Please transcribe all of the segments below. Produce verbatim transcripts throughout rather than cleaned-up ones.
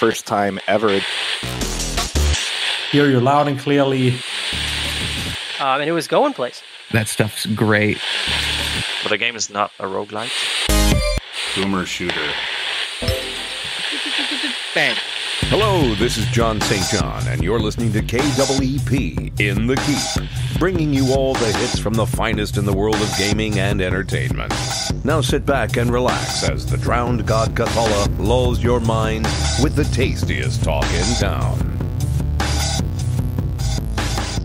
first time ever. Hear you loud and clearly. Um, and it was going place. That stuff's great. But the game is not a roguelike. Boomer shooter. Bang. Hello, this is John Saint John, and you're listening to K E E P In the Keep, bringing you all the hits from the finest in the world of gaming and entertainment. Now sit back and relax as the Drowned God Cathala lulls your mind with the tastiest talk in town.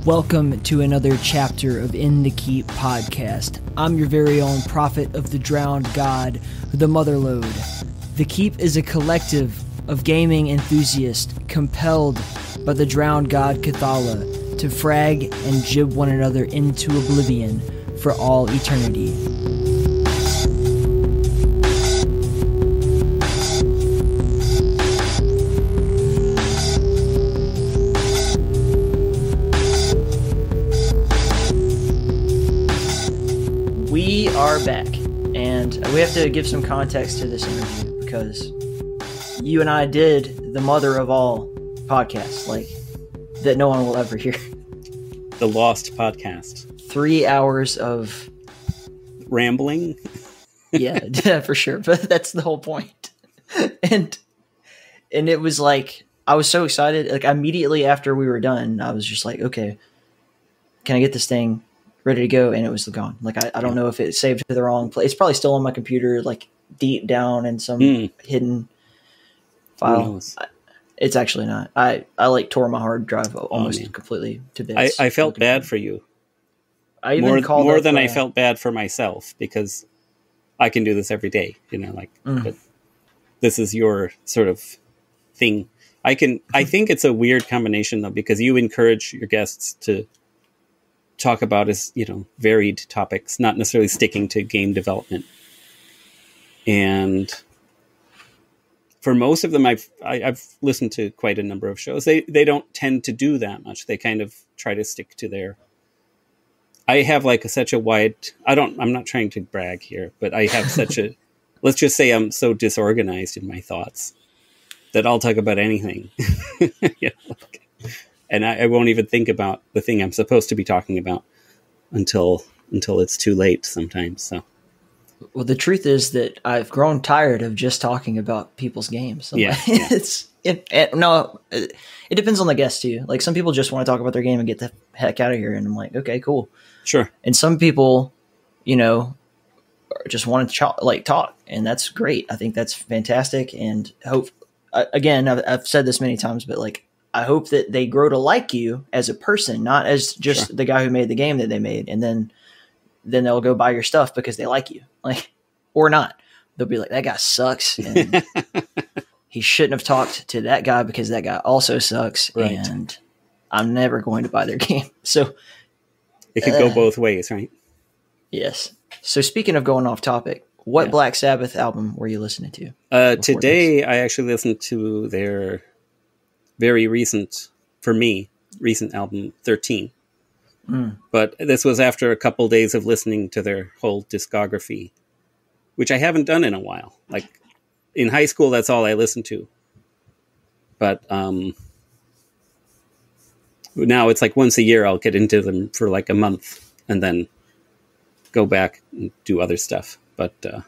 Welcome to another chapter of In the Keep podcast. I'm your very own prophet of the Drowned God, the Motherlode. The Keep is a collective of gaming enthusiasts compelled by the Drowned God Cathala to frag and jib one another into oblivion for all eternity. We are back, and we have to give some context to this interview because you and I did the mother of all podcasts, like, that no one will ever hear. The Lost Podcast. Three hours of... rambling? Yeah, yeah, for sure, but that's the whole point. And, and it was like, I was so excited, like, immediately after we were done, I was just like, okay, can I get this thing ready to go? And it was gone. Like, I, I don't know if it saved to the wrong place. It's probably still on my computer, like, deep down in some mm. hidden... file. I, it's actually not. I, I like tore my hard drive almost oh, completely to bits. I, I felt bad for you. I even more, called more than I felt bad for myself, because I can do this every day, you know, like mm. but this is your sort of thing. I can I think it's a weird combination though, because you encourage your guests to talk about as, you know, varied topics, not necessarily sticking to game development. And for most of them, I've I, I've listened to quite a number of shows. They they don't tend to do that much. They kind of try to stick to their. I have like a, such a wide. I don't. I'm not trying to brag here, but I have such a. Let's just say I'm so disorganized in my thoughts that I'll talk about anything, you know, like, and I, I won't even think about the thing I'm supposed to be talking about until until it's too late sometimes. So. Well, the truth is that I've grown tired of just talking about people's games. So yeah, yeah. It's, it, it, no, it, it depends on the guest too. Like, some people just want to talk about their game and get the heck out of here. And I'm like, okay, cool. Sure. And some people, you know, just want to ch- like talk, and that's great. I think that's fantastic. And hope, again, I've, I've said this many times, but like, I hope that they grow to like you as a person, not as just sure. the guy who made the game that they made. And then, then they'll go buy your stuff because they like you, like, or not. They'll be like, that guy sucks. And he shouldn't have talked to that guy because that guy also sucks. Right. And I'm never going to buy their game. So it could uh, go both ways, right? Yes. So speaking of going off topic, what yeah. Black Sabbath album were you listening to? Uh, today, this? I actually listened to their very recent, for me, recent album, thirteen. Mm. But this was after a couple days of listening to their whole discography, which I haven't done in a while. Like, in high school, that's all I listened to. But um, now it's like once a year I'll get into them for like a month and then go back and do other stuff. But uh,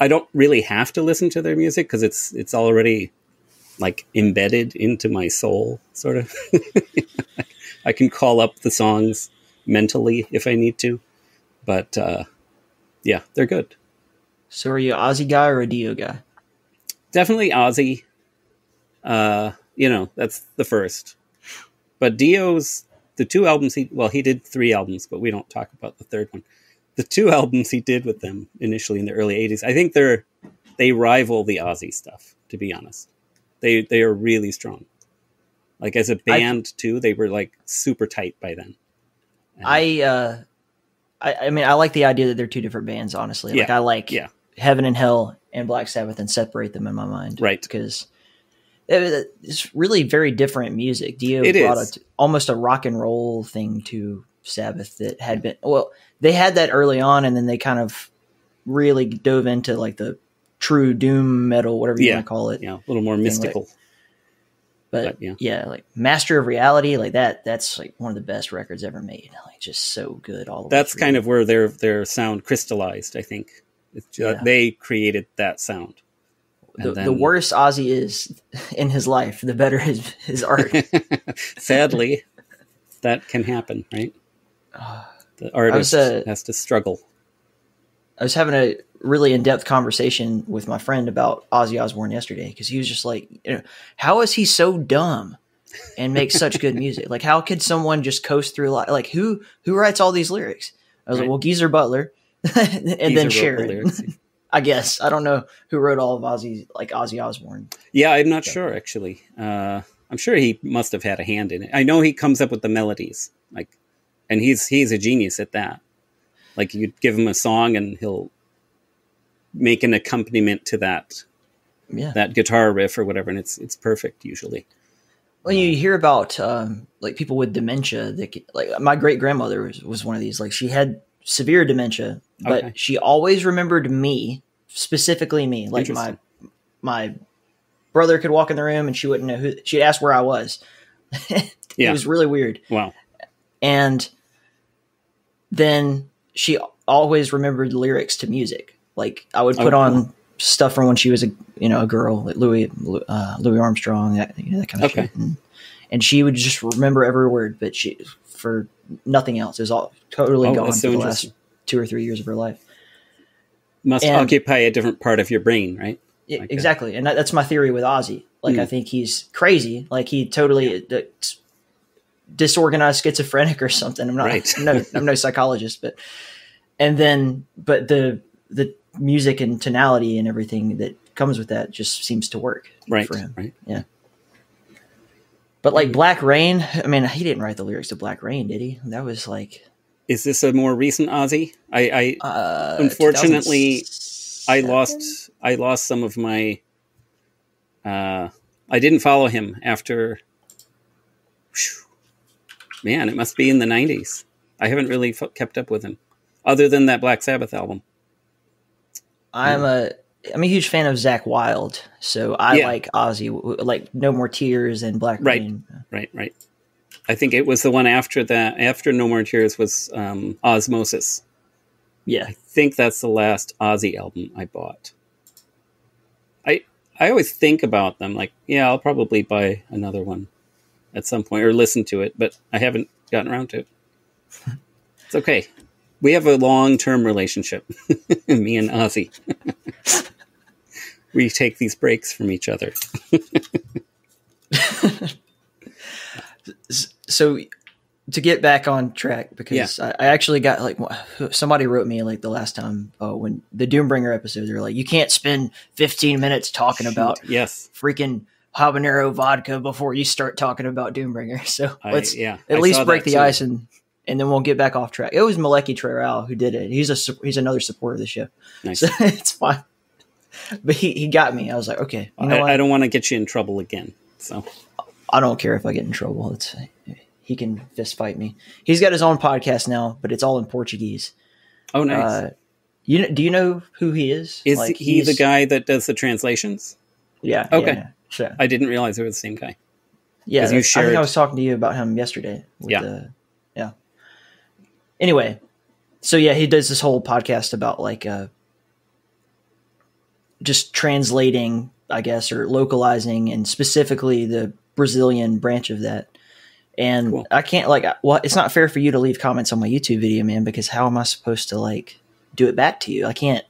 I don't really have to listen to their music because it's it's already like embedded into my soul, sort of. I can call up the songs mentally if I need to, but uh, yeah, they're good. So are you an Ozzy guy or a Dio guy? Definitely Ozzy. Uh, you know, that's the first. But Dio's, the two albums he, well, he did three albums, but we don't talk about the third one. The two albums he did with them initially in the early eighties, I think they're, they rival the Ozzy stuff, to be honest. They, they are really strong. Like, as a band, I, too, they were, like, super tight by then. And I, uh, I I mean, I like the idea that they're two different bands, honestly. Yeah, like, I like yeah. Heaven and Hell and Black Sabbath and separate them in my mind. Right. Because it, it's really very different music. Dio it brought a, almost a rock and roll thing to Sabbath that had been... Well, they had that early on, and then they kind of really dove into, like, the true doom metal, whatever you yeah. want to call it. Yeah, a little more mystical. Like, but, but yeah. yeah, like Master of Reality, like that. That's like one of the best records ever made. Like just so good all the way. That's kind of where their their sound crystallized. I think it's just, yeah. they created that sound. The, then, the worse Ozzy is in his life, the better his, his art. Sadly, that can happen, right? The artist was, uh, has to struggle. I was having a really in-depth conversation with my friend about Ozzy Osbourne yesterday, because he was just like, you know, how is he so dumb and makes such good music? Like, how could someone just coast through life? Like, who who writes all these lyrics? I was right. like, well, Geezer Butler and Geezer then Sharon. The lyrics. I guess. I don't know who wrote all of Ozzy, like Ozzy Osbourne. Yeah, I'm not so. sure, actually. Uh, I'm sure he must have had a hand in it. I know he comes up with the melodies, like, and he's he's a genius at that. Like, you give him a song and he'll make an accompaniment to that, yeah. that guitar riff or whatever, and it's it's perfect usually. Well, you hear about um, like people with dementia. That, like, my great grandmother was, was one of these. Like, she had severe dementia, but okay. she always remembered me, specifically me. Like, my my brother could walk in the room and she wouldn't know who. She'd ask where I was. it yeah. was really weird. Wow. And then she always remembered lyrics to music. Like, I would put oh, on cool. stuff from when she was a you know a girl, like Louis uh, Louis Armstrong, that, you know, that kind of okay. shit. And, and she would just remember every word, but she for nothing else. It was all totally oh, gone so for the last two or three years of her life. Must and, occupy a different part of your brain, right? Like exactly. That. And that, that's my theory with Ozzy. Like, mm. I think he's crazy. Like, he totally yeah. d- disorganized schizophrenic or something. I'm not, right. I'm no, I'm no psychologist, but, and then, but the, the music and tonality and everything that comes with that just seems to work right. for him. Right. Yeah. But like Black Rain, I mean, he didn't write the lyrics to Black Rain, did he? That was like... Is this a more recent Ozzy? I, I uh, unfortunately, I lost I lost some of my. Uh, I didn't follow him after. Whew, man, it must be in the nineties. I haven't really f- kept up with him, other than that Black Sabbath album. I'm yeah. a I'm a huge fan of Zakk Wylde, so I yeah. like Ozzy, like No More Tears and Black right. Rain. Right, right, right. I think it was the one after that, after No More Tears was um, Osmosis. Yeah. I think that's the last Ozzy album I bought. I I always think about them like, yeah, I'll probably buy another one at some point or listen to it, but I haven't gotten around to it. It's okay. We have a long-term relationship, me and Ozzy. We take these breaks from each other. So to get back on track, because yeah. I, I actually got like somebody wrote me like the last time oh, when the Doombringer episode, they were like, you can't spend fifteen minutes talking Shoot. about yes. freaking habanero vodka before you start talking about Doombringer. So I, let's yeah, at I least break the too. ice and, and then we'll get back off track. It was Maleki Treyarao who did it. He's a, he's another supporter of the show. Nice. So it's fine. But he, he got me. I was like, okay. You know I, I don't want to get you in trouble again. So I don't care if I get in trouble. It's, he can fist fight me. He's got his own podcast now, but it's all in Portuguese. Oh, nice. Uh, you do you know who he is? Is like, he the guy that does the translations? Yeah. Okay. Yeah, sure. I didn't realize they were the same guy. Yeah. You shared... I think I was talking to you about him yesterday. With yeah. The, yeah. Anyway. So yeah, he does this whole podcast about like uh, just translating, I guess, or localizing, and specifically the Brazilian branch of that. And cool. I can't like, well, it's not fair for you to leave comments on my YouTube video, man, because how am I supposed to like do it back to you? I can't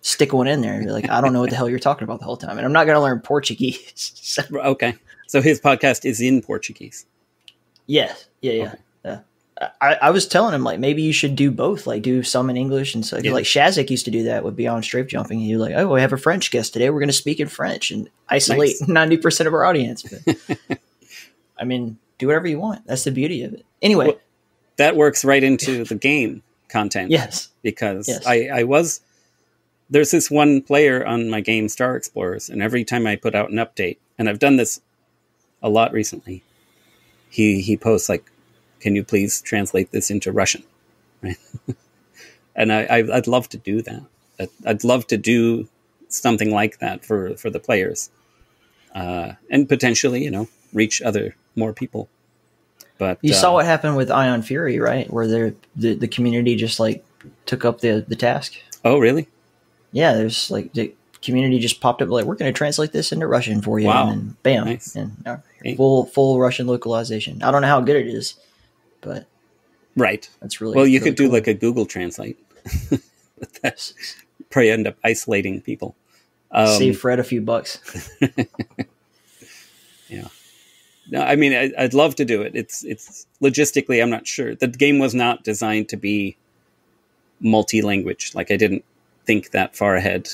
stick one in there. Like, I don't know what the hell you're talking about the whole time. And I'm not going to learn Portuguese. So. Okay. So his podcast is in Portuguese. Yeah. Yeah. Yeah. Okay. yeah. I, I was telling him like, maybe you should do both, like do some in English. And so yeah. like Shazik used to do that with Beyond Strafe Jumping. He was like, oh, we have a French guest today. We're going to speak in French and isolate nice. ninety percent of our audience. But, I mean, do whatever you want. That's the beauty of it. Anyway. Well, that works right into the game content. Yes. Because yes. I, I was, there's this one player on my game, Star Explorers, and every time I put out an update, and I've done this a lot recently, he, he posts like, can you please translate this into Russian? Right? And I, I, I'd love to do that. I'd, I'd love to do something like that for, for the players, uh, and potentially, you know, reach other more people. But you uh, saw what happened with Ion Fury, right? Where there, the, the community just like took up the, the task. Oh, really? Yeah. There's like the community just popped up like, we're going to translate this into Russian for you. Wow. And then bam, nice. And uh, full, full Russian localization. I don't know how good it is, but right. That's really, well, you really could cool. do like a Google Translate. That's probably end up isolating people. Um, Save Fred a few bucks. Yeah. No, I mean, I, I'd love to do it. It's it's logistically, I'm not sure. The game was not designed to be multi-language. Like, I didn't think that far ahead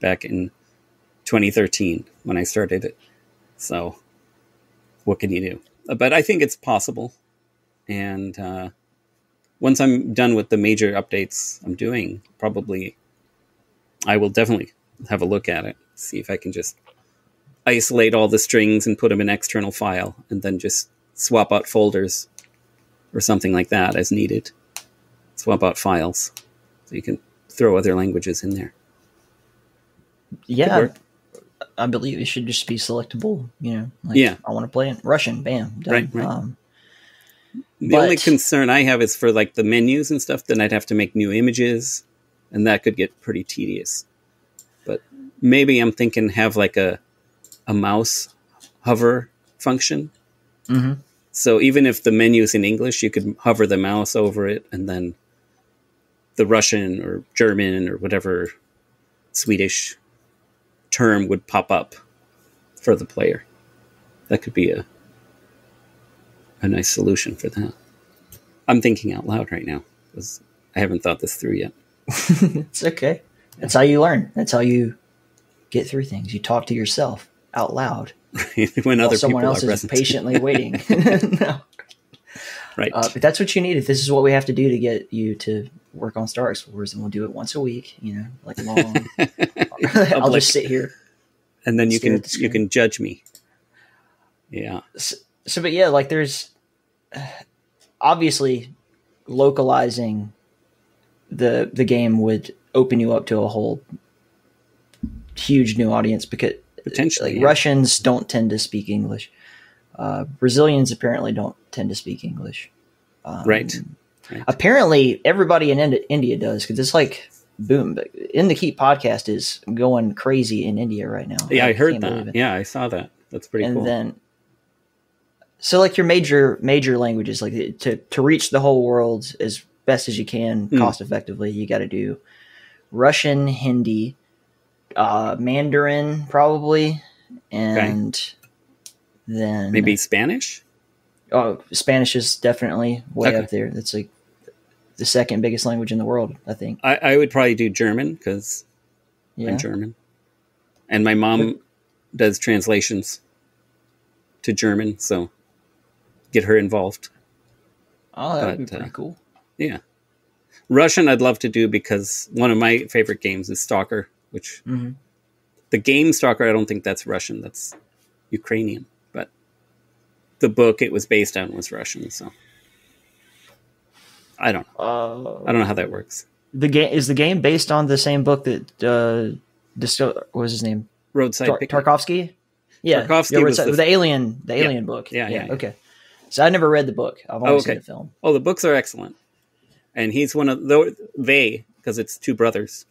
back in twenty thirteen when I started it. So what can you do? But I think it's possible. And uh, once I'm done with the major updates I'm doing, probably I will definitely have a look at it, see if I can just isolate all the strings and put them in an external file and then just swap out folders or something like that as needed. Swap out files so you can throw other languages in there. Yeah, I believe it should just be selectable. You know, like, yeah. I want to play in Russian, bam, done. Right, right. Um, the but, only concern I have is for like the menus and stuff, then I'd have to make new images and that could get pretty tedious. But maybe I'm thinking have like a a mouse hover function. Mm-hmm. So even if the menu's in English, you could hover the mouse over it and then the Russian or German or whatever Swedish term would pop up for the player. That could be a a nice solution for that. I'm thinking out loud right now because I haven't thought this through yet. It's okay. That's how you learn. That's how you get through things. You talk to yourself out loud when other someone else is patiently waiting. No. Right. Uh, but that's what you needed. This is what we have to do to get you to work on Star Explorers, and we'll do it once a week, you know, like long. I'll just sit here. And then you can, you can judge me. Yeah. So, so but yeah, like there's uh, obviously localizing the, the game would open you up to a whole huge new audience because potentially, like, yeah. Russians don't tend to speak English. Uh, Brazilians apparently don't tend to speak English. Um, right. right. Apparently everybody in Ind- India does. Cause it's like, boom, but In the Keep podcast is going crazy in India right now. Yeah. I, I heard that. Yeah. I saw that. That's pretty and cool. And then, so like your major, major languages, like to, to reach the whole world as best as you can, mm. cost effectively, you got to do Russian, Hindi, uh, Mandarin probably. And okay. then maybe Spanish. Oh, Spanish is definitely way okay. up there. That's like the second biggest language in the world, I think. I, I would probably do German because yeah. I'm German. And my mom does translations to German, so get her involved. Oh, that but, would be pretty uh, cool. Yeah. Russian I'd love to do because one of my favorite games is Stalker, which mm-hmm. the game Stalker, I don't think that's Russian. That's Ukrainian. The book it was based on was Russian, so I don't know. Uh, I don't know how that works. The game is the game based on the same book that uh, disco- what was his name? Roadside Tar- Tarkovsky. Yeah, Tarkovsky yeah, was the, the alien, the yeah. alien book. Yeah yeah, yeah, yeah, okay. So I never read the book. I've only oh, okay. seen the film. Oh, the books are excellent, and he's one of though they because it's two brothers.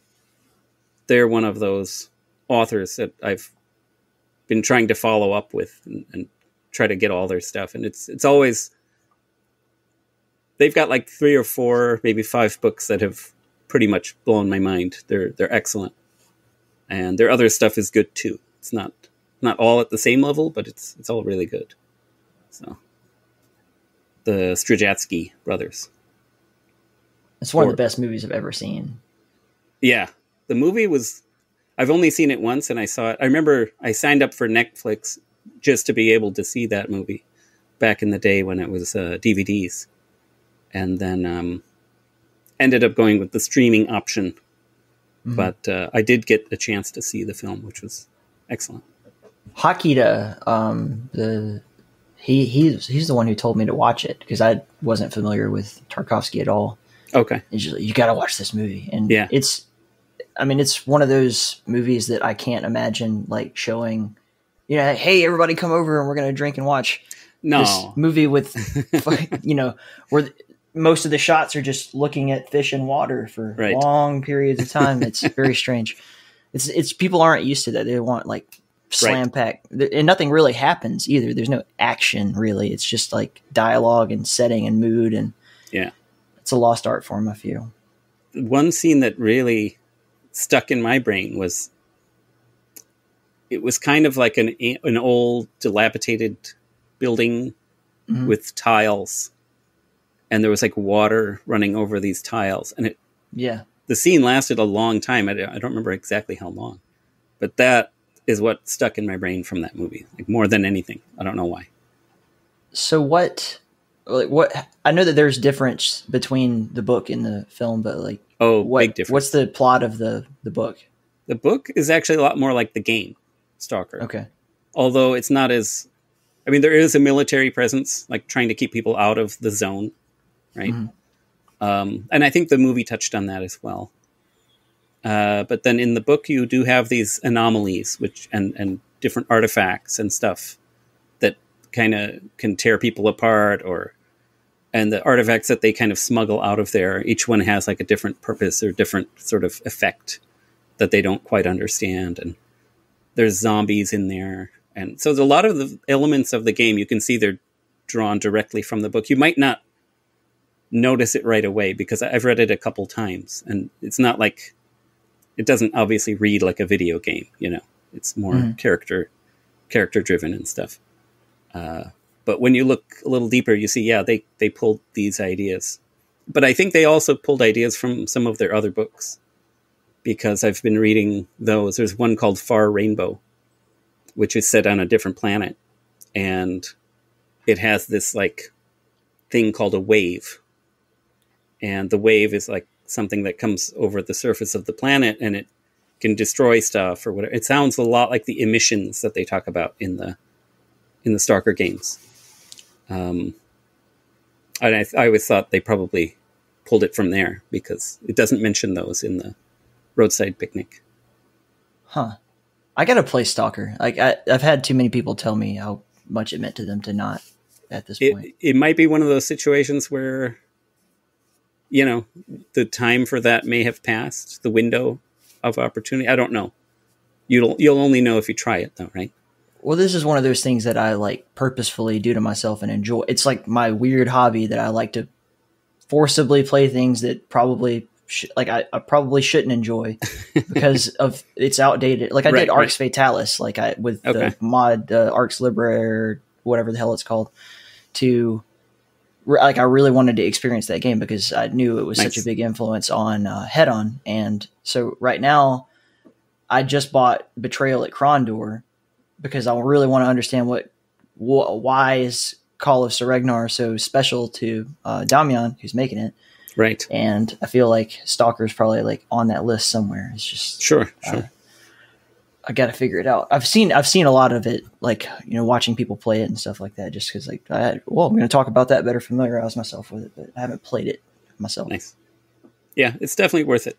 They're one of those authors that I've been trying to follow up with and. and try to get all their stuff. And it's, it's always, they've got like three or four, maybe five books that have pretty much blown my mind. They're, they're excellent. And their other stuff is good too. It's not, not all at the same level, but it's, it's all really good. So the Strugatsky brothers. It's one or, of the best movies I've ever seen. Yeah. The movie was, I've only seen it once and I saw it. I remember I signed up for Netflix just to be able to see that movie back in the day when it was uh, D V Ds, and then um, ended up going with the streaming option. Mm-hmm. But uh, I did get a chance to see the film, which was excellent. Hakita, um, the he he's he's the one who told me to watch it because I wasn't familiar with Tarkovsky at all. Okay, he's just like, you got to watch this movie, and yeah. it's I mean, it's one of those movies that I can't imagine like showing, you know, hey, everybody come over and we're going to drink and watch no. this movie with, you know, where most of the shots are just looking at fish and water for right. long periods of time. It's very strange. It's, it's people aren't used to that. They want like slam right. pack, and nothing really happens either. There's no action really. It's just like dialogue and setting and mood. And yeah, it's a lost art form, I feel. One scene that really stuck in my brain was, it was kind of like an an old dilapidated building mm-hmm. with tiles, and there was like water running over these tiles, and it yeah the scene lasted a long time. I, I don't remember exactly how long, but that is what stuck in my brain from that movie, like more than anything. I don't know why. So what like what I know that there's difference between the book and the film, but like oh what, big difference. What's the plot of the the book? The book is actually a lot more like the game Stalker. Okay. Although it's not as, I mean, there is a military presence, like trying to keep people out of the zone, right? Mm-hmm. Um, and I think the movie touched on that as well. Uh, but then in the book, you do have these anomalies, which and, and different artifacts and stuff that kind of can tear people apart, or and the artifacts that they kind of smuggle out of there. Each one has like a different purpose or different sort of effect that they don't quite understand. And there's zombies in there. And so a lot of the elements of the game, you can see they're drawn directly from the book. You might not notice it right away because I've read it a couple times, and it's not like, it doesn't obviously read like a video game, you know, it's more mm. character, character driven and stuff. Uh, but when you look a little deeper, you see, yeah, they, they pulled these ideas, but I think they also pulled ideas from some of their other books, because I've been reading those. There's one called Far Rainbow, which is set on a different planet. And it has this like thing called a wave. And the wave is like something that comes over the surface of the planet, and it can destroy stuff or whatever. It sounds a lot like the emissions that they talk about in the in the Stalker games. Um, and I, I always thought they probably pulled it from there, because it doesn't mention those in the Roadside Picnic. Huh. I gotta play Stalker. Like I, I've had too many people tell me how much it meant to them to not at this it, point. It might be one of those situations where, you know, the time for that may have passed, the window of opportunity. I don't know. You'll you'll only know if you try it though, right? Well, this is one of those things that I like purposefully do to myself and enjoy. It's like my weird hobby that I like to forcibly play things that probably like I, I probably shouldn't enjoy because of it's outdated. Like I right, did Arx right. Fatalis, like I with okay. the mod uh, Arx Libre, whatever the hell it's called. To like, I really wanted to experience that game because I knew it was nice. Such a big influence on uh, Head On, and so right now, I just bought Betrayal at Krondor because I really want to understand what wh why is Call of Saragnar so special to uh, Damian, who's making it. Right. And I feel like Stalker is probably like on that list somewhere. It's just, sure, uh, sure. I got to figure it out. I've seen, I've seen a lot of it, like, you know, watching people play it and stuff like that, just cause like, I, well, I'm going to talk about that better, familiarize myself with it, but I haven't played it myself. Nice. Yeah. It's definitely worth it.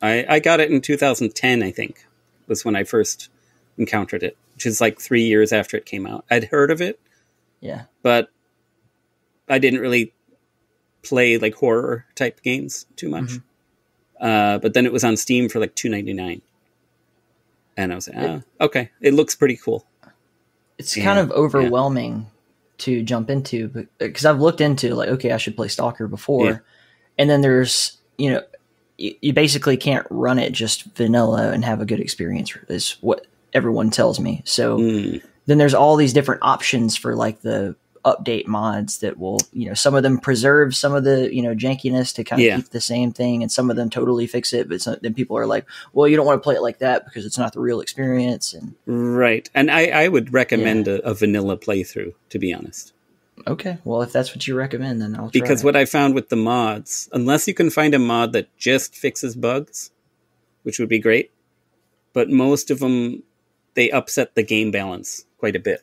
I, I got it in two thousand ten, I think was when I first encountered it, which is like three years after it came out. I'd heard of it. Yeah. But I didn't really play like horror type games too much. Mm-hmm. Uh, but then it was on Steam for like two ninety-nine. And I was like, oh, okay, it looks pretty cool. It's yeah, kind of overwhelming yeah. to jump into, but because I've looked into like, okay, I should play Stalker before. Yeah. And then there's, you know, you, you basically can't run it just vanilla and have a good experience is what everyone tells me. So mm. then there's all these different options for like the update mods that will, you know, some of them preserve some of the, you know, jankiness to kind of yeah. keep the same thing, and some of them totally fix it. But some, then people are like, well, you don't want to play it like that because it's not the real experience. And right. And I, I would recommend yeah. a, a vanilla playthrough, to be honest. Okay. Well, if that's what you recommend, then I'll try. Because what I found with the mods, unless you can find a mod that just fixes bugs, which would be great, but most of them, they upset the game balance quite a bit.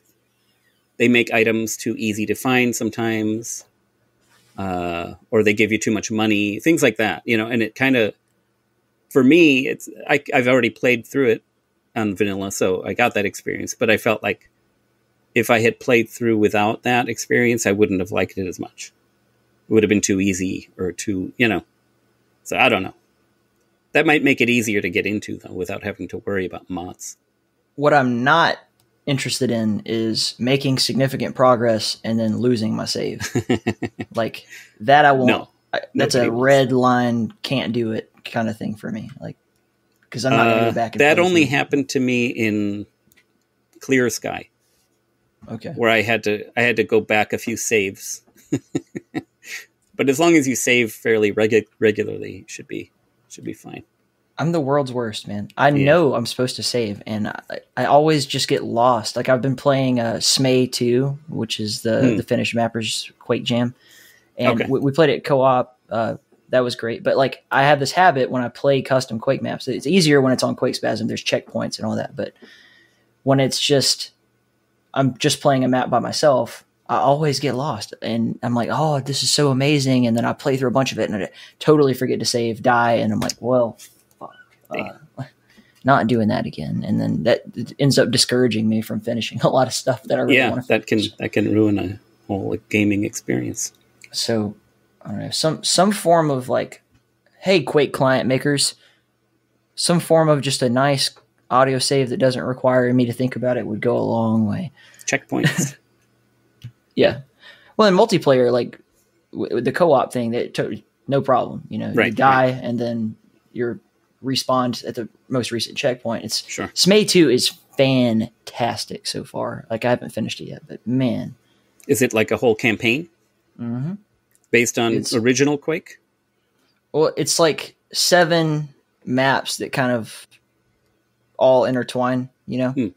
They make items too easy to find sometimes, uh, or they give you too much money, things like that, you know, and it kind of for me, it's I, I've already played through it on vanilla, so I got that experience. But I felt like if I had played through without that experience, I wouldn't have liked it as much. It would have been too easy or too, you know. So I don't know. That might make it easier to get into, though, without having to worry about mods. What I'm not interested in is making significant progress and then losing my save. Like that I won't. No, I, that's a red line, can't do it kind of thing for me. Like, because I'm not uh, going to go back and that only through. Happened to me in Clear Sky. Okay. Where I had to I had to go back a few saves. But as long as you save fairly regu- regularly, it should be should be fine. I'm the world's worst, man. I yeah. know I'm supposed to save, and I, I always just get lost. Like, I've been playing uh, S M A two, which is the, hmm. the Finnish Mappers Quake Jam, and okay. we, we played it co-op. Uh, that was great. But, like, I have this habit when I play custom Quake maps. It's easier when it's on QuakeSpasm. There's checkpoints and all that. But when it's just – I'm just playing a map by myself, I always get lost. And I'm like, oh, this is so amazing. And then I play through a bunch of it, and I totally forget to save, die, and I'm like, well – Uh, not doing that again, and then that ends up discouraging me from finishing a lot of stuff that I really yeah, want to finish. Yeah, that can that can ruin a whole like, gaming experience. So I don't know, some some form of like, hey, Quake client makers, some form of just a nice audio save that doesn't require me to think about it would go a long way. Checkpoints. Yeah, well, in multiplayer, like w- the co-op thing, that to- no problem. You know, right, you die right. and then you're respond at the most recent checkpoint. It's sure. S M A two is fantastic so far. Like, I haven't finished it yet, but man, is it like a whole campaign mm-hmm. based on it's, original Quake? Well, it's like seven maps that kind of all intertwine. You know, hmm.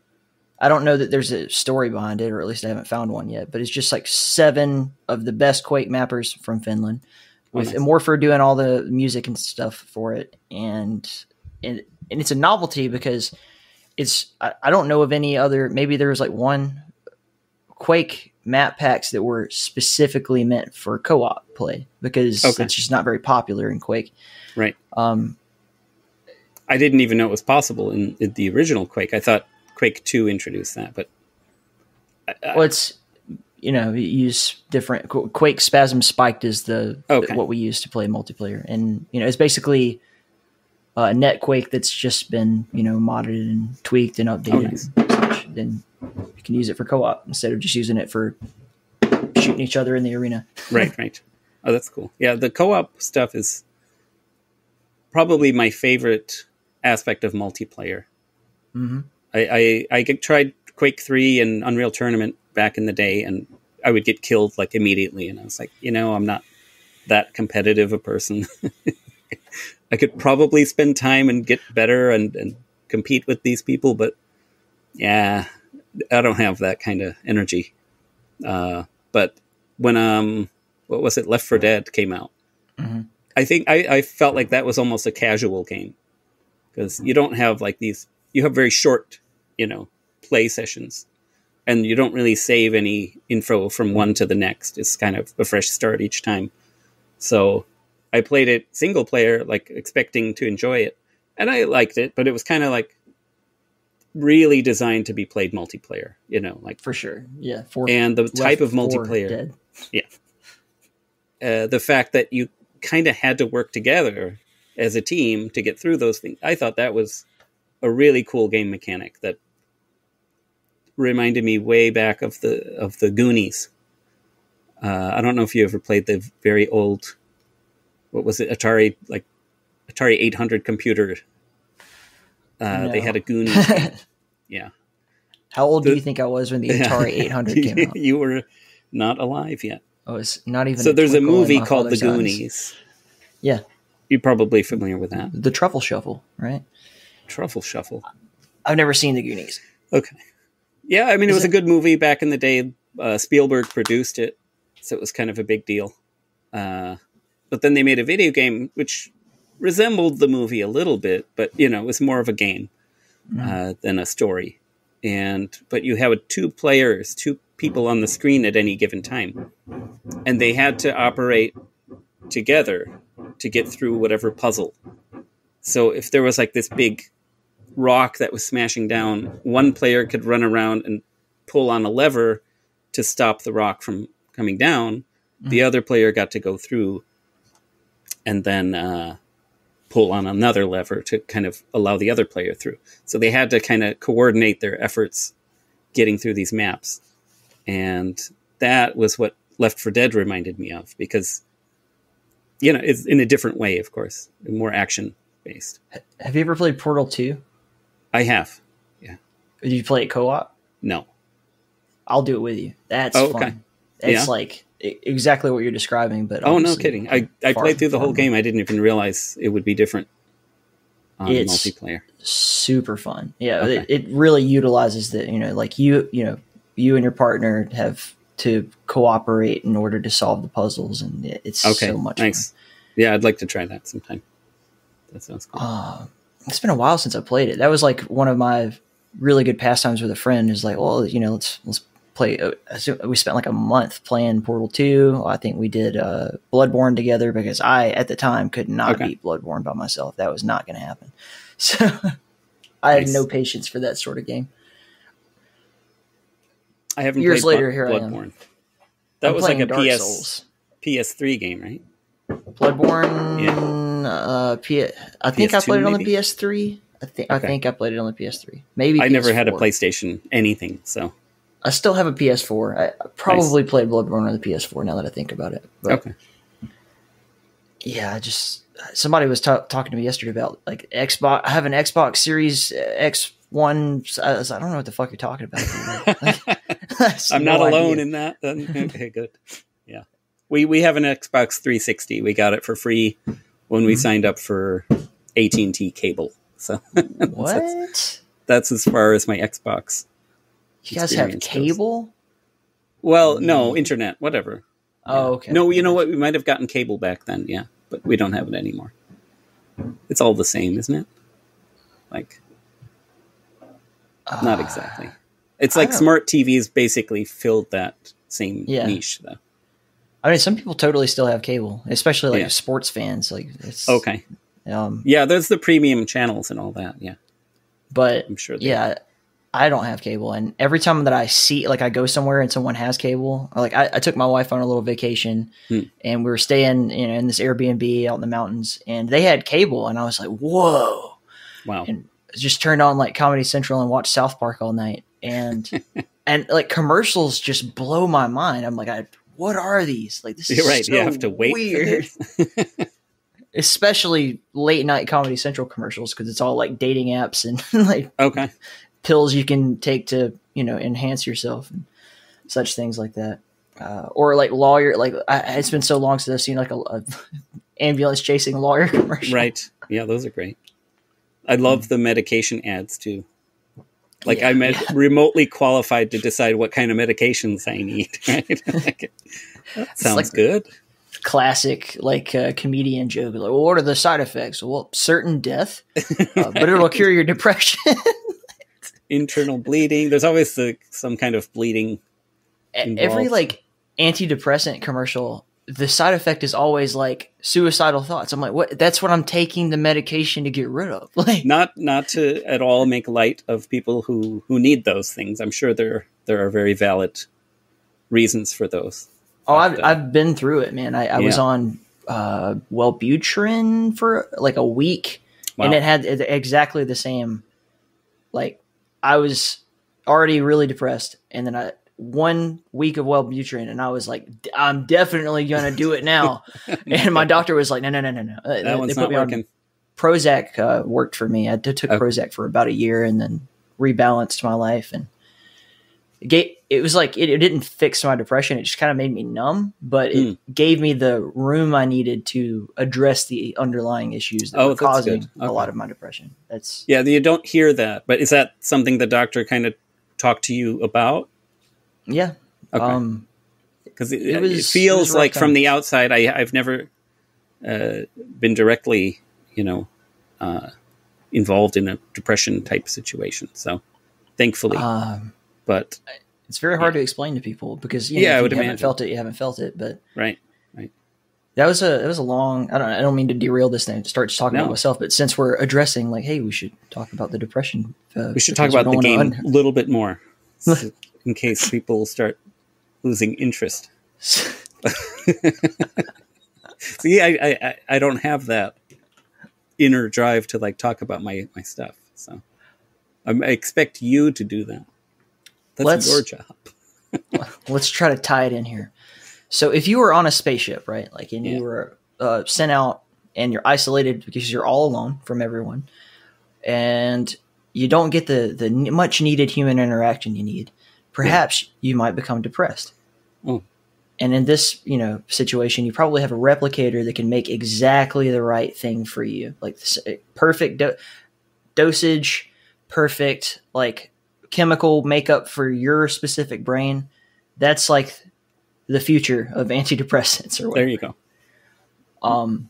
I don't know that there's a story behind it, or at least I haven't found one yet. But it's just like seven of the best Quake mappers from Finland. With oh, nice. Morpher doing all the music and stuff for it, and and, and it's a novelty because it's I, I don't know of any other. Maybe there was like one Quake map packs that were specifically meant for co-op play because okay. it's just not very popular in Quake. Right. Um, I didn't even know it was possible in, in the original Quake. I thought Quake two introduced that, but I, I, well, it's. You know, use different Quake Spasm Spiked is the, okay. the what we use to play multiplayer, and you know it's basically a net Quake that's just been you know modded and tweaked and updated. Oh, nice. Then you can use it for co-op instead of just using it for shooting each other in the arena. Right, right. Oh, that's cool. Yeah, the co-op stuff is probably my favorite aspect of multiplayer. Mm-hmm. I, I I tried Quake three and Unreal Tournament back in the day, and I would get killed like immediately, and I was like, you know, I'm not that competitive a person. I could probably spend time and get better and, and compete with these people, but yeah, I don't have that kind of energy. Uh, but when um, what was it, Left for Dead came out, mm-hmm. I think I, I felt like that was almost a casual game because you don't have like these, you have very short, you know, play sessions. And you don't really save any info from one to the next. It's kind of a fresh start each time. So I played it single player, like expecting to enjoy it. And I liked it, but it was kind of like really designed to be played multiplayer, you know, like for sure. Yeah. For, and the type of multiplayer. Yeah. Uh, the fact that you kind of had to work together as a team to get through those things. I thought that was a really cool game mechanic that reminded me way back of the of the Goonies. Uh, I don't know if you ever played the very old, what was it, Atari like Atari eight hundred computer. Uh, no. They had a Goonies. Yeah. How old the, do you think I was when the Atari eight hundred came out? You were not alive yet. Oh, it's not even. So a there's a movie called The Goonies. Eyes. Yeah. You're probably familiar with that. The Truffle Shuffle, right? Truffle Shuffle. I've never seen The Goonies. Okay. Yeah, I mean, it was a good movie back in the day. Uh, Spielberg produced it, so it was kind of a big deal. Uh, but then they made a video game, which resembled the movie a little bit, but, you know, it was more of a game uh, than a story. And But you have two players, two people on the screen at any given time. And they had to operate together to get through whatever puzzle. So if there was like this big rock that was smashing down, one player could run around and pull on a lever to stop the rock from coming down. Mm-hmm. The other player got to go through and then uh, pull on another lever to kind of allow the other player through. So they had to kind of coordinate their efforts getting through these maps. And that was what Left for Dead reminded me of, because, you know, it's in a different way, of course, more action-based. Have you ever played Portal two? I have, yeah. Did you play it co-op? No. I'll do it with you. That's oh, okay. fun. It's yeah. like exactly what you're describing. But oh, no kidding. I, I played through the whole game. I didn't even realize it would be different on it's multiplayer. Super fun. Yeah, okay. it, it really utilizes the, you know, like you, you know, you and your partner have to cooperate in order to solve the puzzles, and it's okay, so much nice. Fun. Yeah, I'd like to try that sometime. That sounds cool. Uh, it's been a while since I played it. That was like one of my really good pastimes with a friend. Is like, well, you know, let's let's play. We spent like a month playing Portal two. I think we did uh, Bloodborne together, because I at the time could not okay. beat Bloodborne by myself. That was not going to happen. So I nice. Had no patience for that sort of game. I haven't Years played later, Blood, here Bloodborne. I am. That I'm was like a P S, P S three game, right? Bloodborne. Yeah. Uh, P- I think P S two, I played it on maybe? the P S three. I think okay. I think I played it on the P S three. Maybe I P S four. Never had a PlayStation anything, so I still have a P S four. I probably nice. played Bloodborne on the P S four. Now that I think about it, but okay. Yeah, I just somebody was t- talking to me yesterday about like Xbox. I have an Xbox Series X. One, I, was, I don't know what the fuck you're talking about. Like, I'm no not alone idea. in that. Okay, good. Yeah, we we have an Xbox three sixty. We got it for free when we mm-hmm. signed up for A T and T cable. So what? that's, that's as far as my Xbox. You guys have cable? Goes. Well, no, internet, whatever. Oh, yeah. Okay. No, you know what? We might have gotten cable back then, yeah, but we don't have it anymore. It's all the same, isn't it? Like. Not exactly. It's like smart T Vs basically filled that same yeah. niche, though. I mean, some people totally still have cable, especially like yeah. sports fans. Like, it's, okay, um, yeah, there's the premium channels and all that. Yeah, but I'm sure. Yeah, do. I don't have cable, and every time that I see, like, I go somewhere and someone has cable. Or like, I, I took my wife on a little vacation, hmm. and we were staying, you know, in this Airbnb out in the mountains, and they had cable, and I was like, "Whoa, wow!" And, just turned on like Comedy Central and watched South Park all night, and and like commercials just blow my mind. I'm like, I, what are these? Like this is You're right. so you have to wait weird. For this. Especially late night Comedy Central commercials, because it's all like dating apps and like okay. pills you can take to, you know, enhance yourself and such things like that, uh, or like lawyer. Like I, it's been so long since I've seen like a, a ambulance chasing lawyer commercial. Right. Yeah, those are great. I love the medication ads, too. Like, yeah, I'm yeah. remotely qualified to decide what kind of medications I need, right? Like, sounds like good. Classic, like, uh, comedian joke. Like, well, what are the side effects? Well, certain death, uh, right. but it'll cure your depression. Internal bleeding. There's always the, some kind of bleeding involved. Every, like, antidepressant commercial, the side effect is always like suicidal thoughts. I'm like, what? That's what I'm taking the medication to get rid of. Like, not not to at all make light of people who, who need those things. I'm sure there there are very valid reasons for those. Oh, I've uh, I've been through it, man. I, I yeah. was on uh, Wellbutrin for like a week, wow. and it had exactly the same. Like, I was already really depressed, and then I. one week of Wellbutrin, and I was like, I'm definitely going to do it now. And my doctor was like, no, no, no, no, no. That they, one's they put not me working. On Prozac uh, worked for me. I t- took okay. Prozac for about a year and then rebalanced my life. And it, gave, it was like, it, it didn't fix my depression. It just kind of made me numb, but it mm. gave me the room I needed to address the underlying issues that oh, were causing okay. a lot of my depression. That's Yeah, you don't hear that, but is that something the doctor kind of talked to you about? Yeah. Okay. Um, because it, it, it feels it like time. From the outside, I, I've never uh, been directly, you know, uh, involved in a depression type situation. So thankfully, um, but it's very hard yeah. to explain to people because, you know, yeah, if I would you imagine. haven't felt it, you haven't felt it, but right. Right. That was a it was a long. I don't I don't mean to derail this thing to start talking no. about myself, but since we're addressing like, hey, we should talk about the depression. Uh, we should talk about the game a little bit more, so in case people start losing interest. See, I, I I don't have that inner drive to like talk about my my stuff, so I'm, I expect you to do that. That's let's, your job. Let's try to tie it in here. So if you were on a spaceship, right, like, and yeah. you were uh, sent out and you're isolated because you're all alone from everyone, and you don't get the, the much needed human interaction you need, perhaps yeah. you might become depressed. Mm. And in this, you know, situation, you probably have a replicator that can make exactly the right thing for you, like perfect do dosage, perfect like chemical makeup for your specific brain. That's like the future of antidepressants or whatever. There you go. Um,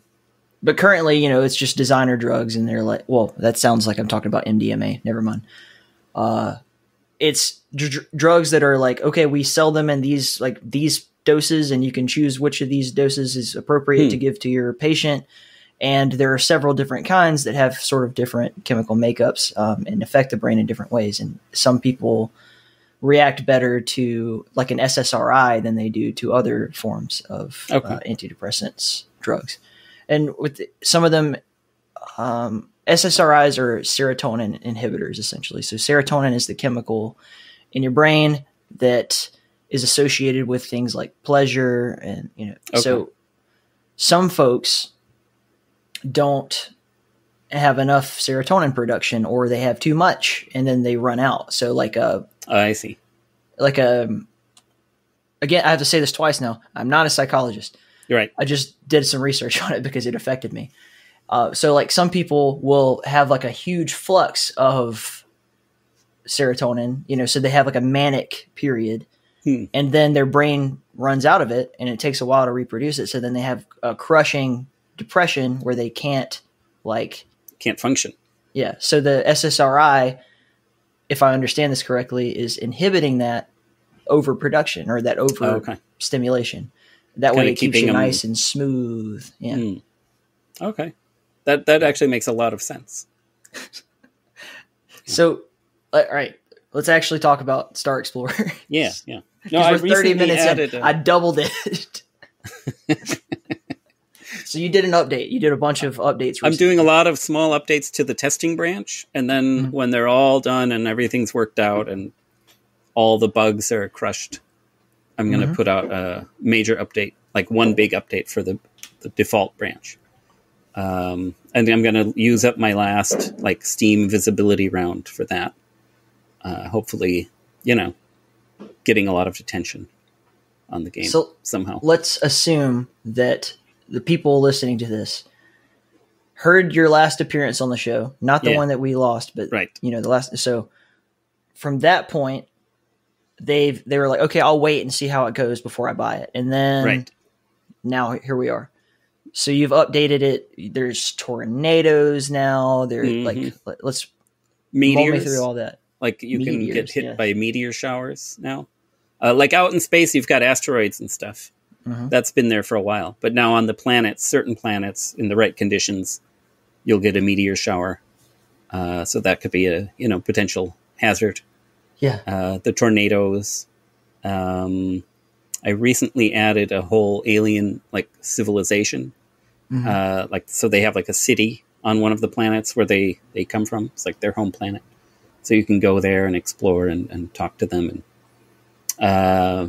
but currently, you know, it's just designer drugs, and they're like, well, that sounds like I'm talking about M D M A. Never mind. Uh, it's dr drugs that are like, okay, we sell them in these, like these doses, and you can choose which of these doses is appropriate hmm. to give to your patient. And there are several different kinds that have sort of different chemical makeups um, and affect the brain in different ways. And some people react better to like an S S R I than they do to other forms of okay. uh, antidepressants drugs. And with the, some of them, um, S S R Is are serotonin inhibitors, essentially. So serotonin is the chemical in your brain that is associated with things like pleasure. And, you know, okay. so some folks don't have enough serotonin production, or they have too much and then they run out. So like a, Oh, I see. Like, um, again, I have to say this twice now. I'm not a psychologist. You're right. I just did some research on it because it affected me. Uh, so like some people will have like a huge flux of serotonin, you know, so they have like a manic period hmm. and then their brain runs out of it and it takes a while to reproduce it. So then they have a crushing depression where they can't like, can't function. Yeah. So the S S R I, if I understand this correctly, is inhibiting that overproduction or that overstimulation. Okay. That way it keeps you nice and smooth. Yeah. Mm. Okay. That that actually makes a lot of sense. So, all right, let's actually talk about Star Explorer. Yeah, yeah. No, I we're thirty minutes in. A... I doubled it. So you did an update. You did a bunch of updates recently. I'm doing a lot of small updates to the testing branch. And then mm-hmm. when they're all done and everything's worked out and all the bugs are crushed, I'm going to mm-hmm. put out a major update, like one big update for the, the default branch. Um, and I'm going to use up my last like Steam visibility round for that. Uh, hopefully, you know, getting a lot of attention on the game so somehow. Let's assume that the people listening to this heard your last appearance on the show, not the yeah. one that we lost, but right. you know, the last. So from that point, they've, they were like, okay, I'll wait and see how it goes before I buy it. And then right. now here we are. So you've updated it. There's tornadoes now. They're mm-hmm. like, let's meteors. Mull me through all that. Like you meteors, can get hit yeah. by meteor showers now. Uh, like out in space, you've got asteroids and stuff. Mm-hmm. That's been there for a while. But now on the planets, certain planets, in the right conditions, you'll get a meteor shower. Uh, so that could be a you know potential hazard. Yeah. Uh, the tornadoes. Um, I recently added a whole alien like civilization. Mm-hmm. uh, like so they have like a city on one of the planets where they, they come from. It's like their home planet. So you can go there and explore and, and talk to them. And uh,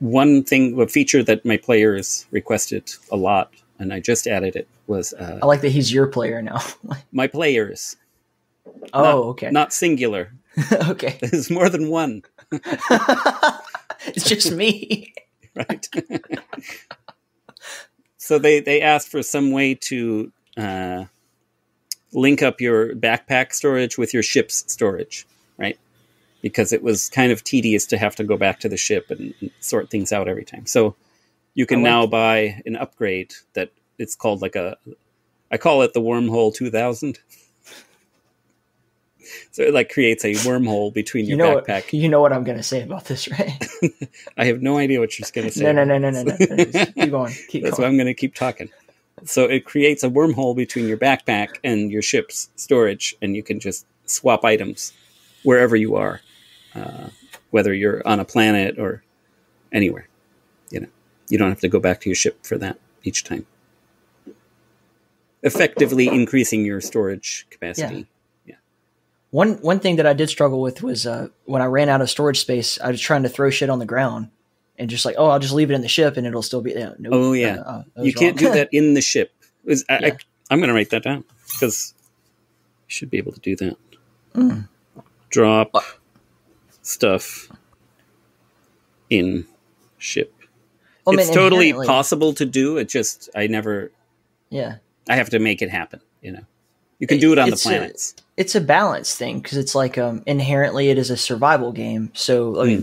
one thing, a feature that my players requested a lot, and I just added it, was... Uh, I like that he's your player now. My players. Oh, not, okay. Not singular. Okay. There's more than one. It's just me. Right. So they, they asked for some way to uh, link up your backpack storage with your ship's storage, right? Because it was kind of tedious to have to go back to the ship and, and sort things out every time. So you can like now buy an upgrade that it's called like a, I call it the Wormhole two thousand. So it like creates a wormhole between your you know backpack. What, you know what I'm going to say about this, right? I have no idea what you're going to say. No, no, no, no, no, no, no. Just keep going. Keep That's going. Why I'm going to keep talking. So it creates a wormhole between your backpack and your ship's storage, and you can just swap items wherever you are, uh, whether you're on a planet or anywhere. You know, you don't have to go back to your ship for that each time. Effectively increasing your storage capacity. Yeah. yeah. One one thing that I did struggle with was uh, when I ran out of storage space, I was trying to throw shit on the ground. And just like, oh, I'll just leave it in the ship and it'll still be there. Nope. Oh, yeah. Uh, uh, you can't wrong. do that in the ship. It was, I, yeah. I, I'm going to write that down because you should be able to do that. Mm. Drop uh. stuff in ship. Oh, it's man, totally possible to do. It just, I never, yeah, I have to make it happen. You know, you can it, do it on the planets. A, it's a balance thing because it's like um, inherently it is a survival game. So I mean, mm.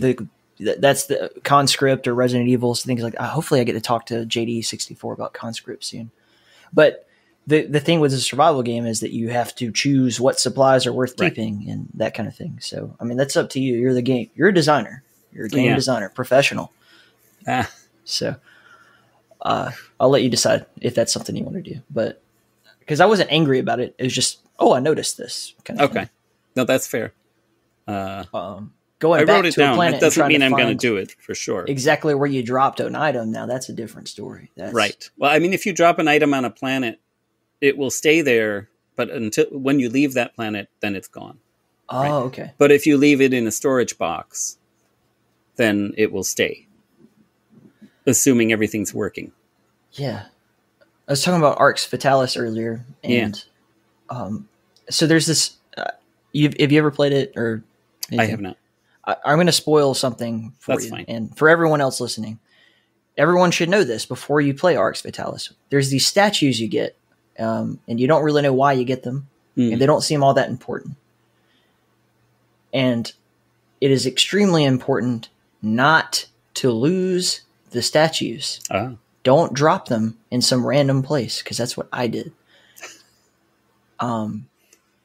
the That's the Conscript or Resident Evils, things like that. Hopefully I get to talk to J D sixty-four about Conscript soon. But the the thing with the survival game is that you have to choose what supplies are worth right. keeping and that kind of thing. So, I mean, that's up to you. You're the game. You're a designer. You're a game yeah. designer, professional. Ah. So uh, I'll let you decide if that's something you want to do. But because I wasn't angry about it. It was just, oh, I noticed this. Kind of okay. Thing. No, that's fair. Uh, um. Going I back wrote it to down. It doesn't mean I'm going to do it for sure. Exactly where you dropped an item. Now that's a different story. That's... Right. Well, I mean, if you drop an item on a planet, it will stay there. But until when you leave that planet, then it's gone. Oh, right? okay. But if you leave it in a storage box, then it will stay. Assuming everything's working. Yeah. I was talking about Arx Fatalis earlier. And, yeah. Um, so there's this, uh, you've, have you ever played it or? Anything? I have not. I'm going to spoil something for That's you fine. and for everyone else listening. Everyone should know this before you play Arx Fatalis. There's these statues you get, um, and you don't really know why you get them, mm. and they don't seem all that important. And it is extremely important not to lose the statues. Oh. Don't drop them in some random place, because that's what I did. Um.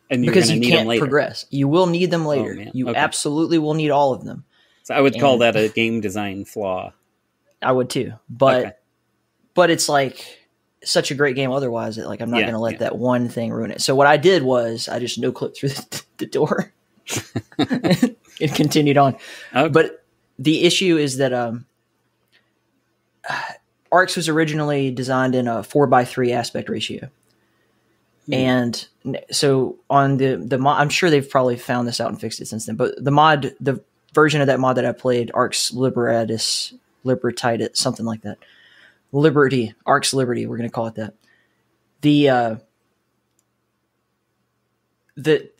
And you're because you need can't them progress. You will need them later. Oh, you okay. absolutely will need all of them. So I would and call that a game design flaw. I would too. But okay. but it's like such a great game otherwise that like I'm not yeah, going to let yeah. that one thing ruin it. So what I did was I just no-clipped through the, the door. It continued on. Okay. But the issue is that um, Arx was originally designed in a four by three aspect ratio. And so on the, the mod, I'm sure they've probably found this out and fixed it since then, but the mod, the version of that mod that I played, Arx Libertatis, Libertatis, something like that. Liberty, Arx Liberty, we're going to call it that. The, uh, the,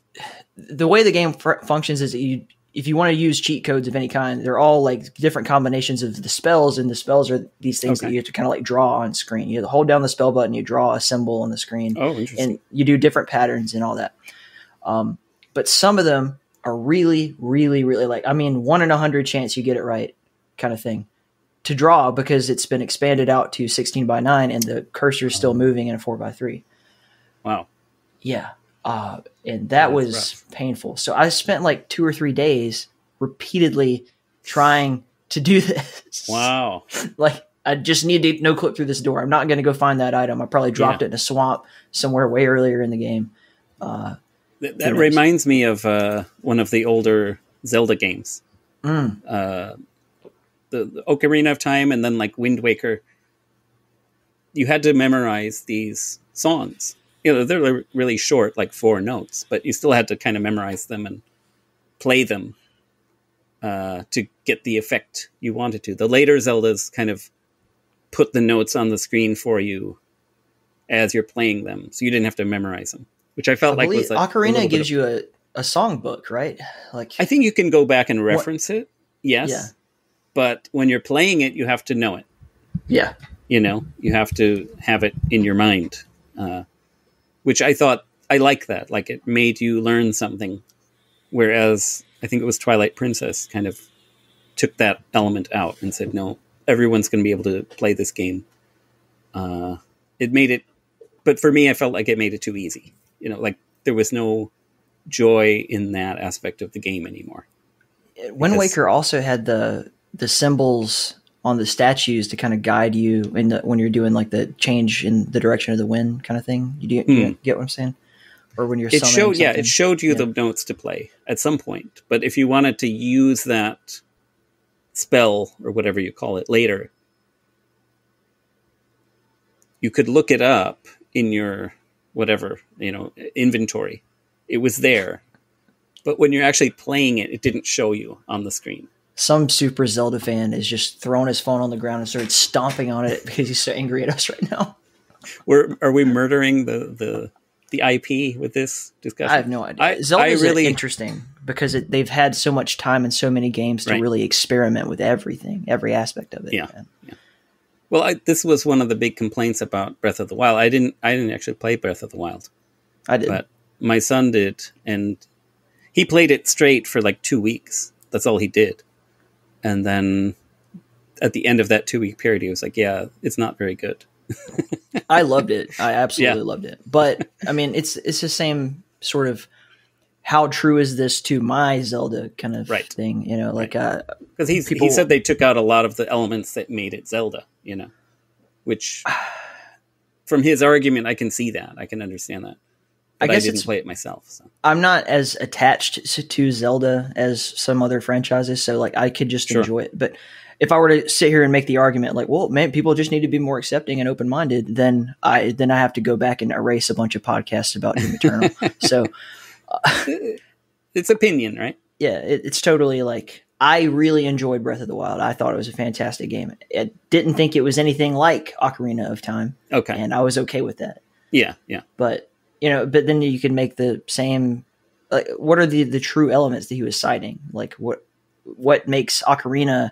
the way the game f- functions is that you, if you want to use cheat codes of any kind, they're all like different combinations of the spells, and the spells are these things okay. that you have to kind of like draw on screen. You hold down the spell button, you draw a symbol on the screen, oh, and you do different patterns and all that. Um, but some of them are really, really, really like, I mean, one in a hundred chance you get it right kind of thing to draw because it's been expanded out to sixteen by nine and the cursor is still moving in a four by three. Wow. Yeah. Uh, and that yeah, was rough. painful. So I spent like two or three days repeatedly trying to do this. Wow. Like I just need to no clip through this door. I'm not going to go find that item. I probably dropped yeah. it in a swamp somewhere way earlier in the game. Uh, Th- that reminds me of uh, one of the older Zelda games. Mm. Uh, the, the Ocarina of Time and then like Wind Waker. You had to memorize these songs. You know, they're really short, like four notes, but you still had to kind of memorize them and play them uh, to get the effect you wanted to. The later Zeldas kind of put the notes on the screen for you as you're playing them, so you didn't have to memorize them, which I felt I like was like Ocarina gives of, you a, a song book, right? Like I think you can go back and reference what? it, yes. Yeah. But when you're playing it, you have to know it. Yeah. You know, you have to have it in your mind. Uh Which I thought, I like that. Like, it made you learn something. Whereas, I think it was Twilight Princess kind of took that element out and said, no, everyone's going to be able to play this game. Uh, it made it, but for me, I felt like it made it too easy. You know, like, there was no joy in that aspect of the game anymore. Wind because, Waker also had the the symbols on the statues to kind of guide you in the, when you're doing like the change in the direction of the wind kind of thing. You, do, hmm. you get what I'm saying? Or when you're it showed, yeah, it showed you yeah. the notes to play at some point. But if you wanted to use that spell or whatever you call it later, you could look it up in your whatever, you know, inventory. It was there. But when you're actually playing it, it didn't show you on the screen. Some super Zelda fan is just throwing his phone on the ground and started stomping on it because he's so angry at us right now. We're, are we murdering the, the, the I P with this discussion? I have no idea. I, Zelda's I really, interesting because it, they've had so much time and so many games to right. really experiment with everything, every aspect of it. Yeah. yeah. Well, I, this was one of the big complaints about Breath of the Wild. I didn't, I didn't actually play Breath of the Wild. I did. But my son did, and he played it straight for like two weeks. That's all he did. And then at the end of that two-week period, he was like, yeah, it's not very good. I loved it. I absolutely yeah. loved it. But, I mean, it's it's the same sort of how true is this to my Zelda kind of right. thing, you know? like Because right. he's people, he said they took out a lot of the elements that made it Zelda, you know, which from his argument, I can see that. I can understand that. But I guess I didn't play it myself. So. I'm not as attached to Zelda as some other franchises, so like I could just sure. enjoy it. But if I were to sit here and make the argument, like, well, man, people just need to be more accepting and open minded, then I then I have to go back and erase a bunch of podcasts about Doom Eternal. So uh, it's opinion, right? Yeah, it, it's totally like I really enjoyed Breath of the Wild. I thought it was a fantastic game. I didn't think it was anything like Ocarina of Time. Okay, and I was okay with that. Yeah, yeah, but. You know, but then you can make the same. Like, what are the, the true elements that he was citing? Like, what what makes Ocarina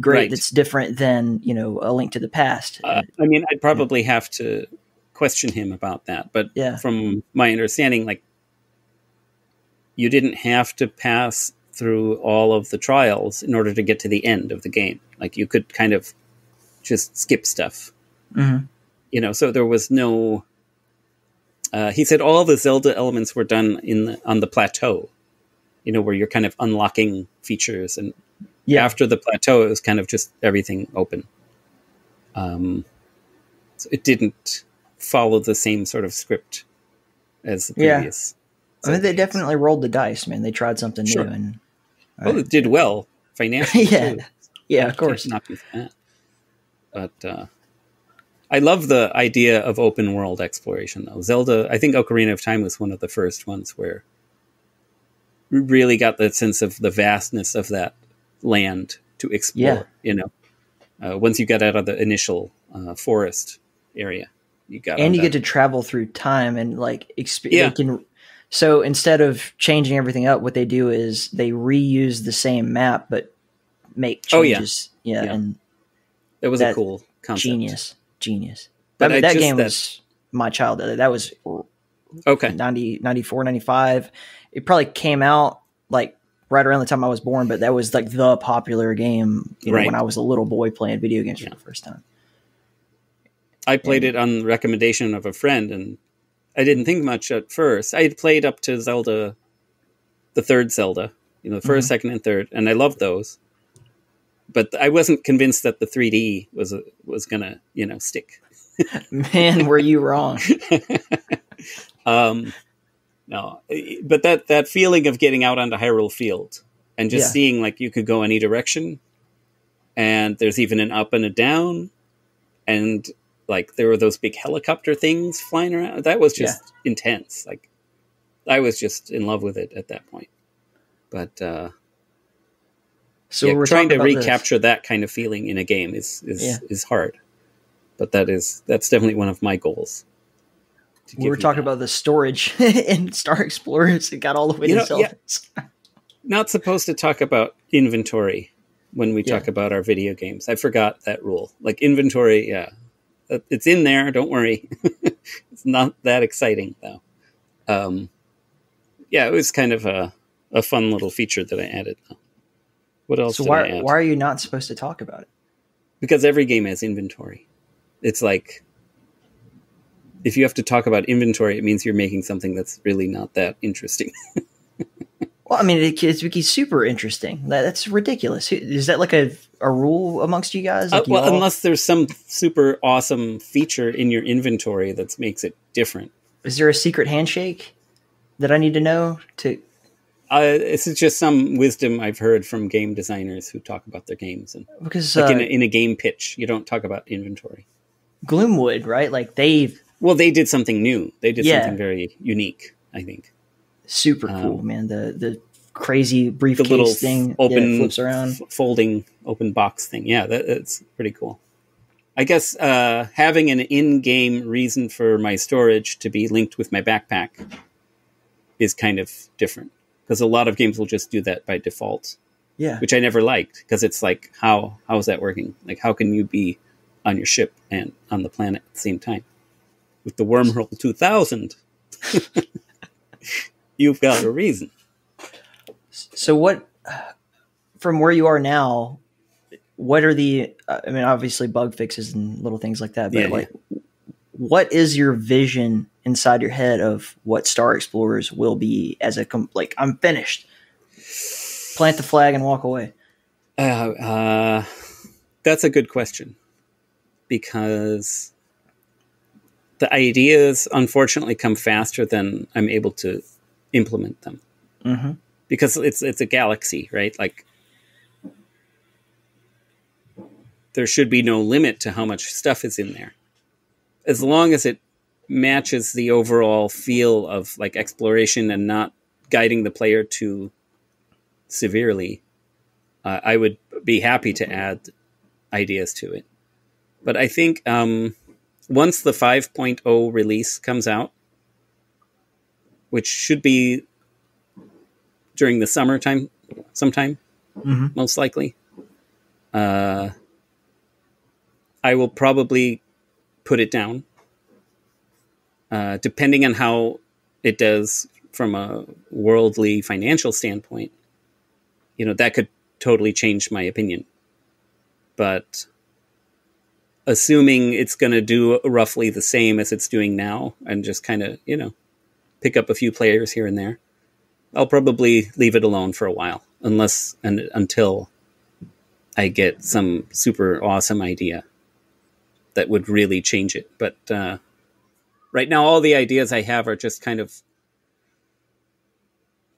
great? Right. That's different than you know A Link to the Past. Uh, I mean, I'd probably yeah. have to question him about that. But yeah. from my understanding, like, you didn't have to pass through all of the trials in order to get to the end of the game. Like, you could kind of just skip stuff. Mm-hmm. You know, so there was no. Uh, he said all the Zelda elements were done in the, on the plateau, you know, where you're kind of unlocking features. And yeah. after the plateau, it was kind of just everything open. Um, so it didn't follow the same sort of script as the previous. Yeah. I mean, they definitely rolled the dice, man. They tried something sure. new. And well, right. it did well financially. yeah. Too. Yeah, of course. Not that. But, uh, I love the idea of open world exploration, though. Zelda, I think Ocarina of Time was one of the first ones where we really got the sense of the vastness of that land to explore, yeah. you know, uh, once you got out of the initial uh, forest area. you got And you that. get to travel through time and like experience. Yeah. So instead of changing everything up, what they do is they reuse the same map, but make changes. Oh, yeah. yeah, yeah. And it was a cool concept. Genius. Genius. But I mean, I that just, game was my childhood. That was okay. ninety, ninety-four, ninety-five. It probably came out like right around the time I was born, but that was like the popular game you know, right. when I was a little boy playing video games yeah. for the first time. I played and, it on the recommendation of a friend, and I didn't think much at first. I had played up to Zelda, the third Zelda, you know, the first, mm-hmm. second, and third, and I loved those. But I wasn't convinced that the three D was a, was gonna you know stick. Man, were you wrong? um, no, but that that feeling of getting out onto Hyrule Field and just yeah. seeing like you could go any direction, and there's even an up and a down, and like there were those big helicopter things flying around. That was just yeah. intense. Like I was just in love with it at that point. But. Uh, So yeah, we're trying to recapture this. that kind of feeling in a game is is, yeah. is hard, but that is that's definitely one of my goals. We were talking that. about the storage in Star Explorers. It got all the way you to know, Zelda. Yeah. Not supposed to talk about inventory when we yeah. talk about our video games. I forgot that rule. Like inventory, yeah, it's in there. Don't worry. It's not that exciting though. Um, yeah, it was kind of a a fun little feature that I added though. What else? So why why are you not supposed to talk about it? Because every game has inventory. It's like if you have to talk about inventory, it means you're making something that's really not that interesting. Well, I mean, it, it's, it's super interesting. That, that's ridiculous. Is that like a, a rule amongst you guys? Like uh, well, you all... unless there's some super awesome feature in your inventory that makes it different. Is there a secret handshake that I need to know? To uh, this is just some wisdom I've heard from game designers who talk about their games, and because like uh, in, a, in a game pitch, you don't talk about inventory. Gloomwood, right? Like they've well, they did something new. They did yeah. something very unique, I think. Super cool, um, man. The the crazy briefcase the little thing open yeah, flips around, folding open box thing. Yeah, that, that's pretty cool. I guess uh, having an in-game reason for my storage to be linked with my backpack is kind of different, because a lot of games will just do that by default. Yeah, which I never liked, because it's like how how is that working? Like how can you be on your ship and on the planet at the same time? With the Wormhole two thousand. You've got a reason. So what, from where you are now, what are the, I mean, obviously bug fixes and little things like that, but yeah, like, yeah. what is your vision inside your head of what Star Explorers will be as a, like, I'm finished. Plant the flag and walk away. Uh, uh, that's a good question, because the ideas unfortunately come faster than I'm able to implement them, mm-hmm. because it's it's a galaxy, right? Like there should be no limit to how much stuff is in there, as long as it matches the overall feel of like exploration and not guiding the player too severely. Uh, I would be happy to add ideas to it, but I think um, once the five point oh release comes out, which should be during the summertime sometime, mm-hmm. most likely. Uh, I will probably put it down, uh, depending on how it does from a worldly financial standpoint. You know, that could totally change my opinion. But assuming it's going to do roughly the same as it's doing now and just kind of, you know, pick up a few players here and there, I'll probably leave it alone for a while, unless and until I get some super awesome idea that would really change it. But uh, right now, all the ideas I have are just kind of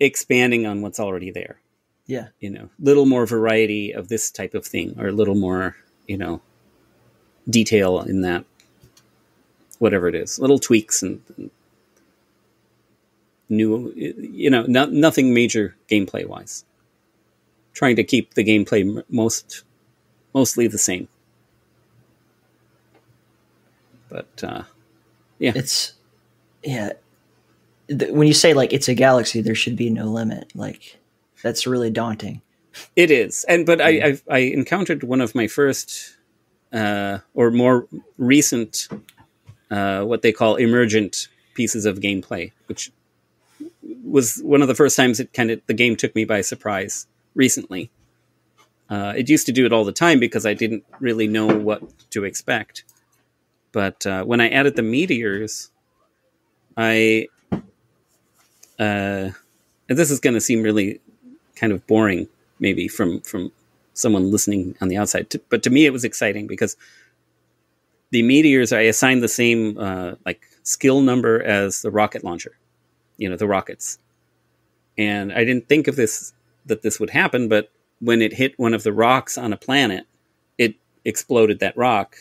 expanding on what's already there. Yeah. You know, little more variety of this type of thing, or a little more, you know, detail in that, whatever it is, little tweaks and, and new, you know, no, nothing major gameplay wise. Trying to keep the gameplay most, mostly the same. But uh, yeah, it's yeah. When you say like it's a galaxy, there should be no limit. Like that's really daunting. It is, and but yeah. I I've, I encountered one of my first uh, or more recent uh, what they call emergent pieces of gameplay, which was one of the first times it kind of the game took me by surprise recently. Uh, it used to do it all the time because I didn't really know what to expect. But uh, when I added the meteors, I uh, and this is going to seem really kind of boring, maybe from from someone listening on the outside. To, but to me, it was exciting because the meteors I assigned the same uh, like skill number as the rocket launcher. You know, the rockets. And I didn't think of this, that this would happen, but when it hit one of the rocks on a planet, it exploded that rock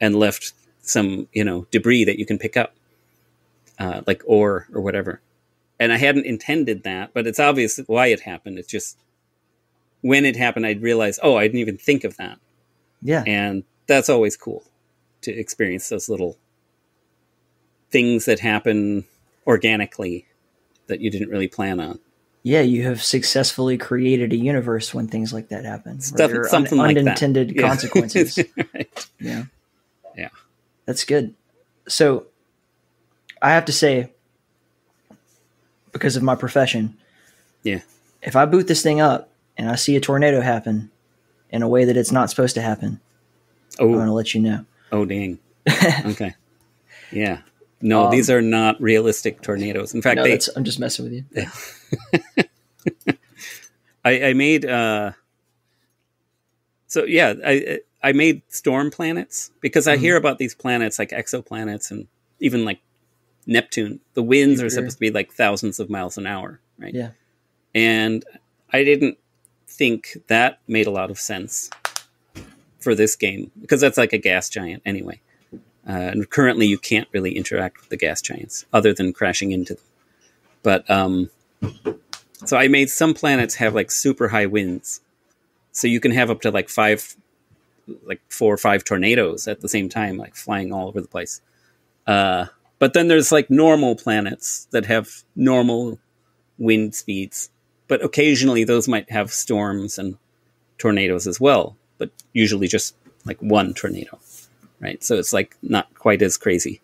and left some, you know, debris that you can pick up, uh, like ore or whatever. And I hadn't intended that, but it's obvious why it happened. It's just when it happened, I'd realize, oh, I didn't even think of that. Yeah. And that's always cool to experience those little things that happen organically that you didn't really plan on. Yeah, you have successfully created a universe when things like that happen. Stuff, or something un like unintended that. Consequences. Yeah. Right. Yeah. Yeah. That's good. So I have to say, because of my profession, yeah, if I boot this thing up and I see a tornado happen in a way that it's not supposed to happen, oh. I'm going to let you know. Oh, dang. Okay. Yeah. No, um, these are not realistic tornadoes. In fact, no, they, I'm just messing with you. I, I made uh, so yeah, I I made storm planets because I mm. hear about these planets like exoplanets and even like Neptune. The winds Jupiter. are supposed to be like thousands of miles an hour, right? Yeah, and I didn't think that made a lot of sense for this game because that's like a gas giant anyway. Uh, and currently, you can't really interact with the gas giants other than crashing into them. But um, so I made some planets have like super high winds, so you can have up to like five, like four or five tornadoes at the same time, like flying all over the place. Uh, but then there's like normal planets that have normal wind speeds, but occasionally those might have storms and tornadoes as well. But usually just like one tornado. Right, so it's like not quite as crazy,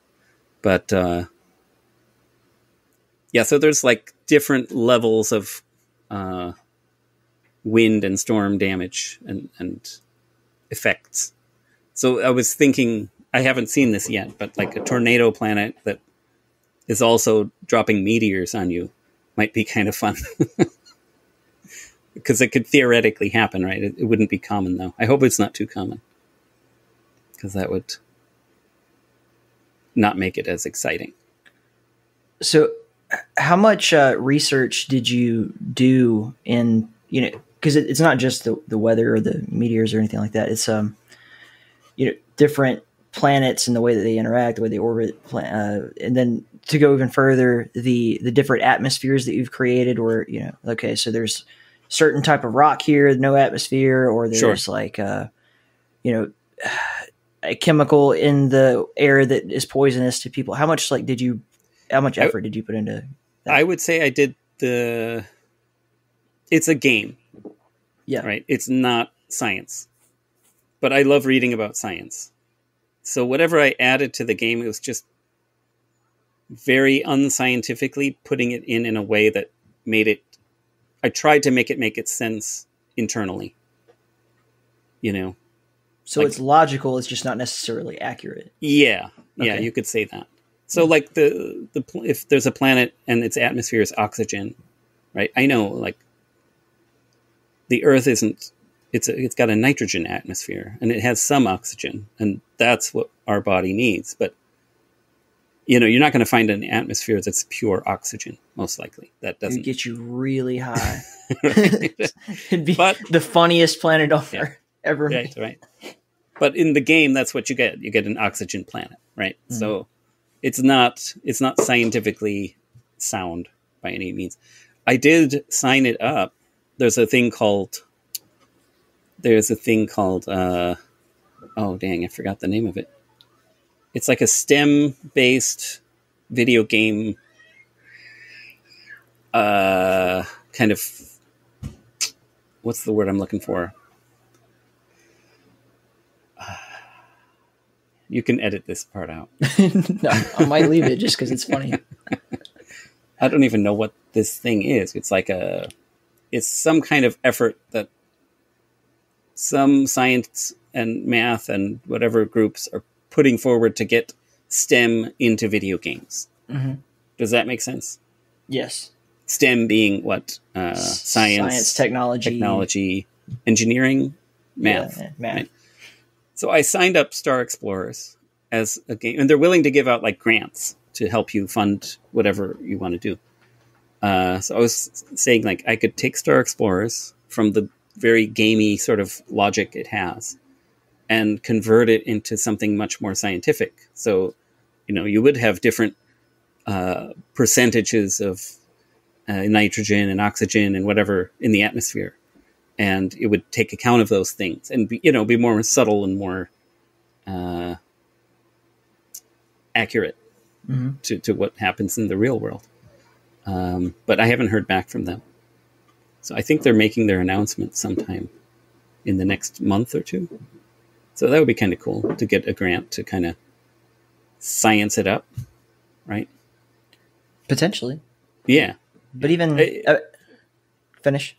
but uh, yeah. So there's like different levels of uh, wind and storm damage and, and effects. So I was thinking, I haven't seen this yet, but like a tornado planet that is also dropping meteors on you might be kind of fun because it could theoretically happen, right? It, it wouldn't be common though. I hope it's not too common, because that would not make it as exciting. So how much uh, research did you do in, you know, because it, it's not just the, the weather or the meteors or anything like that. It's, um, you know, different planets and the way that they interact, the way they orbit. Uh, and then to go even further, the, the different atmospheres that you've created where, you know, okay, so there's certain type of rock here, no atmosphere, or there's sure. like, uh, you know, a chemical in the air that is poisonous to people. How much like did you how much effort I, did you put into that? I would say I did the it's a game. Yeah. Right. It's not science. But I love reading about science. So whatever I added to the game, it was just very unscientifically putting it in in a way that made it I tried to make it make its sense internally. You know. So like, it's logical, it's just not necessarily accurate. Yeah, yeah, okay. You could say that. So mm-hmm. like the the if there's a planet and its atmosphere is oxygen, right? I know like the Earth isn't it's a, it's got a nitrogen atmosphere and it has some oxygen and that's what our body needs, but you know, you're not going to find an atmosphere that's pure oxygen, most likely. That doesn't It'd get you really high. It'd be but, the funniest planet on yeah. Earth ever made. Right, right. But in the game, that's what you get. You get an oxygen planet, right? Mm-hmm. So it's not it's not scientifically sound by any means. I did sign it up. There's a thing called there's a thing called uh, oh dang, I forgot the name of it. It's like a STEM-based video game uh, kind of what's the word I'm looking for? You can edit this part out. No, I might leave it just because it's funny. I don't even know what this thing is. It's like a, it's some kind of effort that some science and math and whatever groups are putting forward to get STEM into video games. Mm-hmm. Does that make sense? Yes. STEM being what? Uh, science, science, technology, technology, engineering, math, yeah, math. Right? So I signed up Star Explorers as a game, and they're willing to give out like grants to help you fund whatever you want to do. Uh, so I was saying like I could take Star Explorers from the very gamey sort of logic it has and convert it into something much more scientific. So, you know, you would have different uh, percentages of uh, nitrogen and oxygen and whatever in the atmosphere. And it would take account of those things and be, you know, be more subtle and more uh, accurate mm-hmm. to, to what happens in the real world. Um, but I haven't heard back from them. So I think they're making their announcement sometime in the next month or two. So that would be kind of cool to get a grant to kind of science it up, right? Potentially. Yeah. But even... I, uh, finish.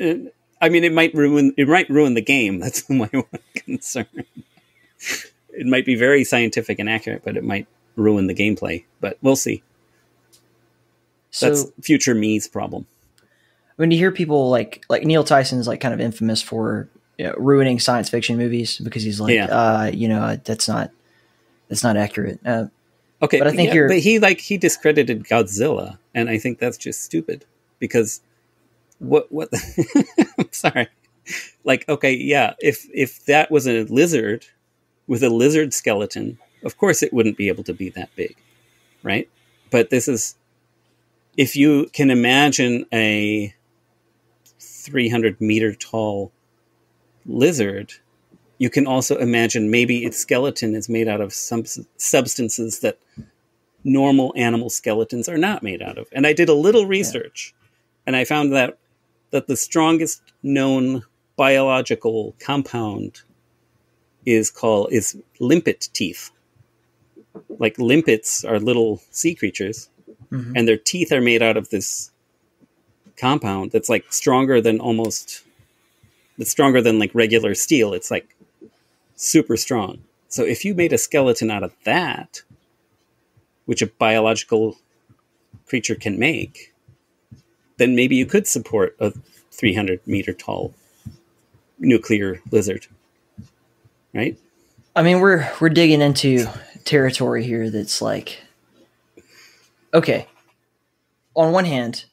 Uh, I mean, it might ruin it might ruin the game. That's my one concern. It might be very scientific and accurate, but it might ruin the gameplay. But we'll see. So, that's future me's problem. when you hear people like like Neil Tyson's like kind of infamous for you know, ruining science fiction movies because he's like, yeah. uh, you know, that's not that's not accurate. Uh, okay, but I think yeah, you're. But he like he discredited Godzilla, and I think that's just stupid because what what? I'm sorry. Like, okay, yeah, if if that was a lizard with a lizard skeleton, of course it wouldn't be able to be that big, right? But this is, if you can imagine a three hundred meter tall lizard, you can also imagine maybe its skeleton is made out of some substances that normal animal skeletons are not made out of. And I did a little research, yeah. and I found that that the strongest known biological compound is called is limpet teeth. Like limpets are little sea creatures, mm-hmm. and their teeth are made out of this compound that's like stronger than almost, it's stronger than like regular steel. It's like super strong. So if you made a skeleton out of that, which a biological creature can make, then maybe you could support a three hundred meter tall nuclear lizard, right? I mean, we're we're digging into territory here that's like, okay, on one hand,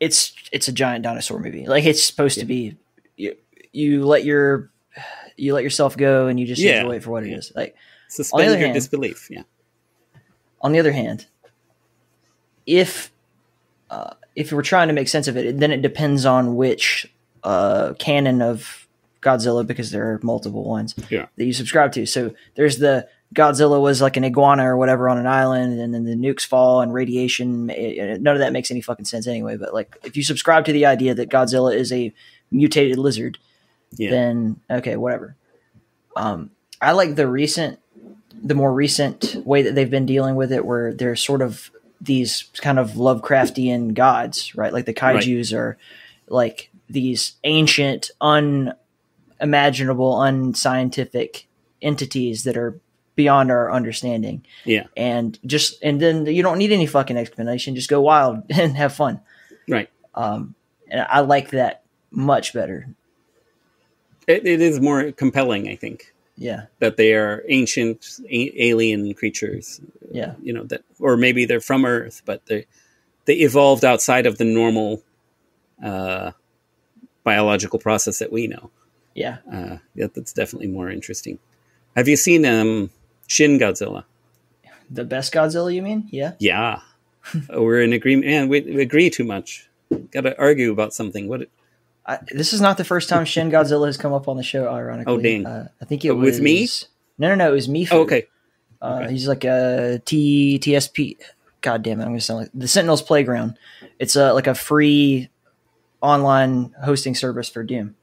it's it's a giant dinosaur movie. Like it's supposed yeah. to be. You, you let your you let yourself go and you just yeah. enjoy it for what it yeah. is. Like suspend your disbelief. Yeah. On the other hand, if uh, if we're trying to make sense of it, then it depends on which uh, canon of Godzilla, because there are multiple ones yeah. that you subscribe to. So there's the Godzilla was like an iguana or whatever on an island, and then the nukes fall and radiation. None of that makes any fucking sense anyway. But like, if you subscribe to the idea that Godzilla is a mutated lizard, yeah. then okay, whatever. Um, I like the recent, the more recent way that they've been dealing with it, where they're sort of these kind of Lovecraftian gods, right? Like the kaijus right. are like these ancient, unimaginable, unscientific entities that are beyond our understanding. Yeah. And just, and then you don't need any fucking explanation. Just go wild and have fun. Right. Um, and I like that much better. It, it is more compelling, I think. Yeah. That they are ancient a alien creatures. Yeah. You know, that, or maybe they're from Earth, but they, they evolved outside of the normal, uh, biological process that we know. Yeah. Uh, yeah. That's definitely more interesting. Have you seen, um, Shin Godzilla? The best Godzilla, you mean? Yeah. Yeah. We're in agreement. Man, we, we agree too much. Got to argue about something. What? It... I, this is not the first time Shin Godzilla has come up on the show, ironically. Oh, dang. Uh, I think it was... With me? No, no, no. It was Mifu. Oh, okay. Uh, okay. He's like a T, TSP. God damn it. I'm going to sound like... The Sentinel's Playground. It's a, like a free online hosting service for Doom.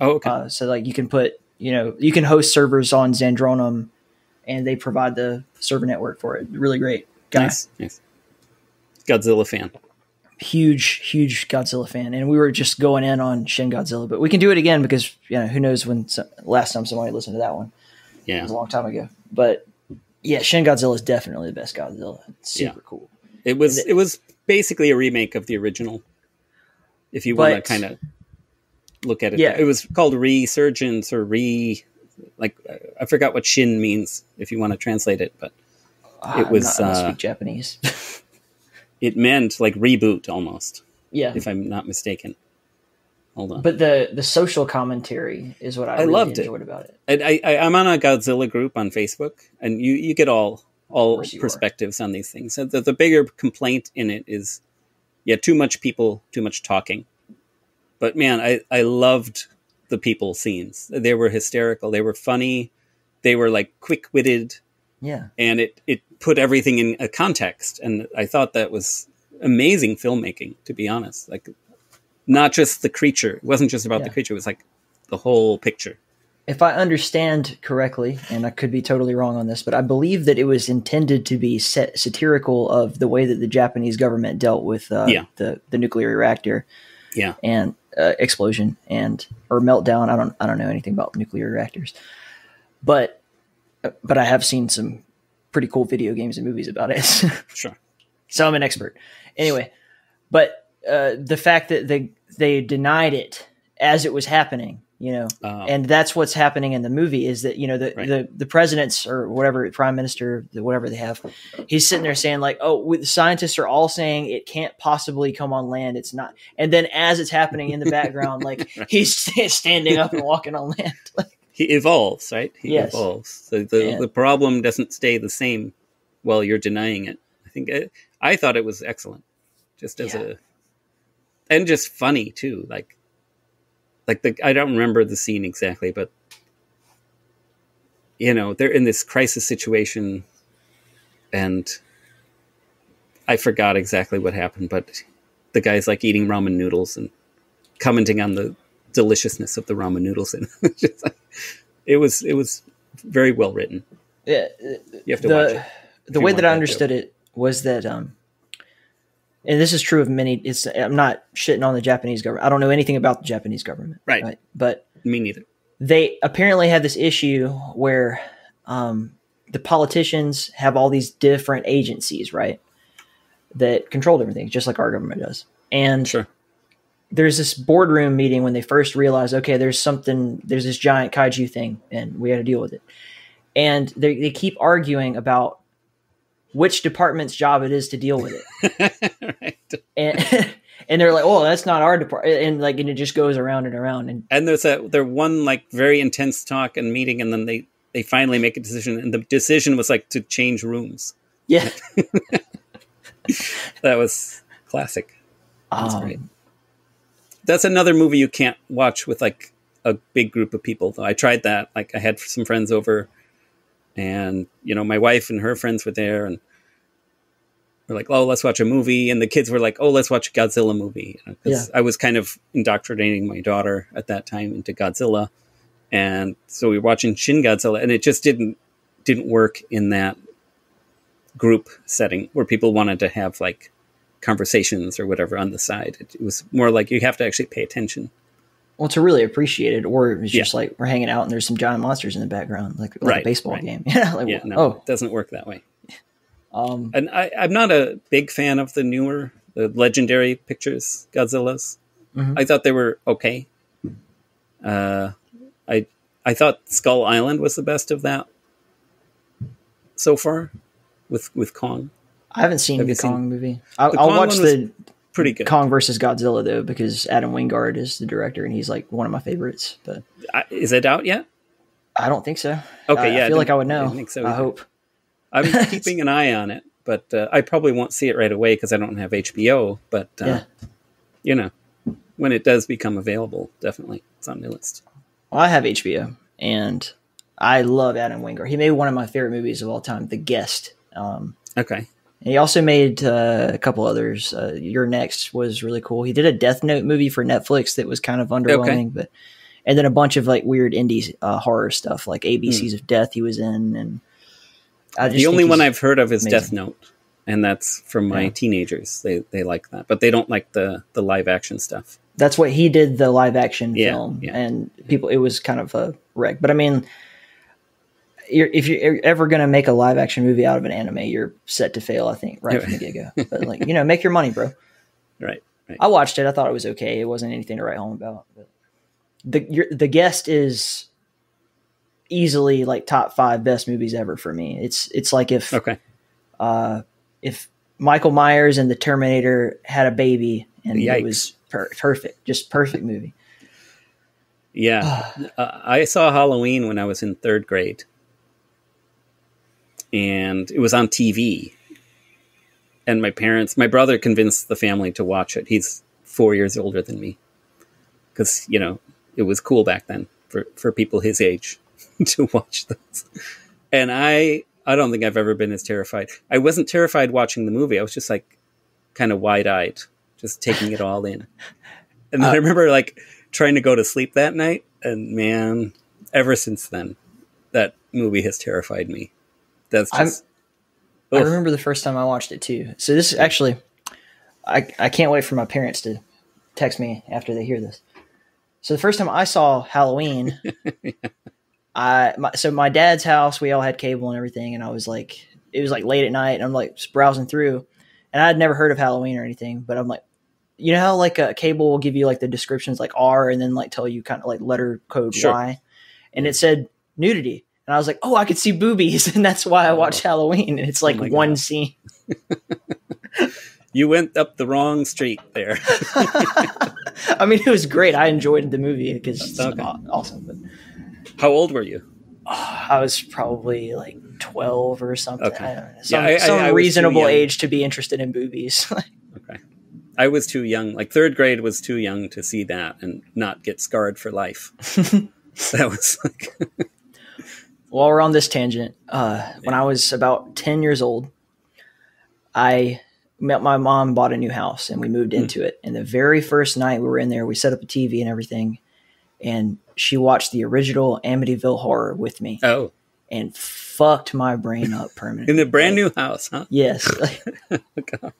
Oh, okay. Uh, so, like, you can put... You know, you can host servers on Zandronum, and they provide the server network for it. Really great guy. Nice, nice. Godzilla fan. Huge, huge Godzilla fan. And we were just going in on Shin Godzilla, but we can do it again because, you know, who knows when some, last time somebody listened to that one. Yeah. It was a long time ago. But, yeah, Shin Godzilla is definitely the best Godzilla. It's super yeah. cool. It was, it, it was basically a remake of the original, if you want to kind of... look at it. Yeah. It was called Resurgence or re like, I forgot what Shin means if you want to translate it, but it I'm was not, uh, speak Japanese. It meant like reboot almost. Yeah. If I'm not mistaken. Hold on. But the, the social commentary is what I, I really loved enjoyed it. about it. I, I, I'm on a Godzilla group on Facebook, and you, you get all, all perspectives on these things. So the, the bigger complaint in it is, yeah, too much people, too much talking. But man, I, I loved the people scenes. They were hysterical. They were funny. They were like quick witted. Yeah. And it, it put everything in a context. And I thought that was amazing filmmaking, to be honest. Like, not just the creature. It wasn't just about yeah. the creature. It was like the whole picture. If I understand correctly, and I could be totally wrong on this, but I believe that it was intended to be sat satirical of the way that the Japanese government dealt with uh, yeah. the, the nuclear reactor. Yeah. And uh, explosion and or meltdown. I don't I don't know anything about nuclear reactors, but but I have seen some pretty cool video games and movies about it. Sure. So I'm an expert anyway, but uh, the fact that they they denied it as it was happening, you know, um, and that's what's happening in the movie is that, you know, the, right. the, the president's or whatever, prime minister, whatever they have, he's sitting there saying like, oh, we, the scientists are all saying it can't possibly come on land. It's not. And then as it's happening in the background, like right. he's st standing up and walking on land. Like, he evolves, right? He yes. evolves. So the, yeah. the problem doesn't stay the same while you're denying it. I think I, I thought it was excellent just as yeah. a, and just funny too. Like, Like the, I don't remember the scene exactly, but you know they're in this crisis situation, and I forgot exactly what happened. But the guy's like eating ramen noodles and commenting on the deliciousness of the ramen noodles, and it was it was very well written. Yeah, you have to the, watch it. The way that I understood that it was that. Um, And this is true of many. It's I'm not shitting on the Japanese government. I don't know anything about the Japanese government, right? right? But me neither. They apparently had this issue where um, the politicians have all these different agencies, right, that control different things, just like our government does. And sure. there's this boardroom meeting when they first realize, okay, there's something, there's this giant kaiju thing, and we got to deal with it. And they they keep arguing about which department's job it is to deal with it. right. And and they're like, oh, that's not our department. And like, and it just goes around and around. And, and there's a, there one like very intense talk and meeting. And then they, they finally make a decision. And the decision was like to change rooms. Yeah. That was classic. That's um, great. That's another movie you can't watch with like a big group of people though. I tried that. Like I had some friends over, and, you know, my wife and her friends were there, and we're like, oh, let's watch a movie. And the kids were like, oh, let's watch a Godzilla movie. You know, 'cause yeah. I was kind of indoctrinating my daughter at that time into Godzilla. And so we were watching Shin Godzilla, and it just didn't, didn't work in that group setting where people wanted to have like conversations or whatever on the side. It, it was more like you have to actually pay attention. Well, to really appreciate it, or it was just yeah. like we're hanging out and there's some giant monsters in the background, like, like right, a baseball right. game. Yeah, like, yeah, no, oh. it doesn't work that way. Um, and I, I'm not a big fan of the newer, the Legendary Pictures Godzillas. Mm-hmm. I thought they were okay. Uh, I I thought Skull Island was the best of that so far, with with Kong. I haven't seen Have the Kong seen? movie. I'll, the Kong I'll watch the. Pretty good. Kong versus Godzilla, though, because Adam Wingard is the director, and he's like one of my favorites. But I, is it out yet? I don't think so. Okay, I, yeah, I feel I like I would know. I, think so I hope. I'm keeping an eye on it, but uh, I probably won't see it right away because I don't have H B O. But uh, yeah. you know, when it does become available, definitely it's on my list. Well, I have H B O, and I love Adam Wingard. He made one of my favorite movies of all time, The Guest. Um, okay. And he also made uh, a couple others. Uh, Your Next was really cool. He did a Death Note movie for Netflix that was kind of underwhelming, okay. but and then a bunch of like weird indie uh, horror stuff, like A B Cs mm. of Death. He was in, and I just the only one I've heard of is amazing. Death Note, and that's from my yeah. teenagers. They they like that, but they don't like the the live action stuff. That's what he did, the live action yeah, film, yeah. and people. It was kind of a wreck, but I mean. You're, if you're ever going to make a live action movie out of an anime, you're set to fail, I think, right from the get go. But like, you know, make your money, bro. Right, right. I watched it. I thought it was okay. It wasn't anything to write home about. But the your, the Guest is easily like top five best movies ever for me. It's it's like if okay, uh, if Michael Myers and the Terminator had a baby, and Yikes. it was per perfect, just perfect movie. Yeah, uh, I saw Halloween when I was in third grade. And it was on T V, and my parents, my brother convinced the family to watch it. He's four years older than me, because, you know, it was cool back then for, for people his age to watch this. And I, I don't think I've ever been as terrified. I wasn't terrified watching the movie. I was just like kind of wide eyed, just taking it all in. And then uh, I remember like trying to go to sleep that night. And man, ever since then, that movie has terrified me. That's just, I remember the first time I watched it too. So this is actually, I, I can't wait for my parents to text me after they hear this. So the first time I saw Halloween, yeah. I my, so my dad's house, we all had cable and everything. And I was like, it was like late at night, and I'm like browsing through, and I had never heard of Halloween or anything, but I'm like, you know how like a cable will give you like the descriptions like R and then like tell you kind of like letter code sure. Y, and it said nudity. And I was like, oh, I could see boobies. And that's why I watched oh. Halloween. And it's like oh one God. scene. You went up the wrong street there. I mean, it was great. I enjoyed the movie because it's okay. awesome. But... How old were you? Oh, I was probably like twelve or something. Okay. I don't know. Some, yeah, I, some I, I reasonable age to be interested in boobies. Okay. I was too young. Like third grade was too young to see that and not get scarred for life. That was like... While we're on this tangent, uh, yeah. when I was about ten years old, I met my mom, bought a new house, and we moved mm. into it. And the very first night we were in there, we set up a T V and everything, and she watched the original Amityville Horror with me. Oh. And fucked my brain up permanently. In the brand like, new house, huh? Yes. God.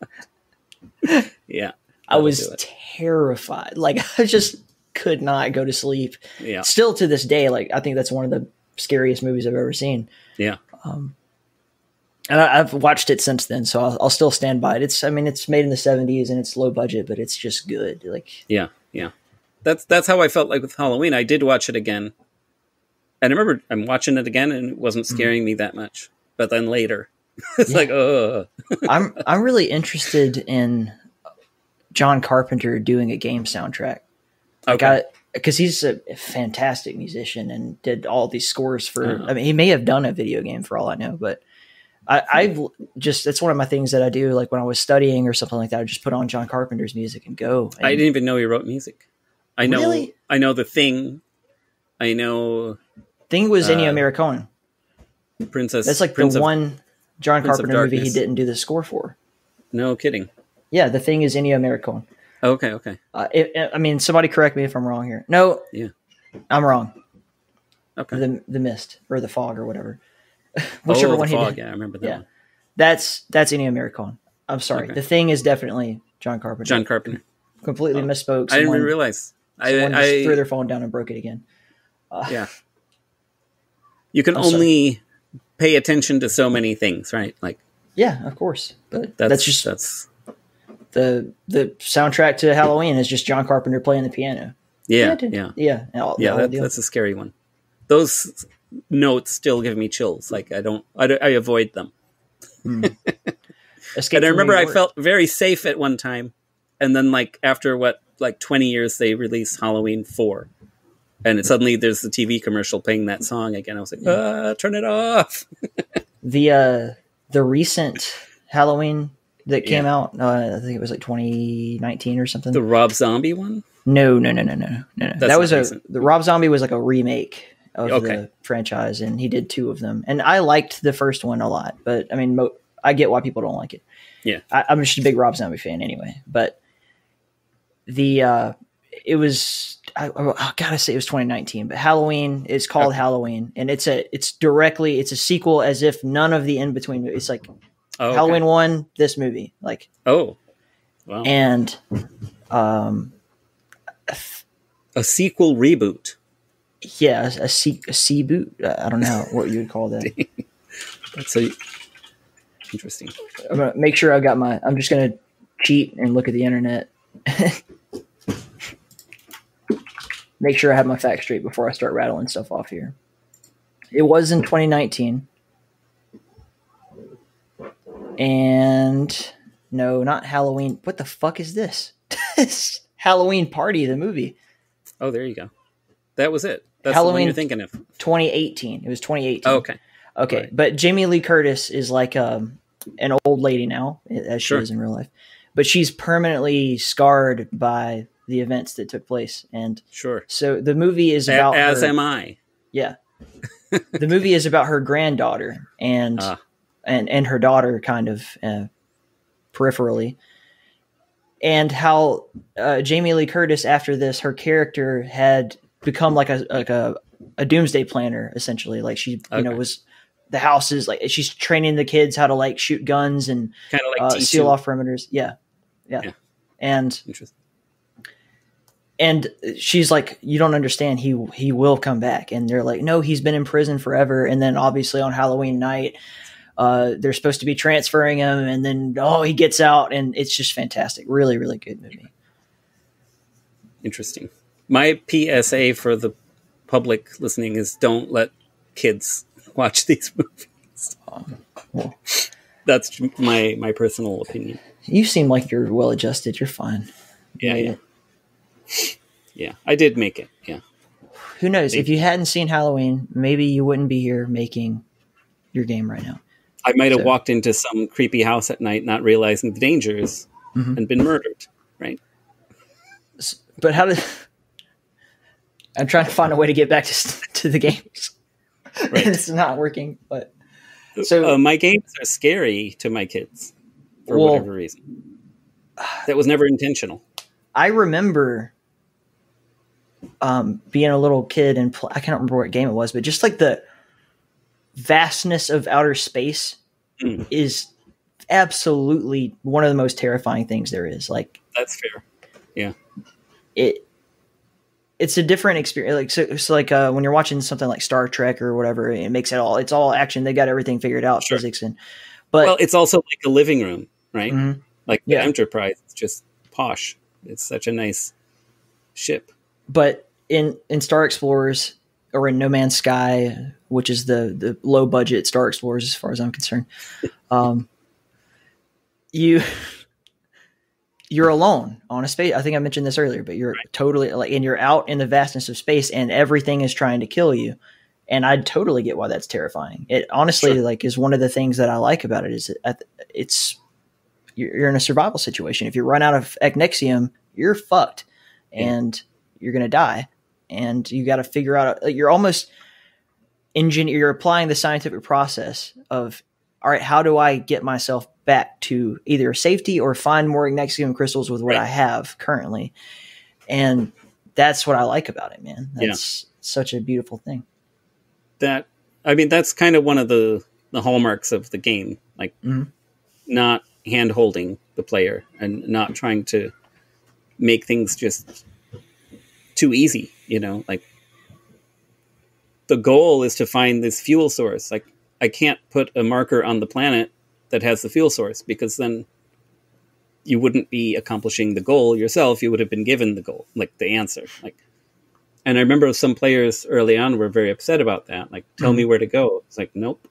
Yeah. I was terrified. Like, I just could not go to sleep. Yeah. Still to this day, like, I think that's one of the scariest movies I've ever seen. Yeah. Um, and I, I've watched it since then, so I'll, I'll still stand by it. It's, I mean, it's made in the seventies and it's low budget, but it's just good. Like, yeah, yeah. That's, that's how I felt like with Halloween. I did watch it again. And I remember I'm watching it again and it wasn't scaring mm-hmm. me that much, but then later it's yeah. like, oh, I'm, I'm really interested in John Carpenter doing a game soundtrack. Like okay. I got Because he's a fantastic musician and did all these scores for, oh. I mean, he may have done a video game for all I know, but I, I've just, that's one of my things that I do. Like when I was studying or something like that, I just put on John Carpenter's music and go. And I didn't even know he wrote music. I know, really? I know The Thing. I know. Thing was Ennio uh, Morricone. Princess. That's like Prince the of, one John Prince Carpenter movie he didn't do the score for. No kidding. Yeah. The Thing is Ennio Morricone. Okay, okay. Uh, it, it, I mean, somebody correct me if I'm wrong here. No, yeah, I'm wrong. Okay. The the mist or the fog or whatever. Whichever oh, one he fog, did. Yeah, I remember that yeah. one. That's, that's Ennio Morricone. I'm sorry. Okay. The Thing is definitely John Carpenter. John Carpenter. Completely oh. misspoke. Someone, I didn't even realize. Someone I, I, just threw their phone down and broke it again. Uh, yeah. You can I'm only sorry. pay attention to so many things, right? Like. Yeah, of course. But that's, that's just... That's, The the soundtrack to Halloween is just John Carpenter playing the piano. Yeah, yeah, yeah, yeah. All, yeah that, that's a scary one. Those notes still give me chills. Like I don't, I, I avoid them. Mm. And I remember I felt very safe at one time, and then like after what like twenty years they released Halloween four, and it, suddenly there's the T V commercial playing that song again. I was like, yeah. ah, turn it off. the uh, the recent Halloween. That came yeah. out, uh, I think it was like twenty nineteen or something. The Rob Zombie one? No, no, no, no, no, no, no. That was a recent. The Rob Zombie was like a remake of okay. the franchise, and he did two of them. And I liked the first one a lot, but I mean, mo- I get why people don't like it. Yeah, I- I'm just a big Rob Zombie fan anyway. But the uh, it was I, I gotta say it was twenty nineteen, but Halloween is called okay. Halloween, and it's a it's directly it's a sequel as if none of the in between. It's like. Oh, okay. Halloween one, this movie, like oh, wow. and um, a sequel reboot. Yeah, a se a seaboot. I don't know what you would call that. That's a, interesting. I'm gonna make sure I got my. I'm just gonna cheat and look at the internet. Make sure I have my facts straight before I start rattling stuff off here. It was in twenty nineteen. And no, not Halloween. What the fuck is this? It's Halloween Party, the movie. Oh, there you go. That was it. That's Halloween the one you're thinking of. twenty eighteen. It was twenty eighteen. Oh, okay. Okay. Right. But Jamie Lee Curtis is like um, an old lady now, as she sure. is in real life. But she's permanently scarred by the events that took place. And sure. So the movie is a- about As her, am I. Yeah. The movie is about her granddaughter and... Uh. And, and her daughter kind of uh, peripherally, and how uh, Jamie Lee Curtis, after this, her character had become like a, like a, a doomsday planner, essentially. Like she, you okay. know, was the houses like she's training the kids how to like shoot guns and kind of like uh, seal off perimeters. Yeah. Yeah. yeah. And, Interesting. and she's like, you don't understand. He, he will come back. And they're like, no, he's been in prison forever. And then obviously on Halloween night, Uh, they're supposed to be transferring him, and then oh, he gets out, and it's just fantastic. Really, really good movie. interesting. My P S A for the public listening is don't let kids watch these movies. Um, well, that's my my personal opinion. You seem like you're well adjusted. You're fine. Yeah, yeah. It. Yeah, I did make it. Yeah. Who knows? Maybe. If you hadn't seen Halloween, maybe you wouldn't be here making your game right now. I might have so. walked into some creepy house at night, not realizing the dangers, mm-hmm. and been murdered. Right. But how did? I'm trying to find a way to get back to to the games. Right. It's not working. But so uh, my games are scary to my kids for well, whatever reason. That was never intentional. I remember um, being a little kid and pl- I can't remember what game it was, but just like the vastness of outer space mm. is absolutely one of the most terrifying things there is. Like that's fair. Yeah. It. It's a different experience. Like so, so like uh, when you're watching something like Star Trek or whatever, it makes it all. It's all action. They got everything figured out, sure. physics and. But well, it's also like a living room, right? Mm-hmm. Like the yeah. Enterprise, it's just posh. It's such a nice ship. But in in Star Explorers or in No Man's Sky, which is the the low budget Star Explorers, as far as I'm concerned, um, you. You're alone on a space. I think I mentioned this earlier, but you're right. totally like, and you're out in the vastness of space and everything is trying to kill you. And I totally get why that's terrifying. It honestly sure. like is one of the things that I like about it is it, it's, you're in a survival situation. If you run out of Ecnexium, you're fucked yeah. and you're going to die. And you got to figure out, like, you're almost engineer. You're applying the scientific process of, all right, how do I get myself back to either safety or find more Ecnexium crystals with what right. I have currently? And that's what I like about it, man. That's yeah. such a beautiful thing. That, I mean, that's kind of one of the, the hallmarks of the game, like mm-hmm. not hand holding the player and not trying to make things just too easy. You know, like the goal is to find this fuel source. Like I can't put a marker on the planet that has the fuel source, because then you wouldn't be accomplishing the goal yourself. You would have been given the goal, like the answer. Like, and I remember some players early on were very upset about that. Like, tell mm-hmm. me where to go. It's like, nope.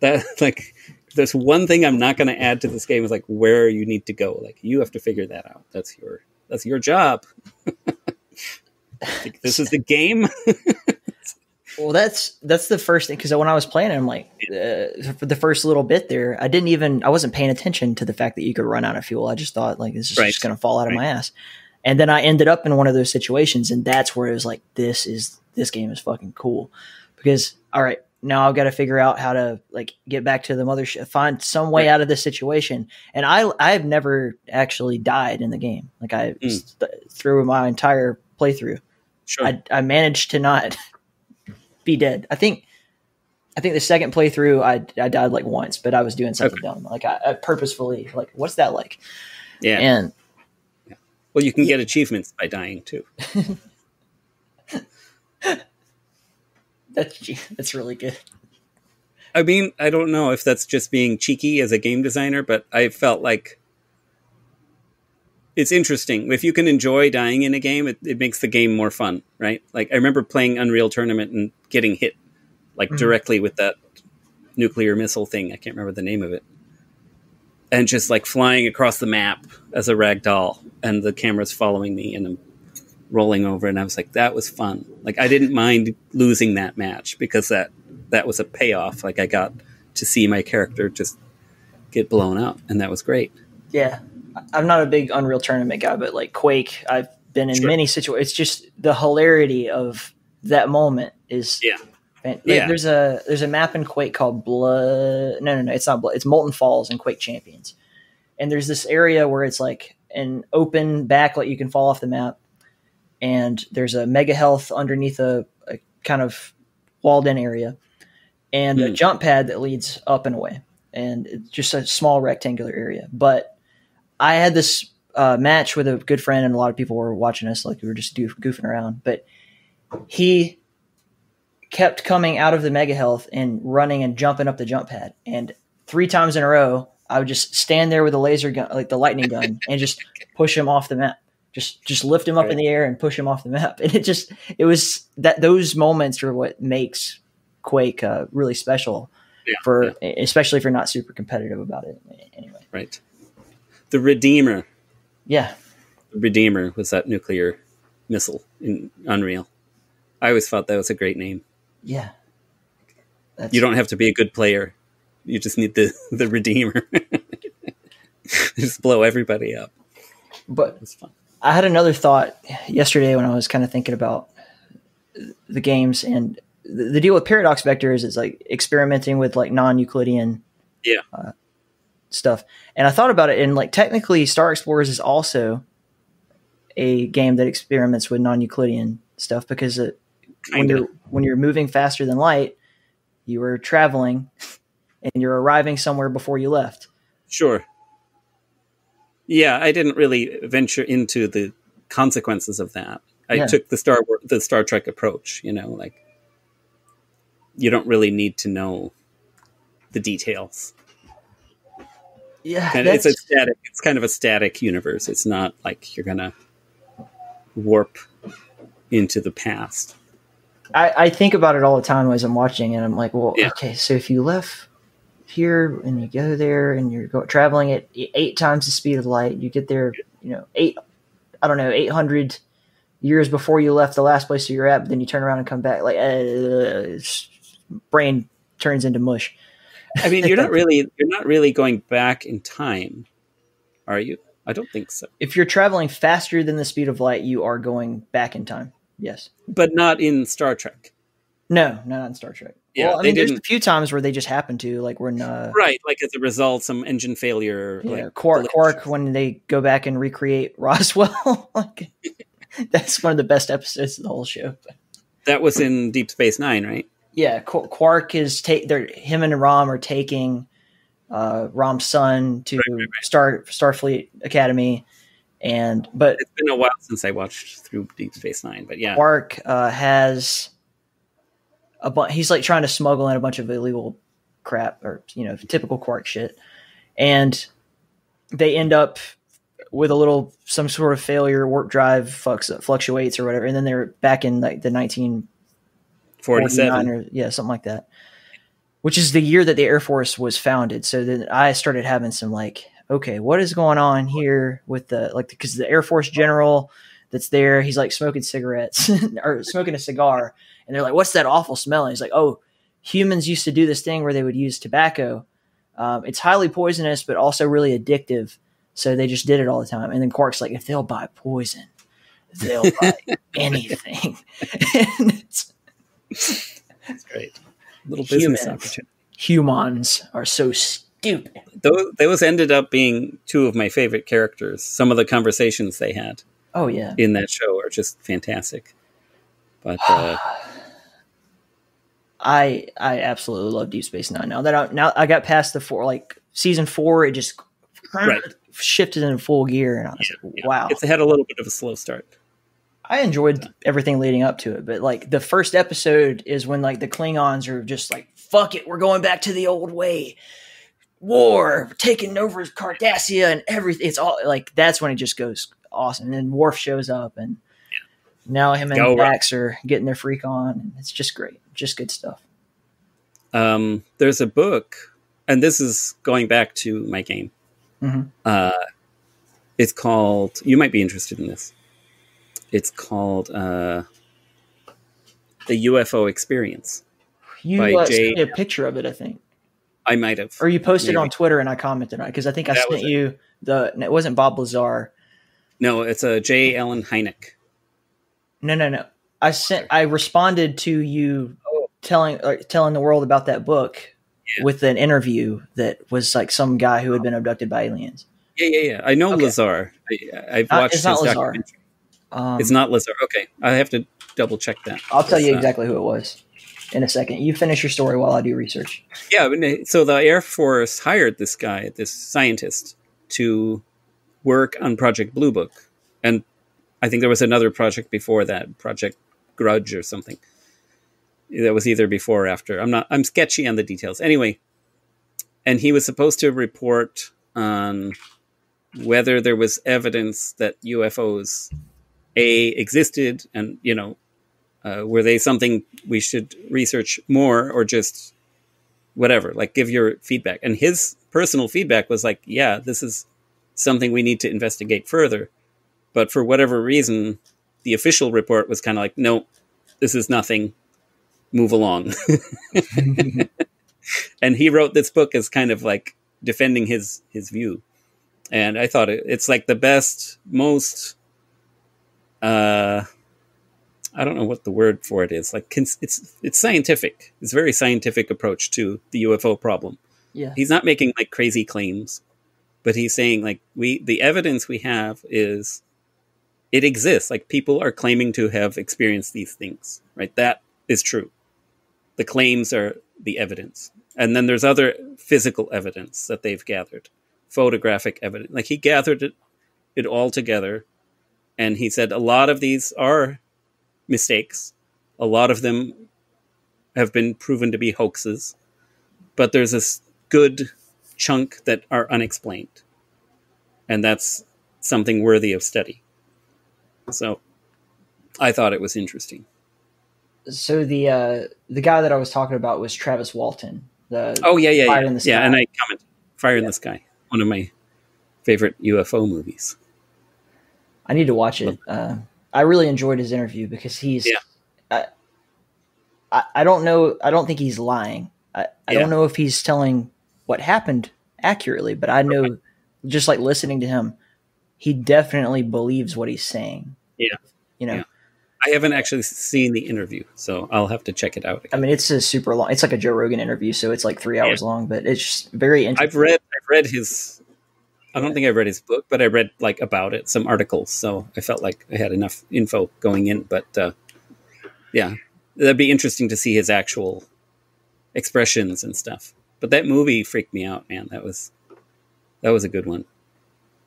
That like, there's one thing I'm not going to add to this game is like where you need to go. Like, you have to figure that out. That's your that's your job. Like, this is the game. Well, that's that's the first thing, because when I was playing it, I'm like, uh, for the first little bit there, I didn't even, I wasn't paying attention to the fact that you could run out of fuel. I just thought, like, this is right. just going to fall out right. of my ass. And then I ended up in one of those situations, and that's where it was like, this is this game is fucking cool, because all right, now I've got to figure out how to like get back to the mothership, find some way right. out of this situation. And I I've never actually died in the game. Like I mm. st- through my entire playthrough, sure. I I managed to not. Be dead. I think, I think the second playthrough, I I died like once, but I was doing something okay. dumb, like I, I purposefully, like what's that like? Yeah, and yeah. well, you can yeah. get achievements by dying too. that's that's really good. I mean, I don't know if that's just being cheeky as a game designer, but I felt like it's interesting. If you can enjoy dying in a game, it, it makes the game more fun, right? Like, I remember playing Unreal Tournament and getting hit, like, mm-hmm. directly with that nuclear missile thing. I can't remember the name of it. And just, like, flying across the map as a ragdoll, and the camera's following me, and I'm rolling over, and I was like, that was fun. Like, I didn't mind losing that match, because that, that was a payoff. Like, I got to see my character just get blown up, and that was great. Yeah. I'm not a big Unreal Tournament guy, but like Quake, I've been in sure. many situations. It's just the hilarity of that moment is yeah. Man, yeah. There's a there's a map in Quake called Blood. No, no, no, it's not Blood. It's Molten Falls in Quake Champions, and there's this area where it's like an open backlight. You can fall off the map, and there's a mega health underneath a, a kind of walled in area, and mm. a jump pad that leads up and away, and it's just a small rectangular area, but I had this uh, match with a good friend, and a lot of people were watching us, like we were just goof- goofing around. But he kept coming out of the mega health and running and jumping up the jump pad. And three times in a row, I would just stand there with a laser gun, like the lightning gun, and just push him off the map. Just just lift him up right. in the air and push him off the map. And it just it was that those moments are what makes Quake uh, really special yeah, for yeah. especially if you're not super competitive about it anyway. Right. The Redeemer. Yeah. The Redeemer was that nuclear missile in Unreal. I always thought that was a great name. Yeah. That's you don't have to be a good player. You just need the, the Redeemer. Just blow everybody up. But it's fun. I had another thought yesterday when I was kind of thinking about the games, and the, the deal with Paradox Vector is it's like experimenting with like non-Euclidean yeah. uh, stuff. And I thought about it, and like technically Star Explorers is also a game that experiments with non-Euclidean stuff because it, when you're when you're moving faster than light, you are traveling and you're arriving somewhere before you left. Sure. Yeah, I didn't really venture into the consequences of that. I yeah. took the Star the Star Trek approach, you know, like you don't really need to know the details. Yeah, and it's a static. It's kind of a static universe. It's not like you're gonna warp into the past. I, I think about it all the time as I'm watching, and I'm like, well, yeah. okay, so if you left here and you go there and you're go traveling at eight times the speed of light, you get there, you know, eight, I don't know, eight hundred years before you left the last place you're at, but then you turn around and come back, like, uh, brain turns into mush. I mean, you're not really, you're not really going back in time, are you? I don't think so. If you're traveling faster than the speed of light, you are going back in time. Yes. But not in Star Trek. No, not in Star Trek. Yeah, well, I mean, didn't. There's a few times where they just happen to, like when... Uh, right, like as a result, some engine failure. Yeah, like Quark, Quark, when they go back and recreate Roswell. Like, that's one of the best episodes of the whole show. That was in Deep Space Nine, right? Yeah, Qu Quark is... Ta they're, him and Rom are taking uh, Rom's son to right, right, right. Star Starfleet Academy. And but it's been a while since I watched through Deep Space Nine, but yeah. Quark uh, has... A bu he's like trying to smuggle in a bunch of illegal crap or, you know, typical Quark shit. And they end up with a little, some sort of failure, warp drive fucks, fluctuates or whatever. And then they're back in like the nineteen forty-nine or yeah, something like that, which is the year that the Air Force was founded. So then I started having some like, okay, what is going on here with the, like, because the Air Force general that's there, he's like smoking cigarettes or smoking a cigar. And they're like, what's that awful smell? And he's like, oh, humans used to do this thing where they would use tobacco. Um, it's highly poisonous, but also really addictive. So they just did it all the time. And then Quark's like, if they'll buy poison, they'll buy anything. And it's, that's great. Little business opportunity. Humans are so stupid. Those, those ended up being two of my favorite characters. Some of the conversations they had oh, yeah. in that show are just fantastic. But uh, I I absolutely love Deep Space Nine. Now that I, now I got past the four, like season four, it just right. shifted into full gear, and I was yeah, like, yeah. wow, it's had a little bit of a slow start. I enjoyed yeah. everything leading up to it, but like the first episode is when like the Klingons are just like, "Fuck it, we're going back to the old way." War taking over Cardassia and everything. It's all like that's when it just goes awesome. And then Worf shows up and. Now him and Go Dax are getting their freak on. It's just great. Just good stuff. Um, there's a book, and this is going back to my game. Mm-hmm. uh, it's called, you might be interested in this. It's called uh, The U F O Experience. You uh, sent me a picture of it, I think. I might have. Or you posted Maybe. on Twitter and I commented on it, because I think I that sent you the, it wasn't Bob Lazar. No, it's a J. Allen Hynek. No, no, no. I sent. I responded to you telling uh, telling the world about that book yeah. with an interview that was like some guy who had been abducted by aliens. Yeah, yeah, yeah. I know okay. Lazar. I, I've watched. Uh, it's not his Lazar. Um, it's not Lazar. Okay, I have to double check that. I'll tell you exactly uh, who it was in a second. You finish your story while I do research. Yeah. So the Air Force hired this guy, this scientist, to work on Project Blue Book, and. I think there was another project before that, Project Grudge or something. That was either before or after. I'm not. I'm sketchy on the details. Anyway, and he was supposed to report on whether there was evidence that U F Os A, existed, and, you know, uh, were they something we should research more, or just whatever, like give your feedback. And his personal feedback was like, yeah, this is something we need to investigate further. But for whatever reason, the official report was kind of like, no, this is nothing. Move along. And he wrote this book as kind of like defending his, his view. And I thought it, it's like the best, most, uh, I don't know what the word for it is. Like it's, it's scientific. It's a very scientific approach to the U F O problem. Yeah. He's not making like crazy claims, but he's saying like we, the evidence we have is it exists. Like people are claiming to have experienced these things, right? That is true. The claims are the evidence. And then there's other physical evidence that they've gathered. Photographic evidence. Like he gathered it, it all together, and he said a lot of these are mistakes. A lot of them have been proven to be hoaxes, but there's this good chunk that are unexplained, and that's something worthy of study. So I thought it was interesting. So the uh, the guy that I was talking about was Travis Walton. The oh yeah yeah Fire yeah in the Sky. Yeah, and I commented Fire in yeah. the Sky. One of my favorite U F O movies. I need to watch it. Uh, I really enjoyed his interview because he's, yeah. I, I, I don't know. I don't think he's lying. I, I yeah. don't know if he's telling what happened accurately, but I know right. just like listening to him, he definitely believes what he's saying. Yeah. You know, yeah. I haven't actually seen the interview, so I'll have to check it out again. I mean, it's a super long, it's like a Joe Rogan interview, so it's like three hours yeah. long, but it's just very interesting. I've read, I've read his, I don't yeah. think I've read his book, but I read like about it, some articles. So I felt like I had enough info going in, but uh, yeah, that'd be interesting to see his actual expressions and stuff. But that movie freaked me out, man. That was, that was a good one.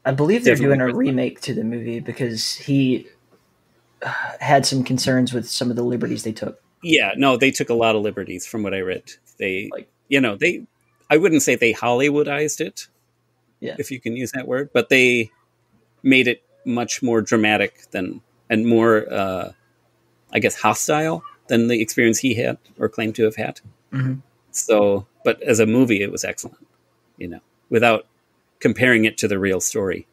I believe they're Definitely doing a remake to the movie because he had some concerns with some of the liberties they took. Yeah, no, they took a lot of liberties from what I read. They, like, you know, they, I wouldn't say they Hollywoodized it, yeah, if you can use that word, but they made it much more dramatic than, and more, uh, I guess, hostile than the experience he had or claimed to have had. Mm-hmm. So, but as a movie, it was excellent, you know, without comparing it to the real story.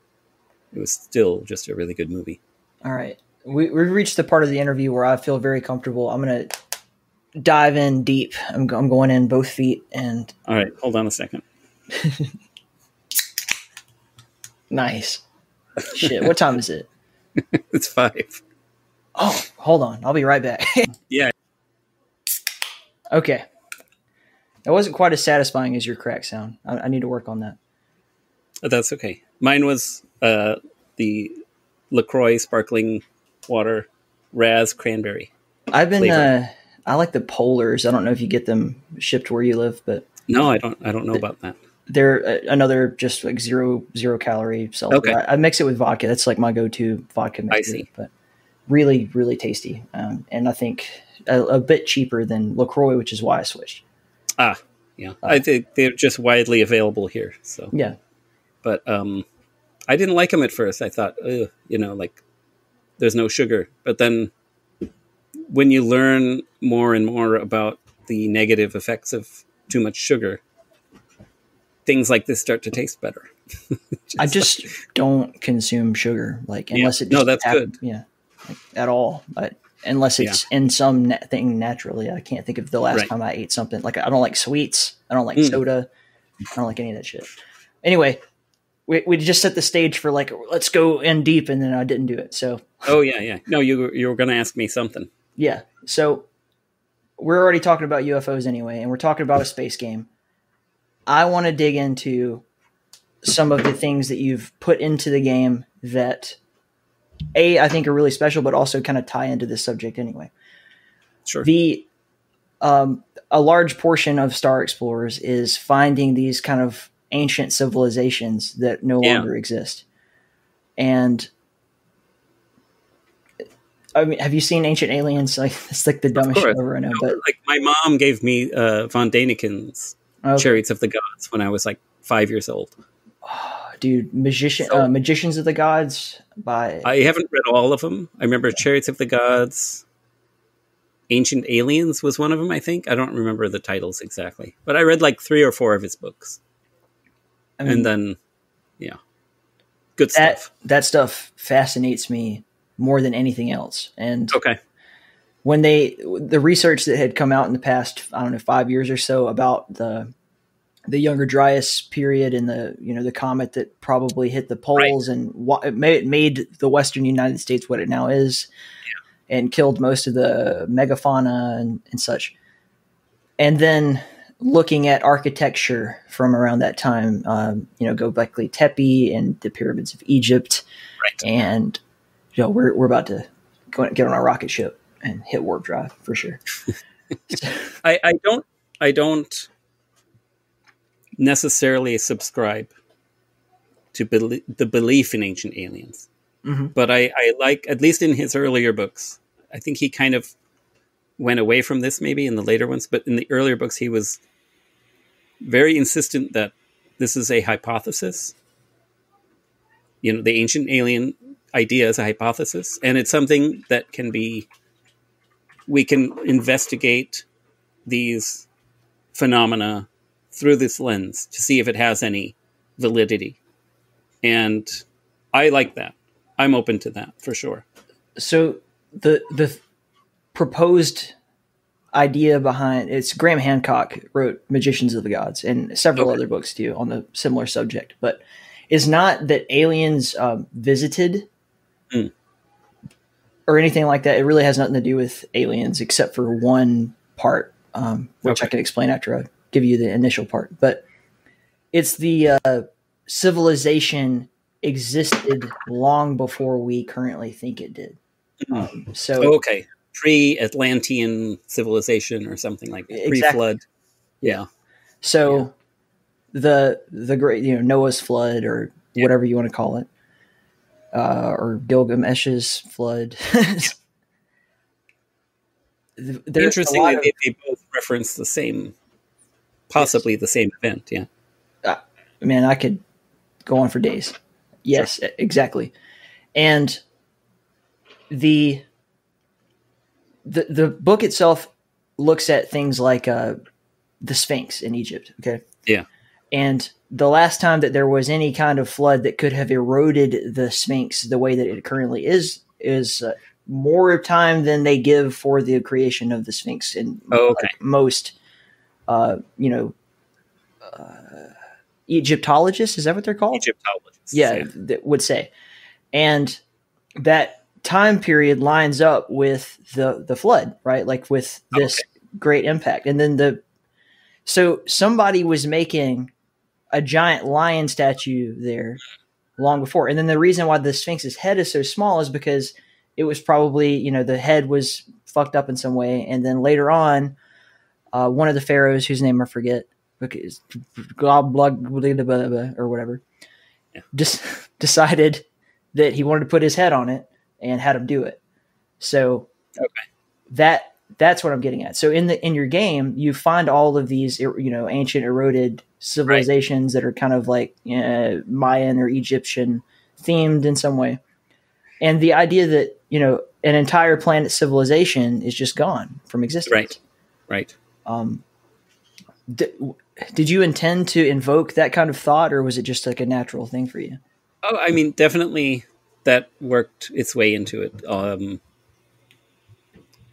It was still just a really good movie. All right. We we reached the part of the interview where I feel very comfortable. I'm going to dive in deep. I'm, I'm going in both feet. And all right, hold on a second. Nice. Shit, what time is it? It's five. Oh, hold on. I'll be right back. Yeah. Okay. That wasn't quite as satisfying as your crack sound. I, I need to work on that. That's okay. Mine was uh, the LaCroix sparkling water, Raz cranberry. I've been, uh, I like the Polars. I don't know if you get them shipped where you live, but no, I don't, I don't know th- about that. They're uh, another just like zero, zero calorie seltzer. Okay. I, I mix it with vodka. That's like my go-to vodka mix. I see. It, but really, really tasty. Um, and I think a, a bit cheaper than LaCroix, which is why I switched. Ah, yeah. Uh, I think they're just widely available here. So yeah. But, um, I didn't like them at first. I thought, you know, like there's no sugar. But then when you learn more and more about the negative effects of too much sugar, things like this start to taste better. just I just like, don't consume sugar, like unless yeah. it just no, that's happens, good. Yeah, like, at all. But unless it's yeah. in some na- thing naturally, I can't think of the last right. time I ate something. Like I don't like sweets. I don't like mm. soda. I don't like any of that shit. Anyway. We we just set the stage for like, let's go in deep. And then I didn't do it. So, oh yeah. Yeah. No, you, you were going to ask me something. Yeah. So we're already talking about U F Os anyway, and we're talking about a space game. I want to dig into some of the things that you've put into the game that a, I think are really special, but also kind of tie into this subject anyway. Sure. The, um, a large portion of Star Explorers is finding these kind of ancient civilizations that no yeah. longer exist. And I mean, have you seen Ancient Aliens? Like it's like the dumbest shit ever. I know, no, but like my mom gave me uh, von Däniken's okay. Chariots of the Gods when I was like five years old. Oh, dude, Magician, so, uh, Magicians of the Gods by... I haven't read all of them. I remember Chariots of the Gods. Ancient Aliens was one of them, I think. I don't remember the titles exactly. But I read like three or four of his books. I mean, and then, yeah. Good that, stuff. That stuff fascinates me more than anything else. And okay. When they, the research that had come out in the past, I don't know, five years or so about the the Younger Dryas period and the, you know, the comet that probably hit the poles right. and wa- it, made, it made the Western United States what it now is yeah. and killed most of the megafauna and, and such. And then looking at architecture from around that time, um, you know, Göbekli Tepe and the pyramids of Egypt right. and, you know, we're, we're about to go get on our rocket ship and hit warp drive for sure. so. I, I don't, I don't necessarily subscribe to be- the belief in ancient aliens. Mm-hmm. But I, I like, at least in his earlier books, I think he kind of went away from this maybe in the later ones, but in the earlier books, he was very insistent that this is a hypothesis. You know, the ancient alien idea is a hypothesis, and it's something that can be, we can investigate these phenomena through this lens to see if it has any validity. And I like that. I'm open to that for sure. So the the proposed idea behind it's Graham Hancock wrote Magicians of the Gods and several okay. other books too on the similar subject, but it's not that aliens um, visited mm. or anything like that. It really has nothing to do with aliens except for one part, um, which okay. I can explain after I give you the initial part, but it's the uh, civilization existed long before we currently think it did. Um, so oh, okay, pre-Atlantean civilization or something like that. Exactly. Pre-flood, yeah. So yeah. the the great you know Noah's flood or yeah. whatever you want to call it, uh, or Gilgamesh's flood. Interestingly, of, they both reference the same. Possibly the same event, yeah. Uh, man, I could go on for days. Yes, sure. Exactly. And the, the the book itself looks at things like uh, the Sphinx in Egypt, okay? Yeah. And the last time that there was any kind of flood that could have eroded the Sphinx the way that it currently is, is uh, more time than they give for the creation of the Sphinx in oh, okay. like, most... Uh, you know, uh, Egyptologists, is that what they're called? Egyptologists. Yeah, yeah. That would say. And that time period lines up with the, the flood, right? Like with this okay. great impact. And then the, so somebody was making a giant lion statue there long before. And then the reason why the Sphinx's head is so small is because it was probably, you know, the head was fucked up in some way. And then later on, Uh, one of the pharaohs, whose name I forget, because blah, blah, blah, blah, blah, blah, or whatever, yeah. just decided that he wanted to put his head on it and had him do it. So okay. that that's what I'm getting at. So in the in your game, you find all of these you know ancient eroded civilizations right. that are kind of like uh, Mayan or Egyptian themed in some way, and the idea that you know an entire planet civilization is just gone from existence. Right. Right. Um, did, did you intend to invoke that kind of thought, or was it just like a natural thing for you? Oh, I mean, definitely that worked its way into it. Um,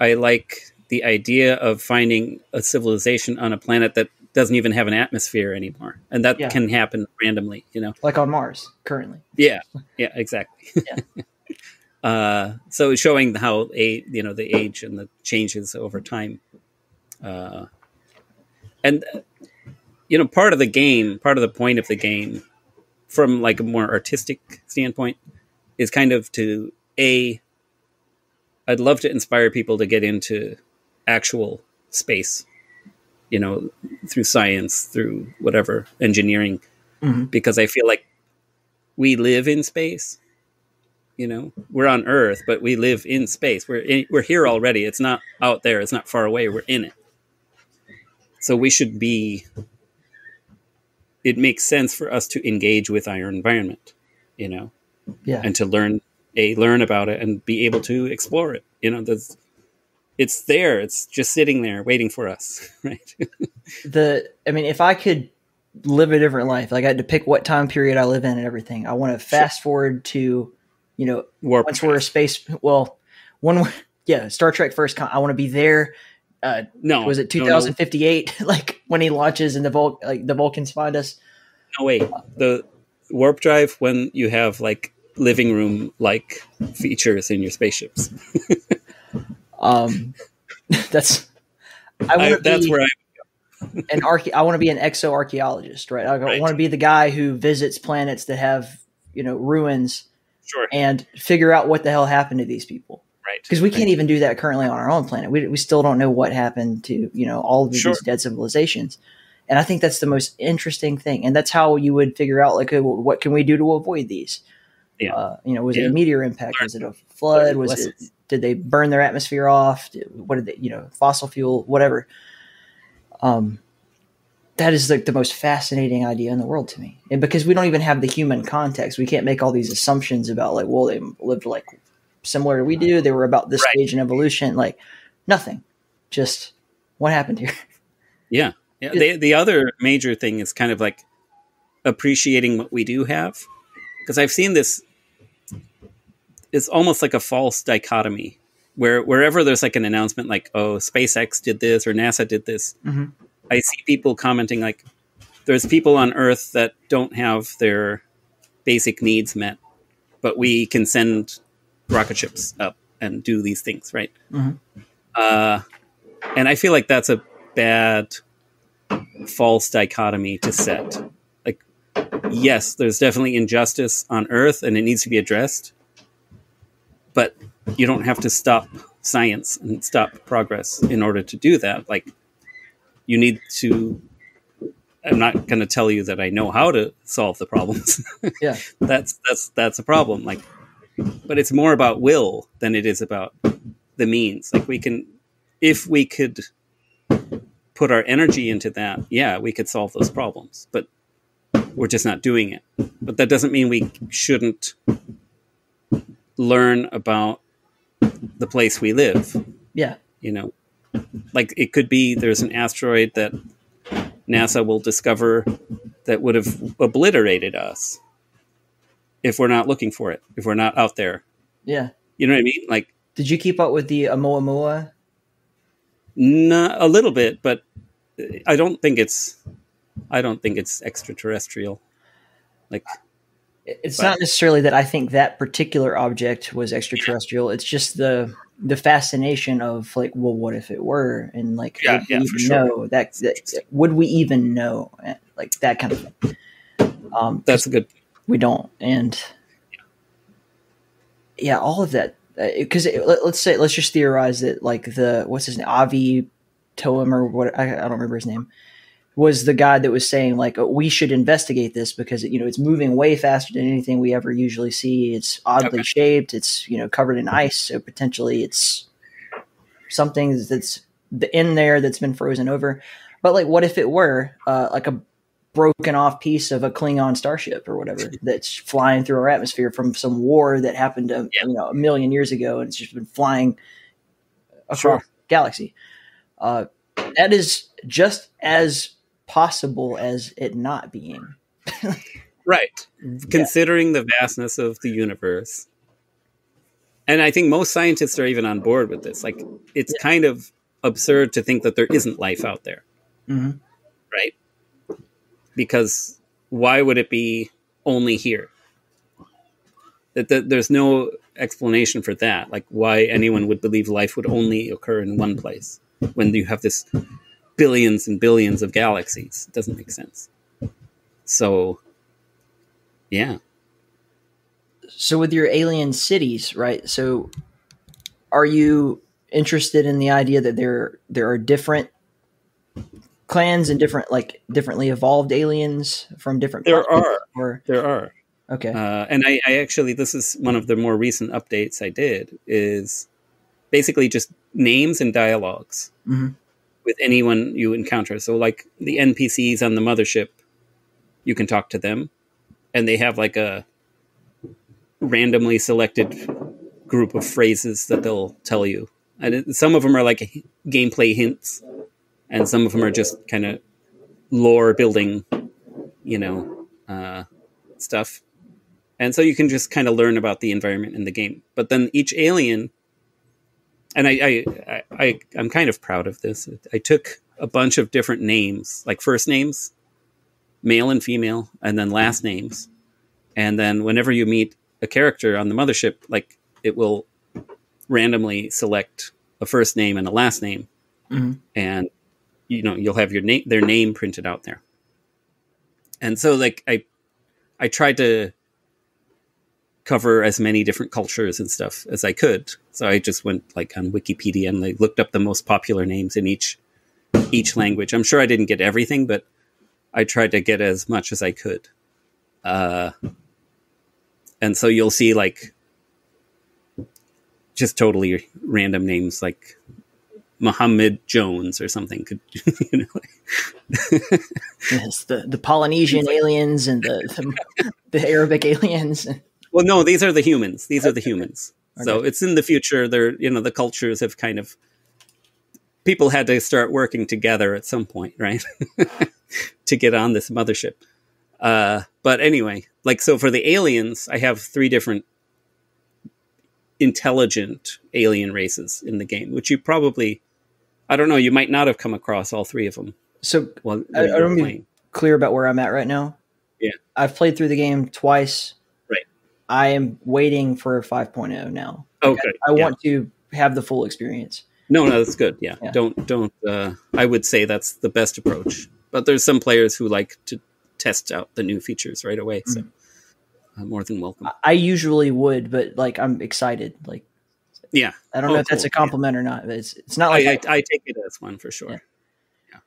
I like the idea of finding a civilization on a planet that doesn't even have an atmosphere anymore. And that yeah. can happen randomly, you know, like on Mars currently. Yeah. Yeah, exactly. Yeah. uh, so it's showing how a, you know, the age and the changes over time. Uh, and, you know, part of the game, part of the point of the game from like a more artistic standpoint is kind of to, A, I'd love to inspire people to get into actual space, you know, through science, through whatever, engineering, mm-hmm. because I feel like we live in space, you know, we're on Earth, but we live in space. We're in, we're here already. It's not out there. It's not far away. We're in it. So we should be it makes sense for us to engage with our environment, you know, yeah, and to learn a learn about it and be able to explore it. You know, that's, it's there. It's just sitting there waiting for us, right? the I mean, if I could live a different life, like I had to pick what time period I live in and everything, I want to fast forward to, you know, Warp once we're a space. Well, one, yeah, Star Trek First Con. I want to be there. Uh, no, was it two thousand fifty-eight? No, no. Like when he launches and the Vul- like the Vulcans find us. No, wait, the warp drive when you have like living room like features in your spaceships. um, that's I, I that's be where I an arche- I want to be an exoarchaeologist, right? I, right. I want to be the guy who visits planets that have, you know, ruins, sure, and figure out what the hell happened to these people. Because we can't right. even do that currently on our own planet. We, we still don't know what happened to, you know, all of these sure. dead civilizations. And I think that's the most interesting thing. And that's how you would figure out, like, what can we do to avoid these? Yeah. Uh, you know, was yeah. it a meteor impact? Learn. Was it a flood? Was lessons. It? Did they burn their atmosphere off? Did, what did they, you know, fossil fuel, whatever. Um, that is like the most fascinating idea in the world to me. And because we don't even have the human context, we can't make all these assumptions about, like, well, they lived like similar to we do, they were about this right. stage in evolution, like nothing, just what happened here. Yeah, yeah. The, the other major thing is kind of like appreciating what we do have, because I've seen this, it's almost like a false dichotomy where wherever there's like an announcement like, oh, SpaceX did this or NASA did this, mm-hmm. I see people commenting like, there's people on Earth that don't have their basic needs met, but we can send rocket ships up and do these things, right? Mm-hmm. Uh, and I feel like that's a bad false dichotomy to set. Like, yes, there's definitely injustice on Earth and it needs to be addressed, but you don't have to stop science and stop progress in order to do that. Like, you need to, I'm not going to tell you that I know how to solve the problems. Yeah. That's, that's, that's a problem. Like, but it's more about will than it is about the means. Like, we can, if we could put our energy into that, yeah, we could solve those problems, but we're just not doing it. But that doesn't mean we shouldn't learn about the place we live. Yeah. You know, like it could be there's an asteroid that NASA will discover that would have obliterated us if we're not looking for it, if we're not out there. Yeah. You know what I mean? Like, did you keep up with the Oumuamua? No, a little bit, but I don't think it's, I don't think it's extraterrestrial. Like, it's but, not necessarily that I think that particular object was extraterrestrial. Yeah. It's just the, the fascination of like, well, what if it were? And like, yeah, would yeah, we even sure. know that, that, would we even know? Like that kind of thing. Um, That's a good We don't. And yeah, all of that. Because uh, let, let's say, let's just theorize that like the, what's his name? Avi Toem or what? I, I don't remember his name, was the guy that was saying like, oh, we should investigate this because, you know, it's moving way faster than anything we ever usually see. It's oddly okay. shaped. It's, you know, covered in ice. So potentially it's something that's in there that's been frozen over. But like, what if it were uh, like a broken off piece of a Klingon starship or whatever that's flying through our atmosphere from some war that happened a, yeah. you know, a million years ago, and it's just been flying across sure. the galaxy. Uh, that is just as possible as it not being. Right. Considering yeah. the vastness of the universe. And I think most scientists are even on board with this. Like, it's yeah. kind of absurd to think that there isn't life out there. Mm-hmm. Right. Because why would it be only here? That, that there's no explanation for that. Like, why anyone would believe life would only occur in one place when you have this billions and billions of galaxies. It doesn't make sense. So, yeah. So with your alien cities, right? So are you interested in the idea that there there are different clans and different, like differently evolved aliens from different. There are, or? there are. Okay. Uh, and I, I actually, this is one of the more recent updates I did, is basically just names and dialogues mm-hmm. with anyone you encounter. So like the N P Cs on the mothership you can talk to them, and they have like a randomly selected group of phrases that they'll tell you. And it, some of them are like h- gameplay hints, and some of them are just kind of lore building, you know, uh, stuff. And so you can just kind of learn about the environment in the game. But then each alien, and I, I, I, I I'm kind of proud of this. I took a bunch of different names, like first names, male and female, and then last names. And then whenever you meet a character on the mothership, like it will randomly select a first name and a last name. Mm-hmm. And, you know, you'll have your name, their name printed out there. And so like, I, I tried to cover as many different cultures and stuff as I could. So I just went like on Wikipedia and like looked up the most popular names in each, each language. I'm sure I didn't get everything, but I tried to get as much as I could. Uh, and so you'll see like just totally random names like Muhammad Jones or something. Could you know? Like yes, the, the Polynesian aliens and the, the the Arabic aliens. Well, no, these are the humans. These okay. are the humans. Okay. So it's in the future. They're, you know, the cultures have kind of, people had to start working together at some point, right? To get on this mothership. Uh, but anyway, like, so for the aliens, I have three different intelligent alien races in the game, which you probably, I don't know, you might not have come across all three of them. So well, I, I don't be clear about where I'm at right now. Yeah. I've played through the game twice. Right. I am waiting for five point oh now. Okay. Like I, I yeah. want to have the full experience. No, no, that's good. Yeah. yeah. Don't, don't, uh, I would say that's the best approach, but there's some players who like to test out the new features right away. So mm-hmm. I'm more than welcome. I usually would, but like, I'm excited. Like, yeah, I don't oh, know if that's cool. a compliment yeah. or not, but it's, it's not like I, I, I take it as one for sure. Yeah.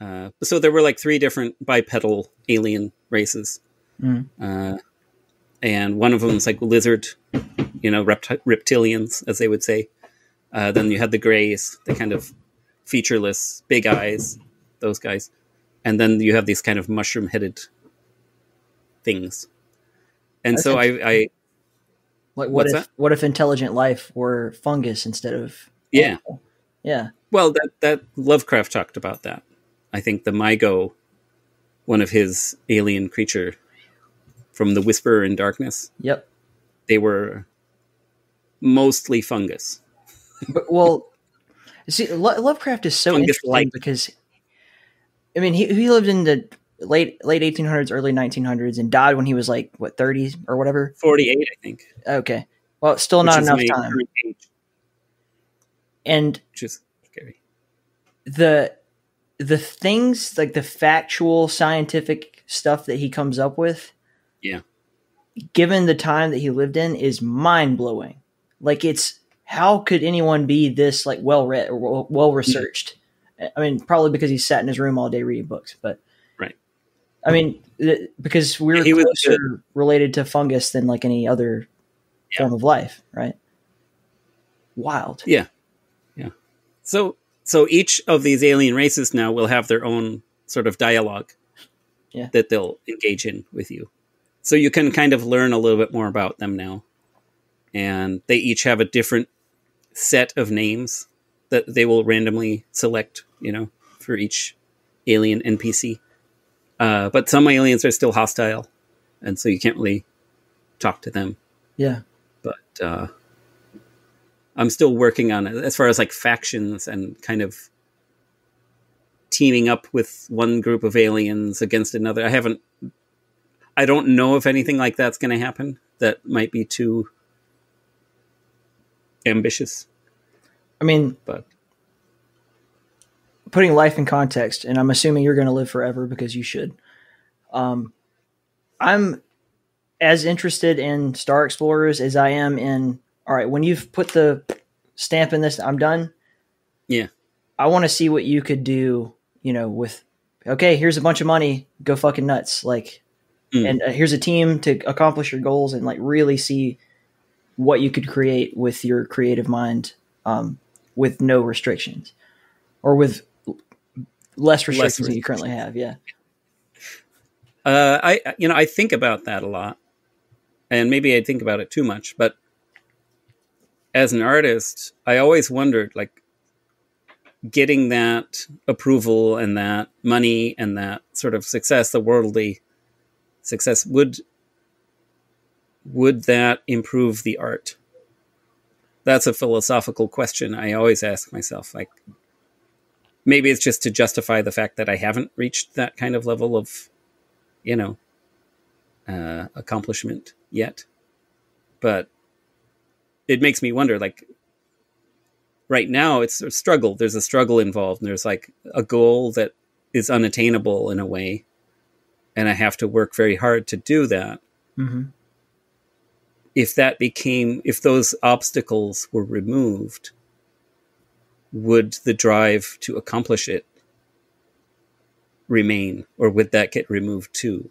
yeah. Uh, so there were like three different bipedal alien races. Mm-hmm. Uh, and one of them is like lizard, you know, repti- reptilians, as they would say. Uh, then you had the grays, the kind of featureless, big eyes, those guys. And then you have these kind of mushroom-headed things. And That's so I... I like what if that? What if intelligent life were fungus instead of... Yeah. Animal? Yeah. Well, that, that Lovecraft talked about that. I think the Mygo, one of his alien creature from The Whisperer in Darkness. Yep. They were mostly fungus. But, well, see, Lovecraft is so fungus interesting light. Because, I mean, he he lived in the late late eighteen hundreds, early nineteen hundreds, and died when he was like what thirty or whatever. forty-eight, I think. Okay, well, still not enough time. And which is scary. The the things like the factual scientific stuff that he comes up with, yeah, given the time that he lived in, is mind blowing. Like it's. How could anyone be this like well read or well researched? I mean, probably because he sat in his room all day reading books, but right. I mean, th- because we're yeah, closer related to fungus than like any other yeah. form of life, right? Wild. Yeah, yeah. So, so each of these alien races now will have their own sort of dialogue yeah. that they'll engage in with you. So you can kind of learn a little bit more about them now, and they each have a different set of names that they will randomly select, you know, for each alien N P C. Uh, but some aliens are still hostile, and so you can't really talk to them. Yeah. But uh, I'm still working on it as far as like factions and kind of teaming up with one group of aliens against another. I haven't, I don't know if anything like that's going to happen. That might be too ambitious. I mean, but putting life in context, and I'm assuming you're going to live forever because you should. Um, I'm as interested in Star Explorers as I am in, all right, when you've put the stamp in this, I'm done. Yeah. I want to see what you could do, you know, with, okay, here's a bunch of money, go fucking nuts. Like, mm. and uh, here's a team to accomplish your goals and like really see what you could create with your creative mind, um, with no restrictions or with less restrictions less than you currently have. Yeah. Uh, I, you know, I think about that a lot, and maybe I think about it too much, but as an artist, I always wondered, like, getting that approval and that money and that sort of success, the worldly success, would, would that improve the art? That's a philosophical question I always ask myself, like, maybe it's just to justify the fact that I haven't reached that kind of level of, you know, uh, accomplishment yet. But it makes me wonder, like, right now it's a struggle. There's a struggle involved, and there's like a goal that is unattainable in a way. And I have to work very hard to do that. Mm-hmm. If that became, if those obstacles were removed, would the drive to accomplish it remain, or would that get removed too?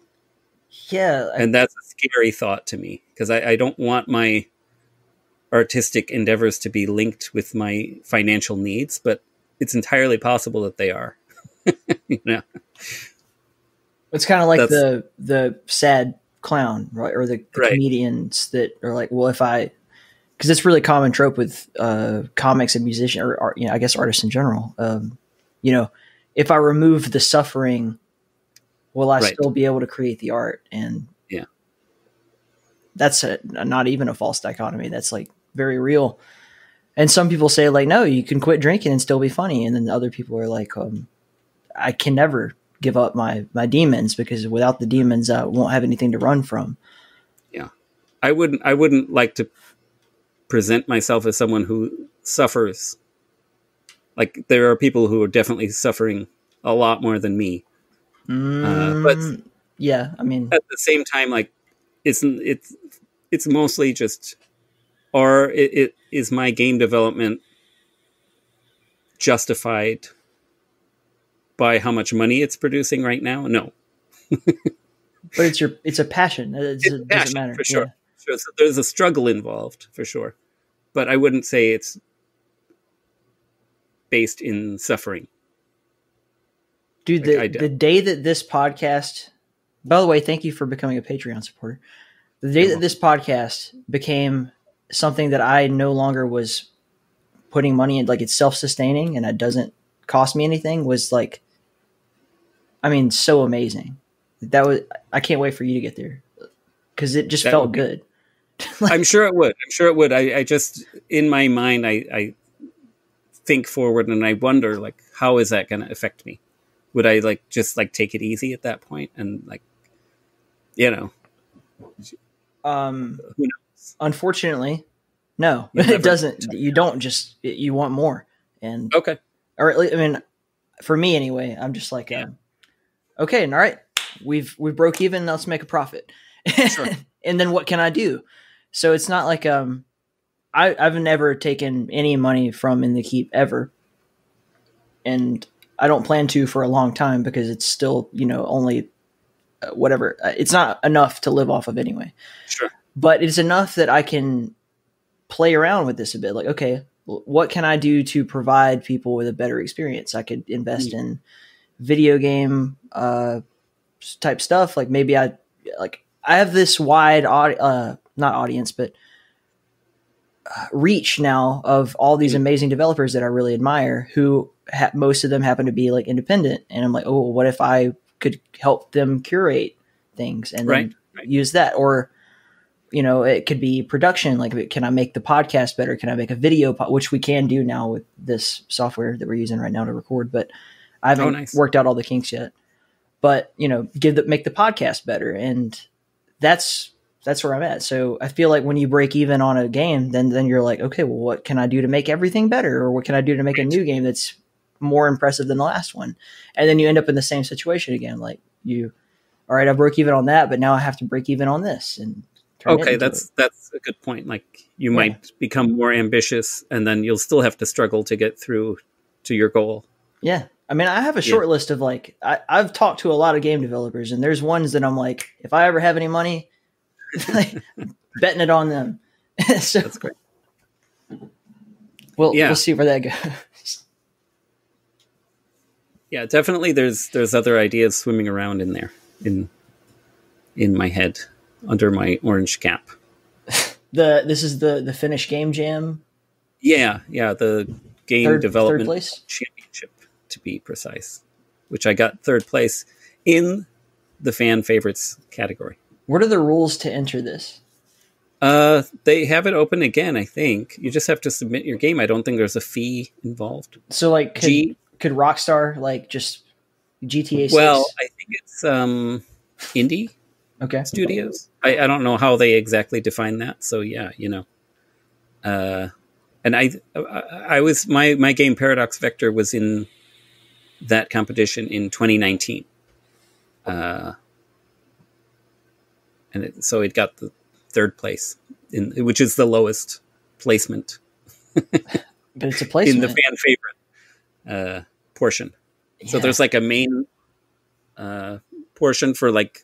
Yeah. I, and that's a scary thought to me, because I, I don't want my artistic endeavors to be linked with my financial needs, but it's entirely possible that they are. You know? It's kind of like that's, the the sad clown, right? Or the, the right. comedians that are like, well, if I, because it's really common trope with uh, comics and musicians, or, or you know, I guess artists in general. Um, you know, if I remove the suffering, will I right. still be able to create the art? And yeah, that's a, not even a false dichotomy. That's like very real. And some people say like, no, you can quit drinking and still be funny. And then other people are like, um, I can never give up my my demons, because without the demons, I won't have anything to run from. Yeah, I wouldn't. I wouldn't like to present myself as someone who suffers. Like, there are people who are definitely suffering a lot more than me. Mm, uh, but yeah, I mean, at the same time, like it's, it's, it's mostly just, or it, it is my game development justified by how much money it's producing right now? No. But it's your, it's a passion. It's, it's a passion, doesn't matter. For sure. Yeah. So there's a struggle involved, for sure. But I wouldn't say it's based in suffering. Dude, like the, the day that this podcast... By the way, thank you for becoming a Patreon supporter. The day that this podcast became something that I no longer was putting money in, like it's self-sustaining and it doesn't cost me anything, was like, I mean, so amazing. That was, I can't wait for you to get there, because it just that felt be, good. Like, I'm sure it would. I'm sure it would. I, I just, in my mind, I, I think forward and I wonder, like, how is that going to affect me? Would I like, just like take it easy at that point? And like, you know, um, who knows? Unfortunately, no, it doesn't. You don't just, you want more. And okay. Or at least, I mean, for me anyway, I'm just like, yeah. um, okay. And all right, we've, we broke even. Let's make a profit. Sure. And then what can I do? So it's not like, um, I, I've never taken any money from In the Keep ever. And I don't plan to for a long time, because it's still, you know, only uh, whatever. Uh, it's not enough to live off of anyway. Sure. But it's enough that I can play around with this a bit. Like, okay, what can I do to provide people with a better experience? I could invest mm-hmm. in video game uh, type stuff. Like maybe I like I have this wide, audi- uh, not audience, but reach now of all these amazing developers that I really admire, who ha- most of them happen to be like independent. And I'm like, oh, what if I could help them curate things and right, then right. use that? Or, you know, it could be production. Like, can I make the podcast better? Can I make a video, po- which we can do now with this software that we're using right now to record, but I haven't oh, nice. worked out all the kinks yet, but you know, give the, make the podcast better. And that's, that's where I'm at. So I feel like when you break even on a game, then then you're like, okay, well, what can I do to make everything better? Or what can I do to make a new game that's more impressive than the last one? And then you end up in the same situation again. Like you, all right, I broke even on that, but now I have to break even on this. And turn okay, that's it. That's a good point. Like you yeah. might become more ambitious, and then you'll still have to struggle to get through to your goal. Yeah. I mean, I have a short yeah. list of like, I, I've talked to a lot of game developers, and there's ones that I'm like, if I ever have any money, like betting it on them. So that's great. We'll, yeah. we'll see where that goes. Yeah, definitely. There's there's other ideas swimming around in there in in my head under my orange cap. The this is the the Finnish Game Jam. Yeah, yeah, the game third, development third place? championship, to be precise, which I got third place in the fan favorites category. What are the rules to enter this? Uh, they have it open again. I think you just have to submit your game. I don't think there's a fee involved. So, like, could, G- could Rockstar like just G T A six? Well, I think it's um indie. Okay. Studios. I, I don't know how they exactly define that. So yeah, you know, uh, and I, I, I was, my, my game Paradox Vector was in that competition in twenty nineteen. Uh, and it, so it got the third place in, which is the lowest placement, but it's a placement in the fan favorite, uh, portion. Yeah. So there's like a main, uh, portion for like,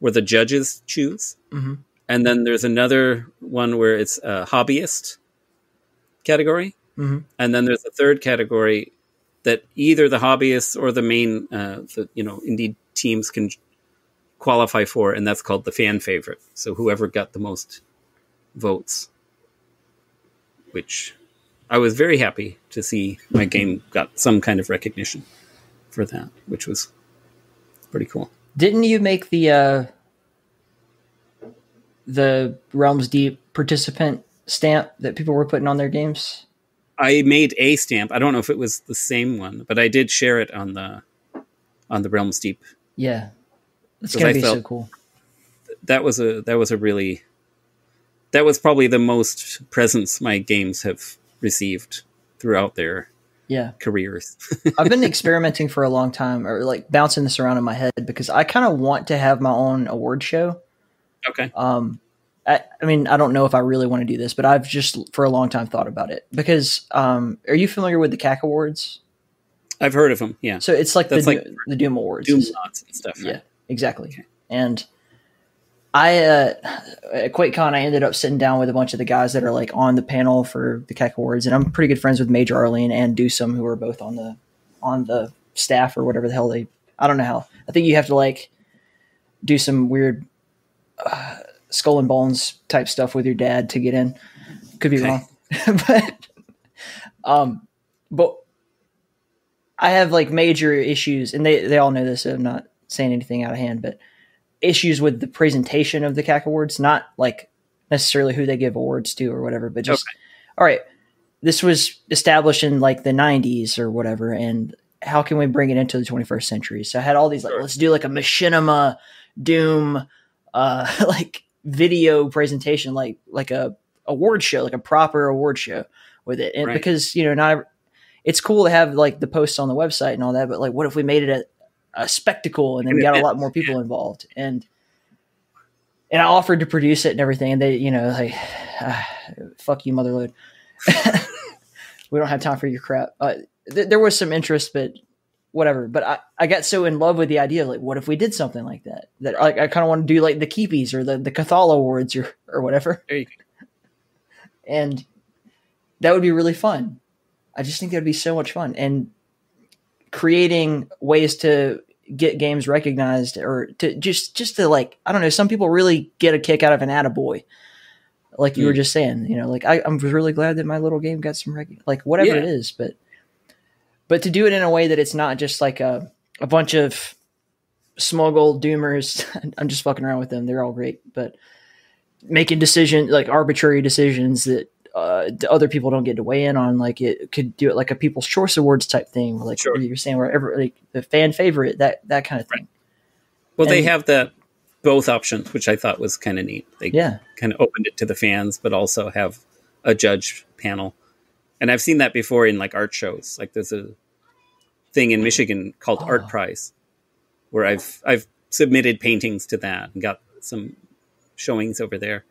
where the judges choose. Mm-hmm. And then there's another one where it's a hobbyist category. Mm-hmm. And then there's a third category that either the hobbyists or the main, uh, the, you know, indie teams can qualify for. And that's called the fan favorite. So whoever got the most votes, which I was very happy to see my game got some kind of recognition for that, which was pretty cool. Didn't you make the uh, the Realms Deep participant stamp that people were putting on their games? I made a stamp. I don't know if it was the same one, but I did share it on the on the Realms Deep. Yeah, it's gonna be so cool. That was a that was a really that was probably the most presents my games have received throughout their. Yeah, careers. I've been experimenting for a long time, or like bouncing this around in my head, because I kind of want to have my own award show. Okay. Um, I, I mean, I don't know if I really want to do this, but I've just for a long time thought about it because. Um, are you familiar with the Cacowards? I've heard of them. Yeah. So it's like That's the like the Doom Awards, Doom Lots and stuff. Right? Yeah, exactly. Okay. And I uh, at QuakeCon, I ended up sitting down with a bunch of the guys that are like on the panel for the Cacowards, and I'm pretty good friends with Major Arlene and Dewsome, who are both on the on the staff or whatever the hell they. I don't know how. I think you have to like do some weird uh, skull and bones type stuff with your dad to get in. Could be okay. wrong, but um, but I have like major issues, and they they all know this. So I'm not saying anything out of hand, but. Issues with the presentation of the C A C awards, not like necessarily who they give awards to or whatever, but just, okay. All right, this was established in like the nineties or whatever. And how can we bring it into the twenty-first century? So I had all these, like, sure. Let's do like a machinima Doom, uh, like video presentation, like, like a award show, like a proper award show with it. And right. Because, you know, not, it's cool to have like the posts on the website and all that, but like, what if we made it a, a spectacle and then we got a lot more people involved and and I offered to produce it and everything, and they, you know, like ah, fuck you motherload. We don't have time for your crap. Uh, th- there was some interest, but whatever. But I, I got so in love with the idea of like, what if we did something like that, that like, I kind of want to do like the Keepies or the, the Cathala awards or, or whatever. There you go. And that would be really fun. I just think that'd be so much fun. And creating ways to get games recognized or to just, just to like, I don't know. Some people really get a kick out of an attaboy. Like you mm. were just saying, you know, like I, I'm really glad that my little game got some, rec- like whatever yeah. it is, but, but to do it in a way that it's not just like a, a bunch of smuggled doomers. I'm just fucking around with them. They're all great, but making decisions, like arbitrary decisions that, Uh, other people don't get to weigh in on. Like it could do it like a People's Choice Awards type thing, like sure. you were saying, wherever like the fan favorite, that that kind of thing. Right. Well, and they have the both options, which I thought was kind of neat. They yeah. kind of opened it to the fans, but also have a judge panel. And I've seen that before in like art shows. Like there's a thing in Michigan called oh. Art Prize, where I've I've submitted paintings to that and got some showings over there.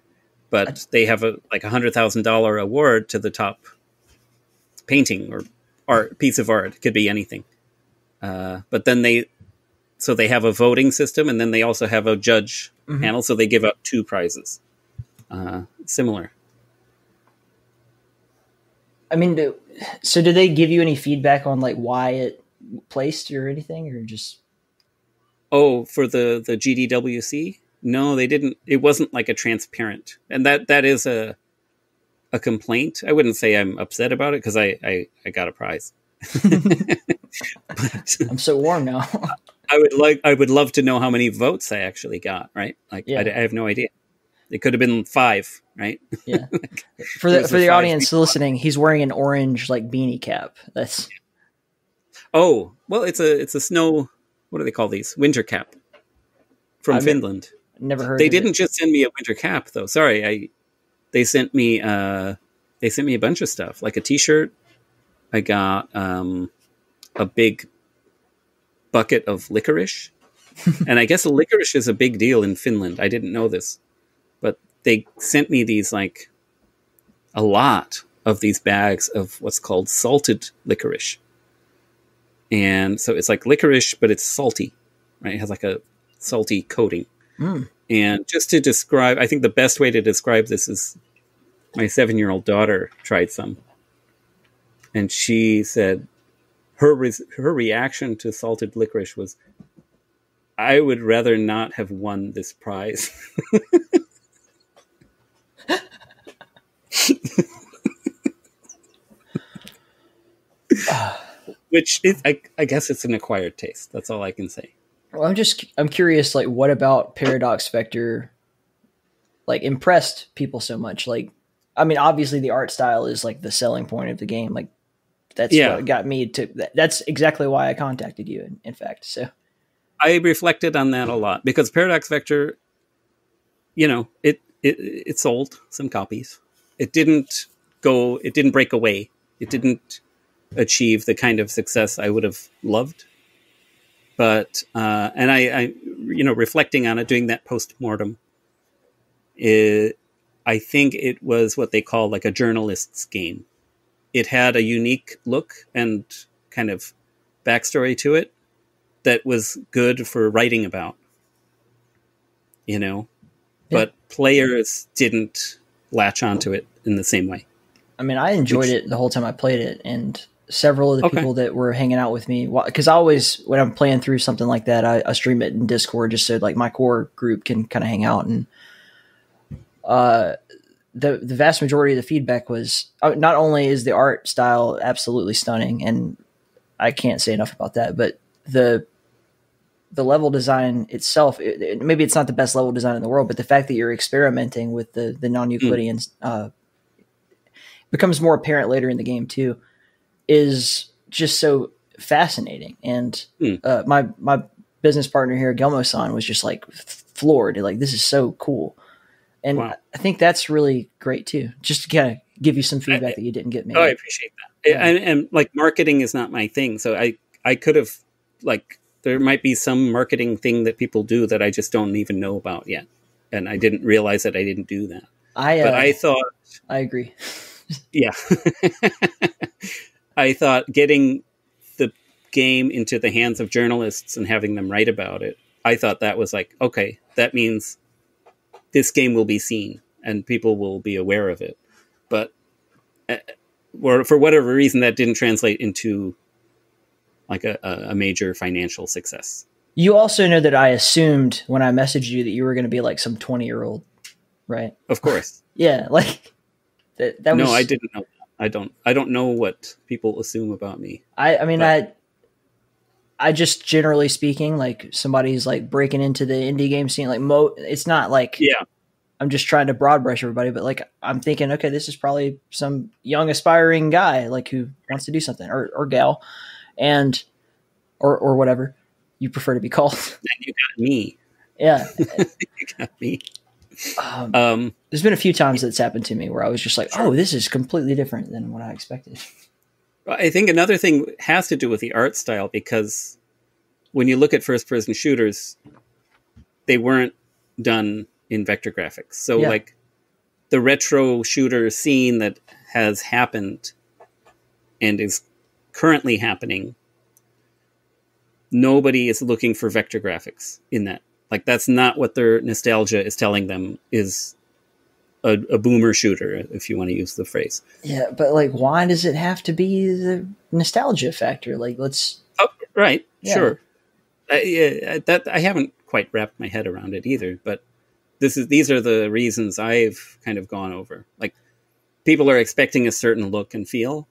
But they have a like a hundred thousand dollar award to the top painting or art piece of art. It could be anything. Uh, but then they, so they have a voting system, and then they also have a judge mm-hmm. panel. So they give out two prizes. Uh, similar. I mean, do, so do they give you any feedback on like why it placed or anything, or just? Oh, for the, the G D W C? No, they didn't. It wasn't like a transparent. And that, that is a a complaint. I wouldn't say I'm upset about it because I, I, I got a prize. But I'm so warm now. I would like, I would love to know how many votes I actually got, right? Like, yeah. I, I have no idea. It could have been five, right? Yeah. Like, for the for the audience people listening, he's wearing an orange like beanie cap. That's yeah. Oh, well, it's a it's a snow. What do they call these? Winter cap from I've Finland. Never heard. They of didn't it. just send me a winter cap though. Sorry, I. They sent me uh, they sent me a bunch of stuff like a T-shirt. I got um, a big bucket of licorice, and I guess licorice is a big deal in Finland. I didn't know this. But they sent me these, like, a lot of these bags of what's called salted licorice. And so it's like licorice, but it's salty, right? It has like a salty coating. Mm. And just to describe, I think the best way to describe this is my seven-year-old daughter tried some. And she said her re- her reaction to salted licorice was, I would rather not have won this prize. Which is, I, I guess it's an acquired taste. That's all I can say. Well, I'm just, I'm curious, like, what about Paradox Vector, like, impressed people so much? Like, I mean, obviously the art style is, like, the selling point of the game. Like, that's yeah. what got me to, that, that's exactly why I contacted you, in, in fact. So I reflected on that a lot because Paradox Vector, you know, it, it, it sold some copies. It didn't go, it didn't break away. It didn't achieve the kind of success I would have loved. But, uh, and I, I, you know, reflecting on it, doing that post-mortem, it, I think it was what they call like a journalist's game. It had a unique look and kind of backstory to it that was good for writing about, you know, yeah. But players didn't latch onto it in the same way. I mean, I enjoyed Which, it the whole time I played it, and several of the okay. people that were hanging out with me, because I always, when I'm playing through something like that, I, I stream it in Discord just so like my core group can kind of hang out. And uh, the the vast majority of the feedback was uh, not only is the art style absolutely stunning, and I can't say enough about that, but the the level design itself, it, it, maybe it's not the best level design in the world, but the fact that you're experimenting with the, the non-Euclidean mm. uh, becomes more apparent later in the game too, is just so fascinating. And mm. uh, my, my business partner here, Gelmo-san, was just like floored. Like, this is so cool. And wow. I think that's really great too, just to kind of give you some feedback I, that you didn't get. Maybe. Oh, I appreciate that. Yeah. And, and like marketing is not my thing. So I, I could have like, there might be some marketing thing that people do that I just don't even know about yet. And I didn't realize that I didn't do that. I, uh, but I thought... I agree. Yeah. I thought getting the game into the hands of journalists and having them write about it, I thought that was like, okay, that means this game will be seen and people will be aware of it. But uh, or for whatever reason, that didn't translate into... like a, a major financial success. You also know that I assumed when I messaged you that you were going to be like some twenty year old, right? Of course. Yeah. Like that, that no, was... I didn't know. I don't, I don't know what people assume about me. I, I mean, but... I, I just generally speaking, like somebody's like breaking into the indie game scene, like mo it's not like, yeah, I'm just trying to broad brush everybody, but like, I'm thinking, okay, this is probably some young aspiring guy, like who wants to do something or, or gal. And, or, or whatever you prefer to be called. And you got me. Yeah. You got me. Um, um, there's been a few times that's happened to me where I was just like, oh, this is completely different than what I expected. I think another thing has to do with the art style, because when you look at first person shooters, they weren't done in vector graphics. So yeah. like the retro shooter scene that has happened and is currently happening, nobody is looking for vector graphics in that. Like, that's not what their nostalgia is telling them is a, a boomer shooter, if you want to use the phrase. Yeah, but like, why does it have to be the nostalgia factor? Like, let's... Oh, right, yeah. Sure. I, that I haven't quite wrapped my head around it either, but this is these are the reasons I've kind of gone over. Like, people are expecting a certain look and feel,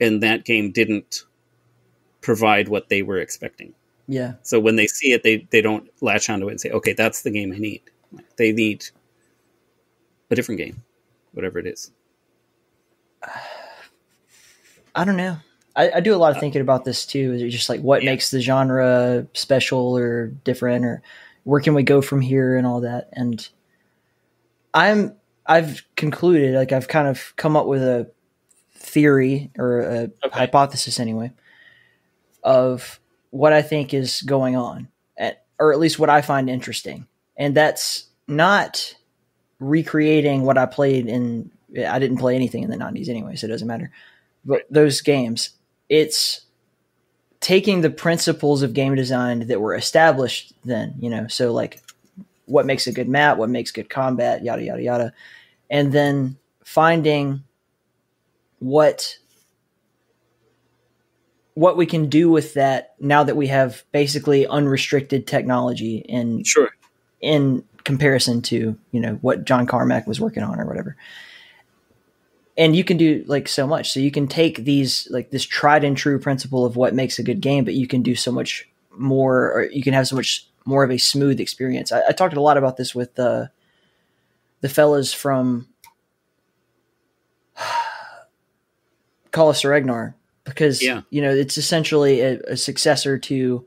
and that game didn't provide what they were expecting. Yeah. So when they see it, they, they don't latch onto it and say, okay, that's the game I need. They need a different game, whatever it is. I don't know. I, I do a lot of thinking about this too. Is it just like what yeah. makes the genre special or different, or where can we go from here and all that? And I'm, I've concluded, like I've kind of come up with a theory or a okay. hypothesis anyway of what I think is going on at, or at least what I find interesting. And that's not recreating what I played in. I didn't play anything in the nineties anyway, so it doesn't matter. But those games, it's taking the principles of game design that were established then, you know, so like what makes a good map, what makes good combat, yada, yada, yada. And then finding what, what we can do with that now that we have basically unrestricted technology in, sure. in comparison to, you know, what John Carmack was working on or whatever. And you can do like so much. So you can take these, like this tried and true principle of what makes a good game, but you can do so much more, or you can have so much more of a smooth experience. I, I talked a lot about this with uh, the fellas from Call of Seregnar, because, yeah. you know, it's essentially a, a successor to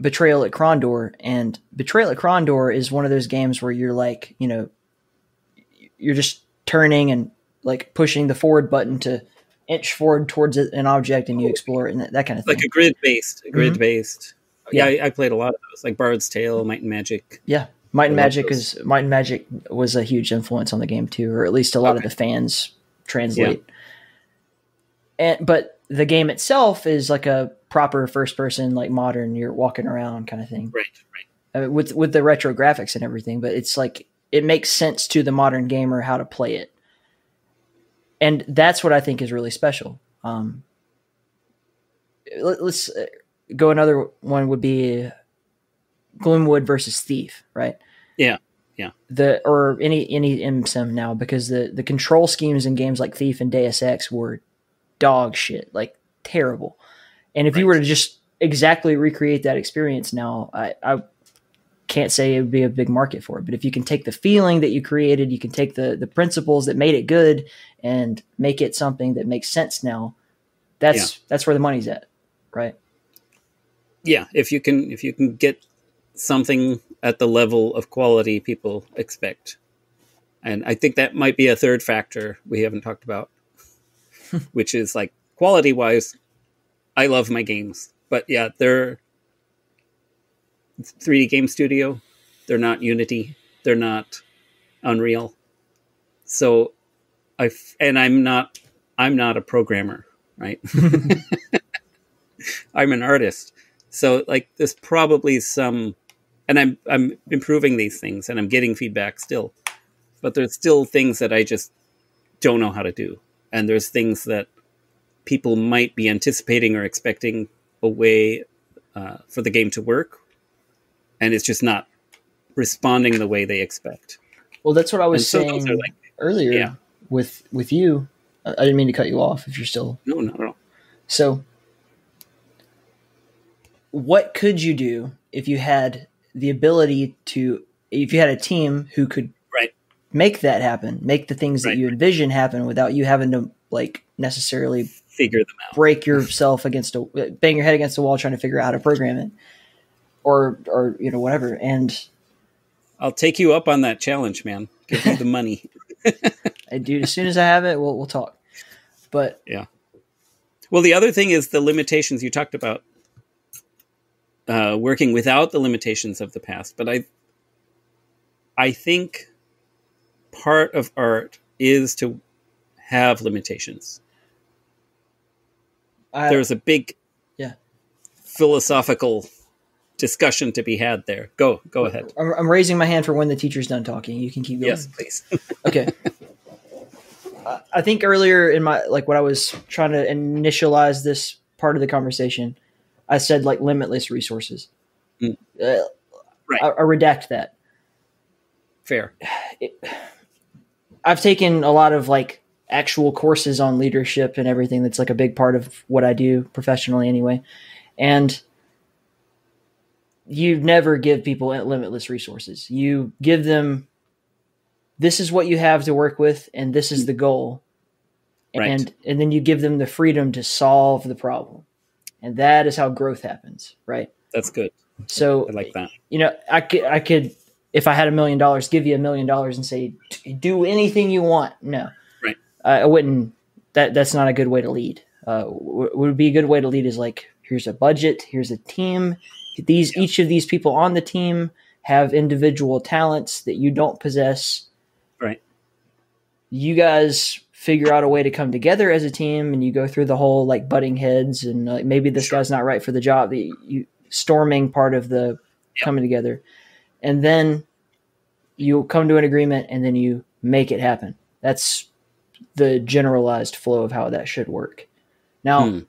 Betrayal at Krondor. And Betrayal at Krondor is one of those games where you're like, you know, you're just turning and, like pushing the forward button to inch forward towards an object and you explore it and that, that kind of thing. Like a grid-based, a grid-based. Mm-hmm. Yeah, yeah I, I played a lot of those, like Bard's Tale, Might and Magic. Yeah, Might and Magic is Might and Magic was a huge influence on the game too, or at least a lot okay. of the fans translate. Yeah. And but the game itself is like a proper first-person, like modern. You're walking around kind of thing, right? Right. I mean, with with the retro graphics and everything, but it's like it makes sense to the modern gamer how to play it. And that's what I think is really special. Um, let, let's go. Another one would be Gloomwood versus Thief, right? Yeah, yeah. The or any any M S M now, because the the control schemes in games like Thief and Deus Ex were dog shit, like terrible. And if right. you were to just exactly recreate that experience now, I, I can't say it would be a big market for it. But if you can take the feeling that you created, you can take the the principles that made it good and make it something that makes sense now, that's yeah. that's where the money's at, right? Yeah, if you can if you can get something at the level of quality people expect. And I think that might be a third factor we haven't talked about, which is like quality-wise, I love my games. But yeah, they're three D Game Studio. They're not Unity. They're not Unreal. So... I and I'm not I'm not a programmer, right? I'm an artist. So like there's probably some, and I'm I'm improving these things and I'm getting feedback still. But there's still things that I just don't know how to do. And there's things that people might be anticipating or expecting a way uh, for the game to work. And it's just not responding the way they expect. Well, that's what I was so saying like, earlier. Yeah. With with you, I didn't mean to cut you off if you're still... No, not at all. So what could you do if you had the ability to... If you had a team who could right. make that happen, make the things right. that you envision happen without you having to like necessarily... Figure them out. Break yourself against a... Bang your head against the wall trying to figure out how to program it. Or, or you know, whatever. And... I'll take you up on that challenge, man. Give me the money. Dude, as soon as I have it, we'll we'll talk. But yeah, well, the other thing is the limitations you talked about. Uh, working without the limitations of the past, but I, I think part of art is to have limitations. I, There's a big, yeah, philosophical discussion to be had there. Go go ahead. I'm, I'm raising my hand for when the teacher's done talking. You can keep going. Yes, please. Okay. I think earlier in my, like what I was trying to initialize this part of the conversation I said like limitless resources. Mm. Uh, right. I, I redact that. Fair. It, I've taken a lot of like actual courses on leadership and everything. That's like a big part of what I do professionally anyway. And you never give people limitless resources. You give them, this is what you have to work with, and this is the goal. Right. And and then you give them the freedom to solve the problem. And that is how growth happens, right? That's good. So I like that. You know, I could, I could, if I had a million dollars, give you a million dollars and say, do anything you want. No, right. I, I wouldn't, that that's not a good way to lead. Uh, what would be a good way to lead is like, here's a budget, here's a team. These, yeah. Each of these people on the team have individual talents that you don't possess. Right. You guys figure out a way to come together as a team, and you go through the whole like butting heads and uh, maybe this sure. guy's not right for the job. The you, storming part of the yeah. coming together, and then you come to an agreement, and then you make it happen. That's the generalized flow of how that should work. Now, hmm.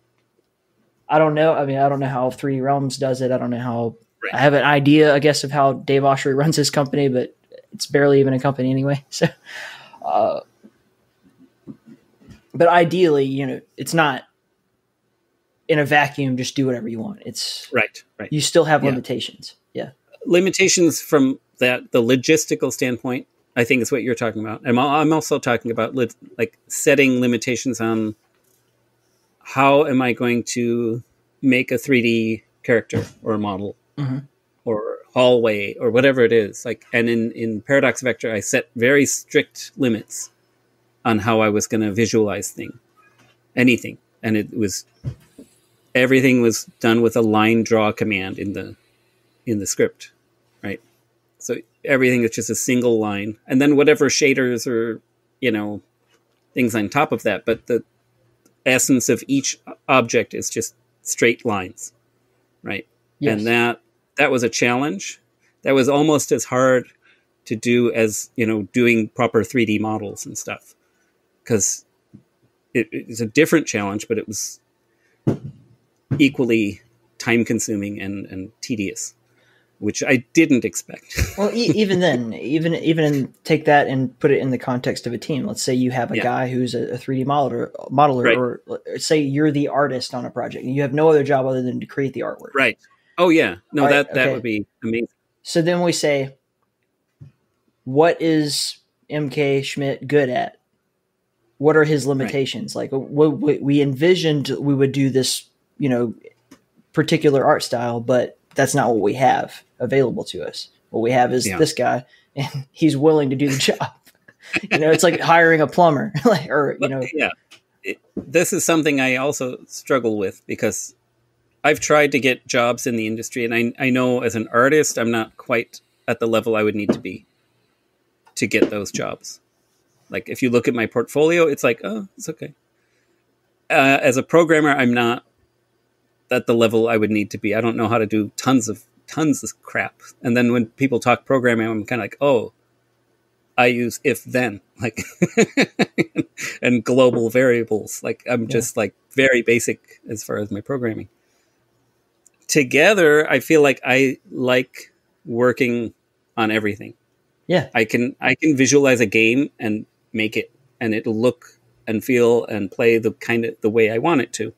I don't know. I mean, I don't know how Three Realms does it. I don't know how. Right. I have an idea, I guess, of how Dave Oshry runs his company, but it's barely even a company anyway. So. Uh, But ideally, you know, it's not in a vacuum, just do whatever you want. It's right. Right. You still have yeah. limitations. Yeah. Limitations from that, the logistical standpoint, I think is what you're talking about. And I'm also talking about li- like setting limitations on how am I going to make a three D character or a model mm-hmm. or hallway or whatever it is. Like, and in, in Paradox Vector, I set very strict limits on how I was going to visualize thing, anything. And it was, everything was done with a line draw command in the, in the script. Right. So everything is just a single line, and then whatever shaders or, you know, things on top of that. But the essence of each object is just straight lines. Right. Yes. And that, that was a challenge. That was almost as hard to do as, you know, doing proper three D models and stuff. Because it, it's a different challenge, but it was equally time-consuming and, and tedious, which I didn't expect. Well, e- even then, even even in, take that and put it in the context of a team. Let's say you have a yeah. guy who's a, a three D modeler, modeler right. or, or say you're the artist on a project, and you have no other job other than to create the artwork. Right. Oh, yeah. No, All that, right, that okay. would be amazing. So then we say, what is M K Schmidt good at? What are his limitations? Right. Like we, we envisioned we would do this, you know, particular art style, but that's not what we have available to us. What we have is yeah. this guy, and he's willing to do the job. You know, it's like hiring a plumber like, or, you but, know, yeah. It, this is something I also struggle with because I've tried to get jobs in the industry, and I, I know as an artist, I'm not quite at the level I would need to be to get those jobs. Like, if you look at my portfolio, it's like, oh, it's okay. Uh, as a programmer, I'm not at the level I would need to be. I don't know how to do tons of tons of crap. And then when people talk programming, I'm kind of like, oh, I use if then, like, and global variables. Like, I'm yeah. just like very basic as far as my programming. Together, I feel like I like working on everything. Yeah, I can I can visualize a game and make it, and it'll look and feel and play the kind of the way I want it to.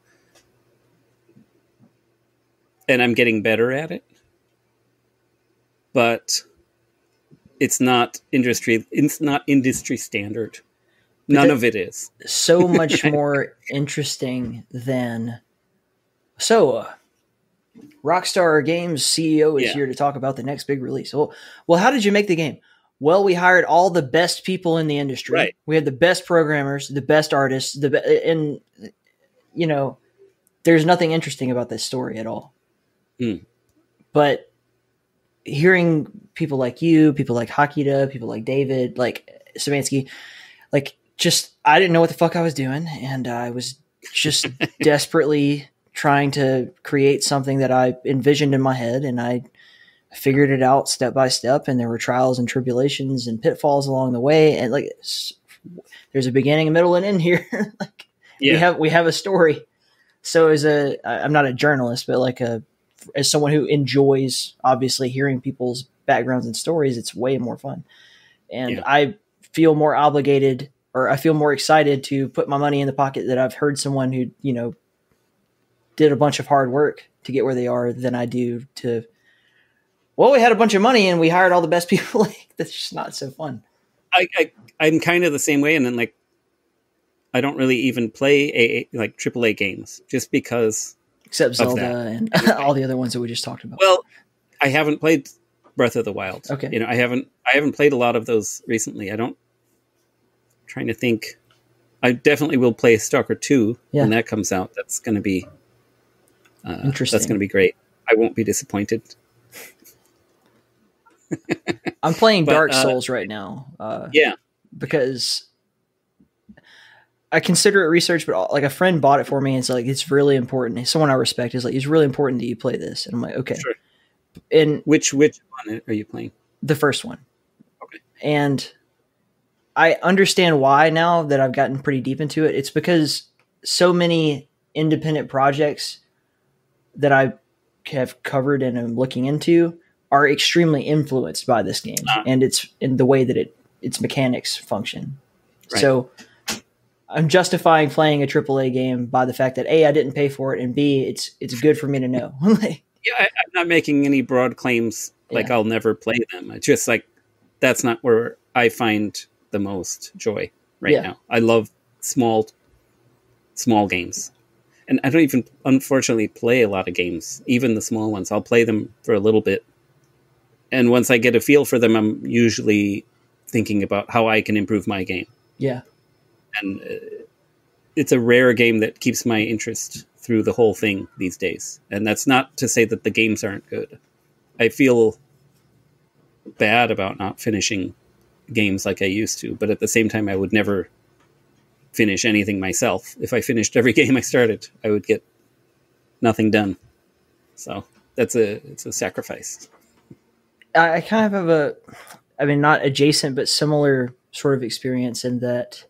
And I'm getting better at it, but it's not industry. It's not industry standard. But None of it is so much more interesting than so. Uh, Rockstar Games C E O is yeah. here to talk about the next big release. Well, well, how did you make the game? Well, we hired all the best people in the industry. Right. We had the best programmers, the best artists, the be- and you know, there's nothing interesting about this story at all. Mm. But hearing people like you, people like Hakita, people like David, like Samansky, like just I didn't know what the fuck I was doing, and I was just desperately trying to create something that I envisioned in my head, and I figured it out step by step, and there were trials and tribulations and pitfalls along the way. And like, there's a beginning, a middle, and end here. Like yeah. we have, we have a story. So as a, I'm not a journalist, but like a, as someone who enjoys obviously hearing people's backgrounds and stories, it's way more fun. And yeah. I feel more obligated, or I feel more excited to put my money in the pocket that I've heard someone who, you know, did a bunch of hard work to get where they are than I do to, well, we had a bunch of money and we hired all the best people. Like, that's just not so fun. I, I, I'm kind of the same way. And then like, I don't really even play a, like triple A games just because. Except Zelda and all the other ones that we just talked about. Well, I haven't played Breath of the Wild. Okay. You know, I haven't, I haven't played a lot of those recently. I don't, I'm trying to think. I definitely will play Stalker two yeah. when that comes out. That's going to be, uh, interesting. That's going to be great. I won't be disappointed. I'm playing but, Dark Souls uh, right now. Uh, yeah. Because I consider it research, but like a friend bought it for me and it's like, it's really important. Someone I respect is like, it's really important that you play this. And I'm like, okay. Sure. And which, which one are you playing? The first one. Okay. And I understand why now that I've gotten pretty deep into it. It's because so many independent projects that I have covered and am looking into are extremely influenced by this game ah. and it's in the way that it, its mechanics function. Right. So I'm justifying playing a triple A game by the fact that A, I didn't pay for it, and B, it's it's good for me to know. Like, yeah, I, I'm not making any broad claims like yeah. I'll never play them. It's just like that's not where I find the most joy right yeah. now. I love small, small games, and I don't even unfortunately play a lot of games, even the small ones. I'll play them for a little bit, and once I get a feel for them, I'm usually thinking about how I can improve my game. Yeah. And uh, it's a rare game that keeps my interest through the whole thing these days. And that's not to say that the games aren't good. I feel bad about not finishing games like I used to, but at the same time, I would never finish anything myself. If I finished every game I started, I would get nothing done. So that's a, it's a sacrifice. I, I kind of have a, I mean, not adjacent, but similar sort of experience in that,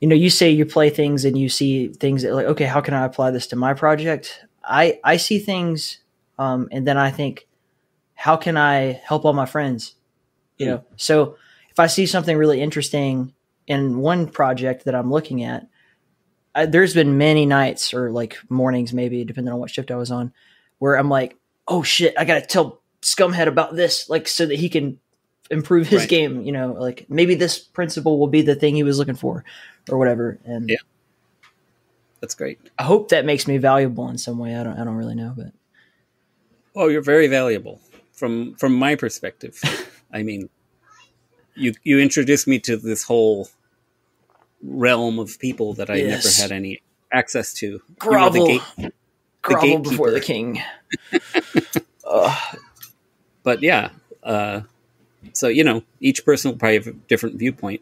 you know, you say you play things and you see things that like, okay, how can I apply this to my project? I, I see things um, and then I think, how can I help all my friends? You yeah. know, so if I see something really interesting in one project that I'm looking at, I, there's been many nights or like mornings, maybe depending on what shift I was on, where I'm like, oh shit, I got to tell Scumhead about this, like so that he can improve his right. game, you know, like maybe this principle will be the thing he was looking for or whatever. And yeah, that's great. I hope that makes me valuable in some way. I don't, I don't really know, but. Oh, you're very valuable from, from my perspective. I mean, you, you introduced me to this whole realm of people that I yes. never had any access to. Grovel, you know, the gate, grovel the before the king. uh. But yeah, uh, so, you know, each person will probably have a different viewpoint.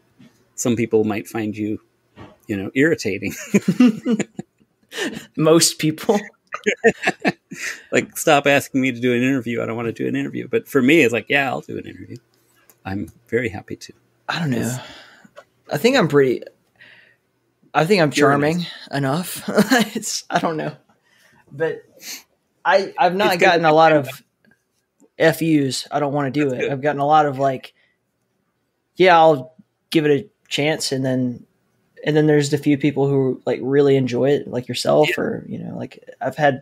Some people might find you, you know, irritating. Most people. Like, stop asking me to do an interview. I don't want to do an interview. But for me, it's like, yeah, I'll do an interview. I'm very happy to. I don't know. I think I'm pretty, I think I'm charming enough. It's, I don't know. But I, I've not it's gotten good. a lot of F U's. I don't want to do That's it. Good. I've gotten a lot of like, yeah, I'll give it a chance. And then, and then there's the few people who like really enjoy it, like yourself yeah. or, you know, like I've had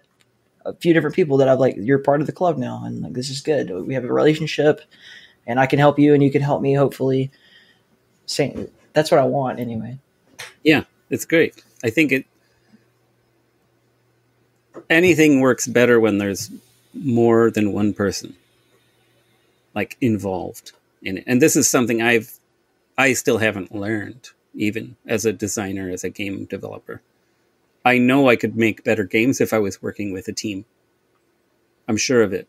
a few different people that I've like, you're part of the club now. And like, this is good. We have a relationship and I can help you and you can help me. Hopefully saying that's what I want anyway. Yeah, it's great. I think it, anything works better when there's more than one person like involved in it. And this is something I've, I still haven't learned, even as a designer, as a game developer. I know I could make better games if I was working with a team. I'm sure of it.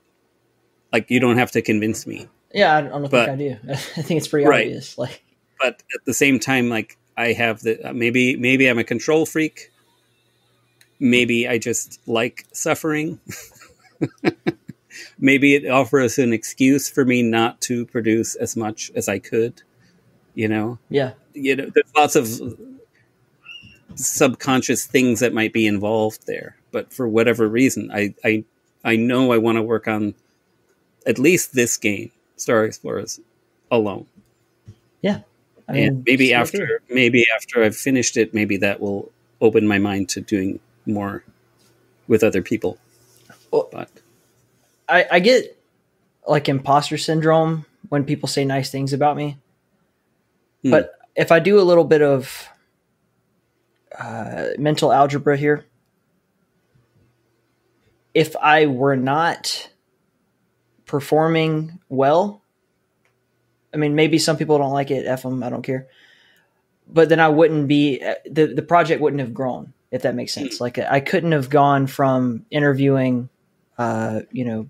Like, you don't have to convince me. Yeah, I don't but, think I do. I think it's pretty right. obvious. Like, but at the same time, like, I have the, maybe, maybe I'm a control freak. Maybe I just like suffering. Maybe it offers an excuse for me not to produce as much as I could. You know, yeah, you know, there's lots of subconscious things that might be involved there. But for whatever reason, I I, I know I want to work on at least this game, Star Explorers, alone. Yeah. I mean, and maybe after maybe after I've finished it, maybe that will open my mind to doing more with other people. Well, but I, I get like imposter syndrome when people say nice things about me. Hmm. But if I do a little bit of uh, mental algebra here, if I were not performing well, I mean, maybe some people don't like it, F them, I don't care. But then I wouldn't be, the, the project wouldn't have grown, if that makes sense. Like I couldn't have gone from interviewing, uh, you know,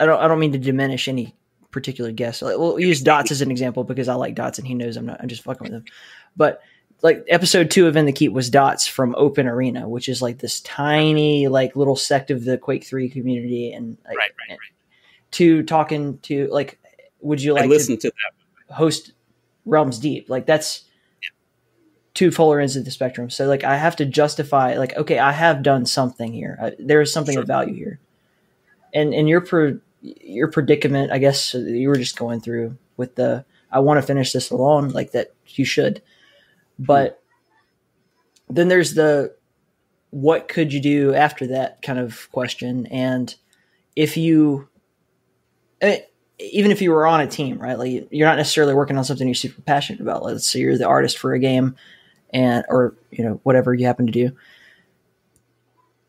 I don't, I don't mean to diminish any particular guest. We'll use Dots as an example because I like Dots and he knows I'm not, I'm just fucking with him. But like episode two of In the Keep was Dots from Open Arena, which is like this tiny, like little sect of the Quake three community. And like, right, right, right. to talking to like, would you like I listen to, to that host Realms Deep? Like that's yeah. two polar ends of the spectrum. So like, I have to justify like, okay, I have done something here. I, there is something sure. of value here. And, and your, pro, your predicament, I guess you were just going through with the, I want to finish this alone, like that you should, but mm-hmm. then there's the, what could you do after that kind of question? And if you, I mean, even if you were on a team, right? Like you're not necessarily working on something you're super passionate about. Let's say you're the artist for a game and, or, you know, whatever you happen to do.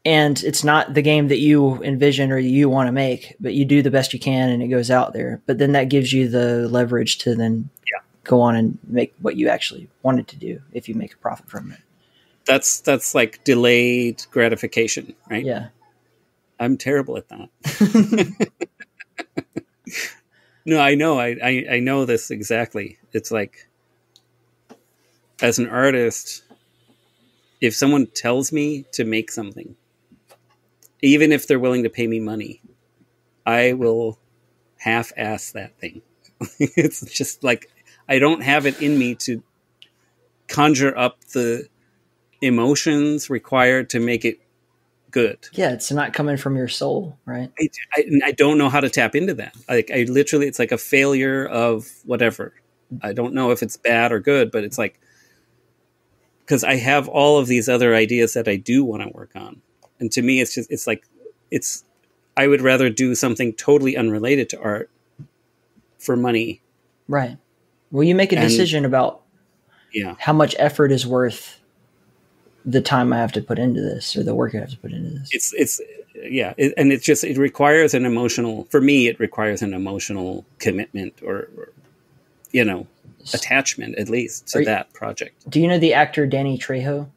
And it's not the game that you envision or you want to make, but you do the best you can and it goes out there. But then that gives you the leverage to then yeah. go on and make what you actually wanted to do if you make a profit from it. That's, that's like delayed gratification, right? Yeah. I'm terrible at that. No, I know. I, I, I know this exactly. It's like, as an artist, if someone tells me to make something, even if they're willing to pay me money, I will half-ass that thing. It's just like, I don't have it in me to conjure up the emotions required to make it good. Yeah, it's not coming from your soul, right? I, I, I don't know how to tap into that. Like, I literally, it's like a failure of whatever. I don't know if it's bad or good, but it's like, because I have all of these other ideas that I do want to work on. And to me, it's just, it's like, it's, I would rather do something totally unrelated to art for money. Right. Well, you make a and, decision about yeah. how much effort is worth the time I have to put into this or the work I have to put into this. It's, it's, yeah. It, and it's just, it requires an emotional, for me, it requires an emotional commitment or, or you know, attachment at least to you, that project. Do you know the actor Danny Trejo?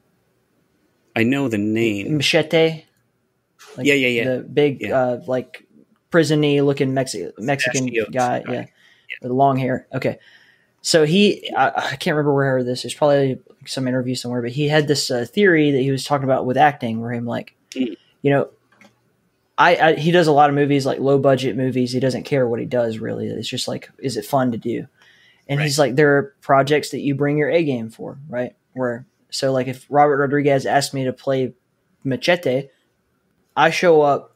I know the name. Machete. Like yeah, yeah, yeah. The big, yeah. uh, like prison-y looking Mexi- Mexican Stachio's guy. guy. Yeah. yeah. With long hair. Okay. So he, I, I can't remember where I heard this. There's probably some interview somewhere, but he had this uh, theory that he was talking about with acting where him like, mm. you know, I, I, he does a lot of movies, like low budget movies. He doesn't care what he does really. It's just like, is it fun to do? And right. he's like, there are projects that you bring your A game for, right? Where, so like if Robert Rodriguez asked me to play Machete, I show up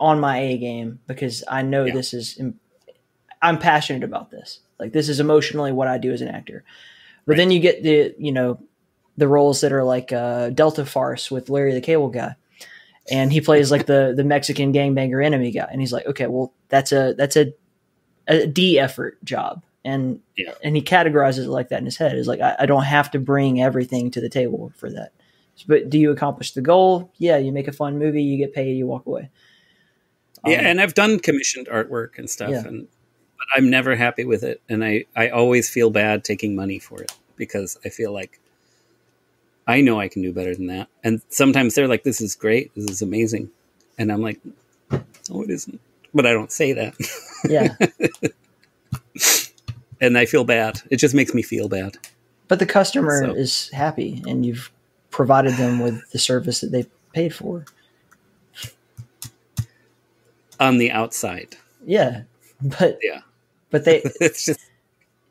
on my A game because I know yeah. this is, I'm passionate about this. Like this is emotionally what I do as an actor. But right. then you get the, you know, the roles that are like uh, Delta Farce with Larry the Cable Guy. And he plays like the the Mexican gangbanger enemy guy. And he's like, okay, well, that's a that's a, a D effort job. And yeah. and he categorizes it like that in his head. It's like, I, I don't have to bring everything to the table for that. But do you accomplish the goal? Yeah, you make a fun movie, you get paid, you walk away. Um, yeah, and I've done commissioned artwork and stuff. Yeah. and. But I'm never happy with it. And I, I always feel bad taking money for it because I feel like I know I can do better than that. And sometimes they're like, this is great. This is amazing. And I'm like, no, it isn't. But I don't say that. Yeah. And I feel bad. It just makes me feel bad. But the customer so. is happy and you've provided them with the service that they paid for. On the outside. Yeah. But yeah. But they, it's just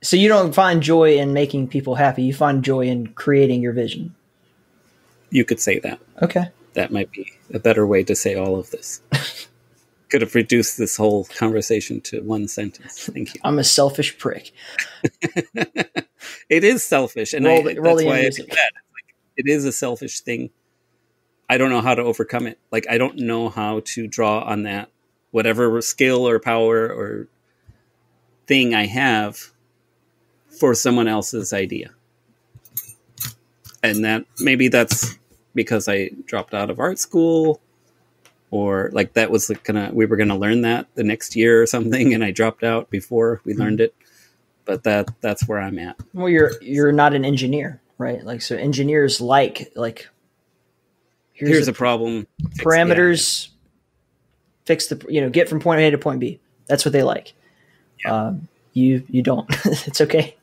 So you don't find joy in making people happy. You find joy in creating your vision. You could say that. Okay. That might be a better way to say all of this. Could have reduced this whole conversation to one sentence. Thank you. I'm a selfish prick. It is selfish. And roll, I, roll that's why I did that. Like, it is a selfish thing. I don't know how to overcome it. Like, I don't know how to draw on that, whatever skill or power or thing I have, for someone else's idea. And that maybe that's because I dropped out of art school, or like that was like gonna, we were going to learn that the next year or something. And I dropped out before we mm-hmm. learned it, but that that's where I'm at. Well, you're, you're not an engineer, right? Like, so engineers like, like here's, here's a, a problem, parameters, yeah. fix the, you know, get from point A to point B. That's what they like. Yeah. Um, you, you don't, it's okay.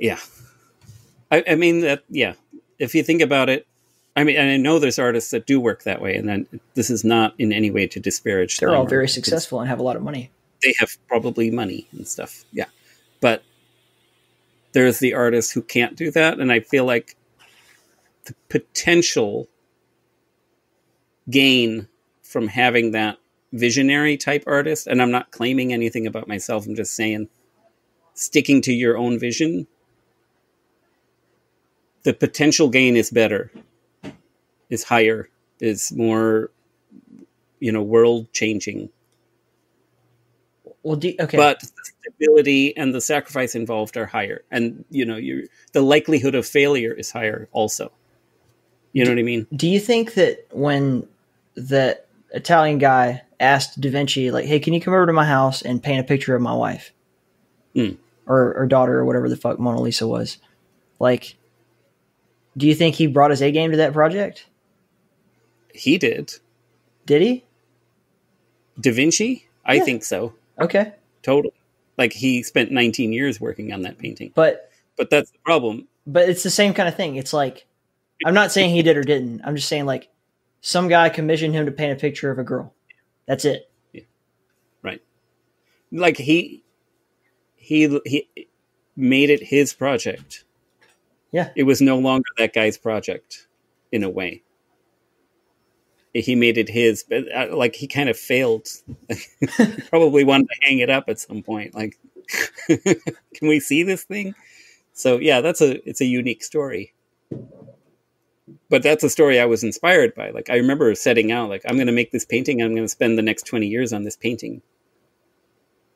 Yeah. I, I mean, that, yeah. If you think about it, I mean, and I know there's artists that do work that way, and then this is not in any way to disparage them. They're all very successful and have a lot of money. They have probably money and stuff, yeah. But there's the artist who can't do that, and I feel like the potential gain from having that visionary type artist, and I'm not claiming anything about myself, I'm just saying sticking to your own vision, the potential gain is better, is higher, is more, you know, world changing. Well, do, okay. But the stability and the sacrifice involved are higher. And, you know, you the likelihood of failure is higher also. You do, know what I mean? Do you think that when that Italian guy asked Da Vinci, like, hey, can you come over to my house and paint a picture of my wife mm. or, or daughter or whatever the fuck Mona Lisa was, like, do you think he brought his A game to that project? He did. Did he? Da Vinci? I yeah. think so. Okay. Totally. Like, he spent nineteen years working on that painting. But but that's the problem. But it's the same kind of thing. It's like, I'm not saying he did or didn't. I'm just saying, like, some guy commissioned him to paint a picture of a girl. That's it. Yeah. Right. Like, he he he made it his project. Yeah. It was no longer that guy's project in a way. He made it his, but like he kind of failed. Probably wanted to hang it up at some point. Like, can we see this thing? So yeah, that's a, it's a unique story, but that's a story I was inspired by. Like, I remember setting out, like, I'm going to make this painting. I'm going to spend the next twenty years on this painting.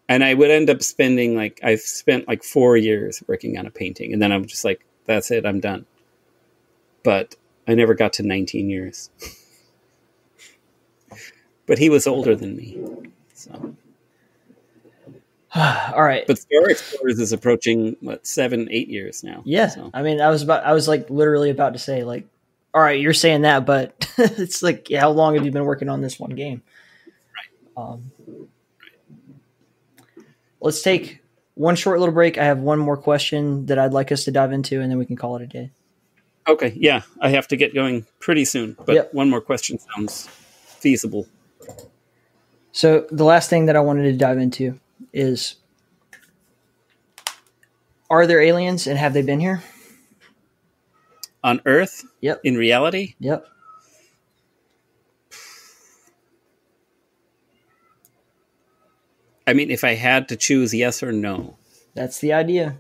And I would end up spending like, I've spent like four years working on a painting. And then I'm just like, that's it, I'm done. But I never got to nineteen years. But he was older than me. So. All right. But Star Explorers is approaching, what, seven, eight years now. Yeah. So. I mean, I was about, I was like literally about to say, like, all right, you're saying that, but it's like, yeah, how long have you been working on this one game? Right. Um, right. Let's take one short little break. I have one more question that I'd like us to dive into, and then we can call it a day. Okay, yeah. I have to get going pretty soon, but yep. One more question sounds feasible. So the last thing that I wanted to dive into is, are there aliens, and have they been here? On Earth? Yep. In reality? Yep. I mean, if I had to choose yes or no. That's the idea.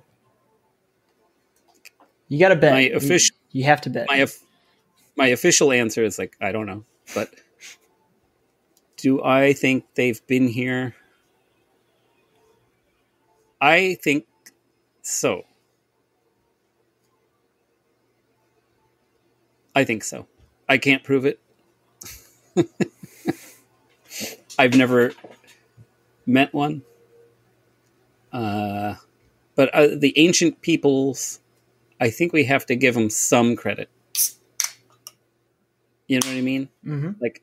You got to bet. My official, you, you have to bet. My, my official answer is like, I don't know. But do I think they've been here? I think so. I think so. I can't prove it. I've never met one. Uh, but uh, the ancient peoples, I think we have to give them some credit. You know what I mean? Mm-hmm. Like,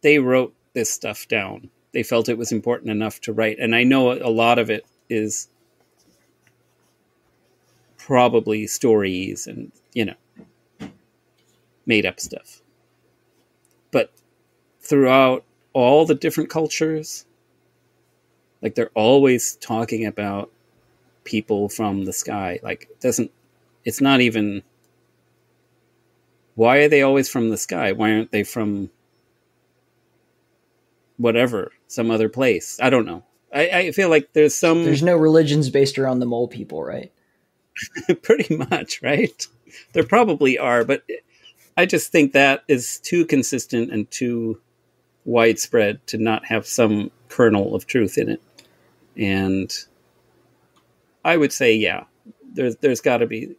they wrote this stuff down. They felt it was important enough to write. And I know a lot of it is probably stories and, you know, made up stuff. But throughout all the different cultures, like, they're always talking about people from the sky. Like, it doesn't, it's not even, why are they always from the sky? Why aren't they from whatever, some other place? I don't know. I, I feel like there's some... There's no religions based around the mole people, right? Pretty much, right? There probably are, but I just think that is too consistent and too widespread to not have some kernel of truth in it. And I would say, yeah, there's, there's got to be...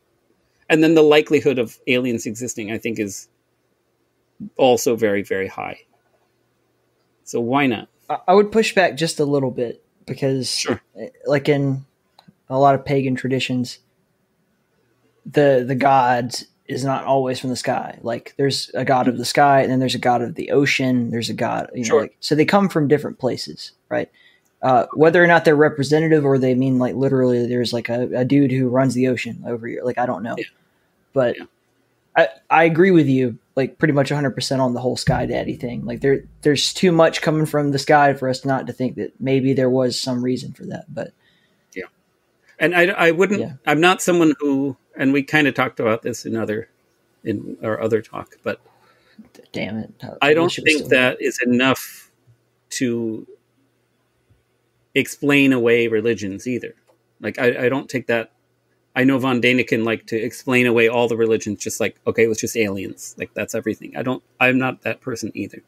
And then the likelihood of aliens existing, I think, is also very, very high. So why not? I would push back just a little bit because, sure. Like in a lot of pagan traditions, the the gods is not always from the sky. Like, there's a god of the sky, and then there's a god of the ocean. There's a god, you sure. know, like, so they come from different places, right? Uh, whether or not they're representative or they mean like literally, there's like a, a dude who runs the ocean over here. Like, I don't know, yeah. but yeah. I I agree with you. Like, pretty much one hundred percent on the whole Sky Daddy thing. Like, there, there's too much coming from the sky for us not to think that maybe there was some reason for that. But yeah, and I, I wouldn't. Yeah. I'm not someone who, and we kind of talked about this in other, in our other talk. But damn it, I, I don't think that is enough to explain away religions either. Like, I, I don't take that. I know von Däniken liked to explain away all the religions, just like, okay, it was just aliens. Like, that's everything. I don't, I'm not that person either.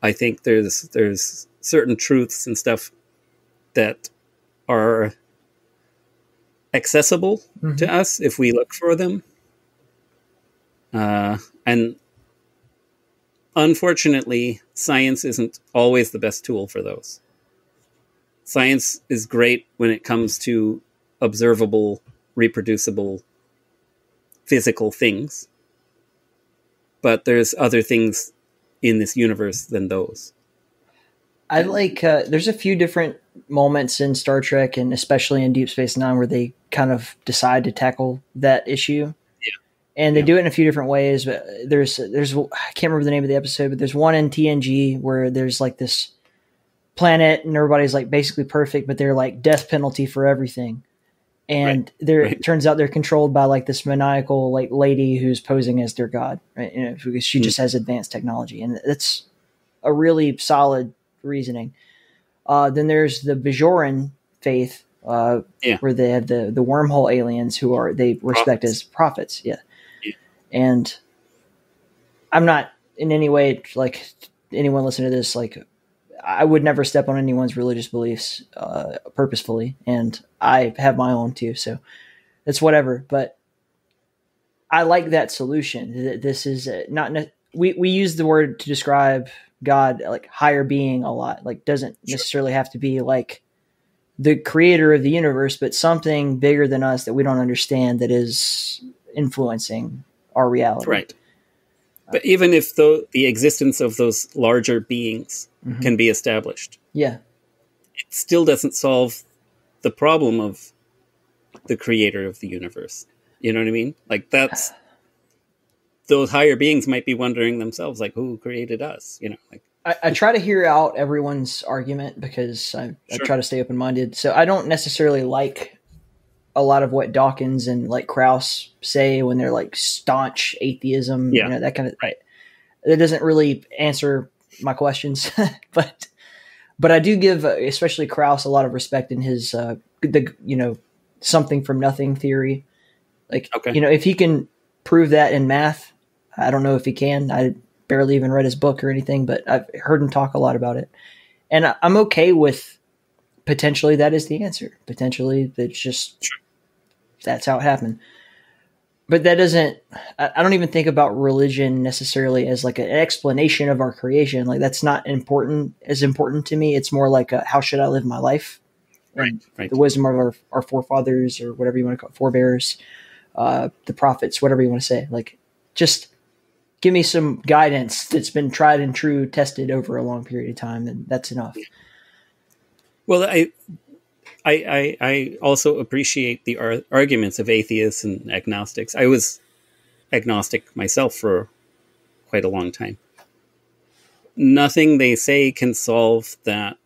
I think there's, there's certain truths and stuff that are accessible mm-hmm. to us if we look for them. Uh, and unfortunately, science isn't always the best tool for those. Science is great when it comes to observable, reproducible, physical things. But there's other things in this universe than those. I like, uh, there's a few different moments in Star Trek and especially in Deep Space Nine where they kind of decide to tackle that issue. Yeah. And they yeah. do it in a few different ways. But there's, there's, I can't remember the name of the episode, but there's one in T N G where there's like this planet and everybody's like basically perfect, but they're like death penalty for everything. And right, they're, right. it turns out they're controlled by like this maniacal like lady who's posing as their god, right? You know, because she mm. just has advanced technology, and that's a really solid reasoning. Uh, then there's the Bajoran faith, uh, yeah. where they have the the wormhole aliens who are they respect prophets. as prophets, yeah. yeah. And I'm not in any way like anyone listening to this like I would never step on anyone's religious beliefs uh, purposefully, and I have my own too, so it's whatever. But I like that solution. This is not ne- we we use the word to describe God, like higher being, a lot. Like, doesn't sure. necessarily have to be like the creator of the universe, but something bigger than us that we don't understand that is influencing our reality, right? But even if the, the existence of those larger beings mm-hmm. can be established, yeah, it still doesn't solve the problem of the creator of the universe. You know what I mean? Like, that's those higher beings might be wondering themselves, like, who created us? You know, like I, I try to hear out everyone's argument because I, sure. I try to stay open minded. So I don't necessarily like a lot of what Dawkins and like Krauss say when they're like staunch atheism, yeah. you know, that kind of, right. That doesn't really answer my questions, but, but I do give, uh, especially Krauss, a lot of respect in his, uh, the, you know, something from nothing theory. Like, okay. you know, if he can prove that in math, I don't know if he can, I barely even read his book or anything, but I've heard him talk a lot about it, and I, I'm okay with potentially that is the answer. Potentially it's just, sure. that's how it happened. But that doesn't, I don't even think about religion necessarily as like an explanation of our creation. Like, that's not important as important to me. It's more like a, how should I live my life? Right. right. The wisdom of our, our forefathers or whatever you want to call it, forebears, uh, the prophets, whatever you want to say. Like, just give me some guidance that's been tried and true, tested over a long period of time. And that's enough. Well, I, I, I also appreciate the ar- arguments of atheists and agnostics. I was agnostic myself for quite a long time. Nothing they say can solve that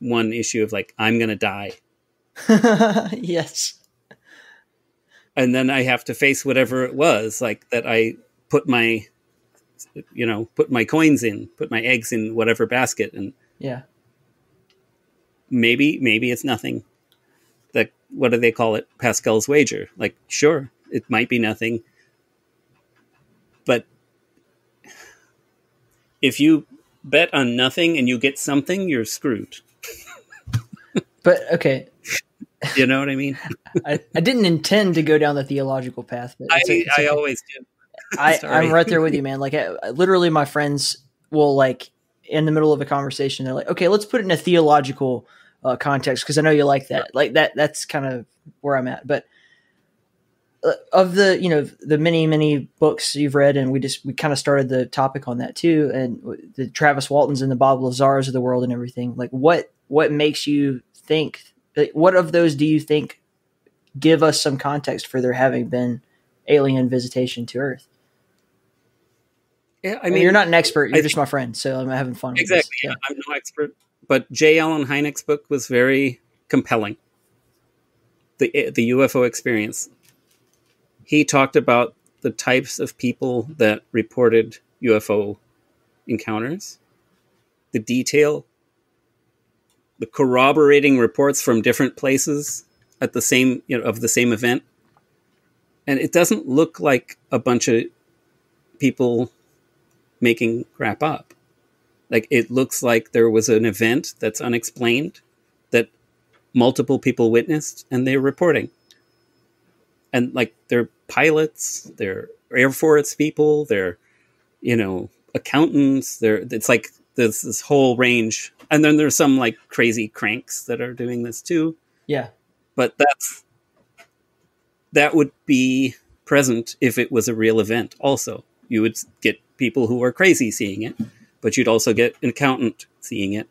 one issue of like, I'm going to die. Yes. And then I have to face whatever it was, like that I put my, you know, put my coins in, put my eggs in whatever basket. And yeah, maybe, maybe it's nothing. Like, what do they call it? Pascal's wager. Like, sure, it might be nothing. But if you bet on nothing and you get something, you're screwed. But, okay. You know what I mean? I, I didn't intend to go down the theological path. But I, it's okay. I always do. I, I'm right there with you, man. Like, I, I, literally my friends will, like, in the middle of a conversation, they're like, okay, let's put it in a theological uh, context, because I know you like that. Yeah. Like, that that's kind of where I'm at. But uh, of the, you know, the many, many books you've read, and we just, we kind of started the topic on that too, and the Travis Waltons and the Bob Lazars of the world and everything, like, what what makes you think, like, what of those do you think give us some context for there having been alien visitation to Earth? Yeah, I mean, well, you're not an expert. You're I just think, my friend, so I'm having fun. Exactly. With this. Yeah. I'm no expert, but J. Allen Hynek's book was very compelling. The the U F O experience. He talked about the types of people that reported U F O encounters, the detail, the corroborating reports from different places at the same, you know, of the same event. And it doesn't look like a bunch of people making crap up. Like, it looks like there was an event that's unexplained that multiple people witnessed, and they're reporting. And, like, they're pilots, they're Air Force people, they're, you know, accountants. They're, it's like there's this whole range. And then there's some, like, crazy cranks that are doing this too. Yeah. But that's, that would be present if it was a real event. Also, you would get people who are crazy seeing it, but you'd also get an accountant seeing it.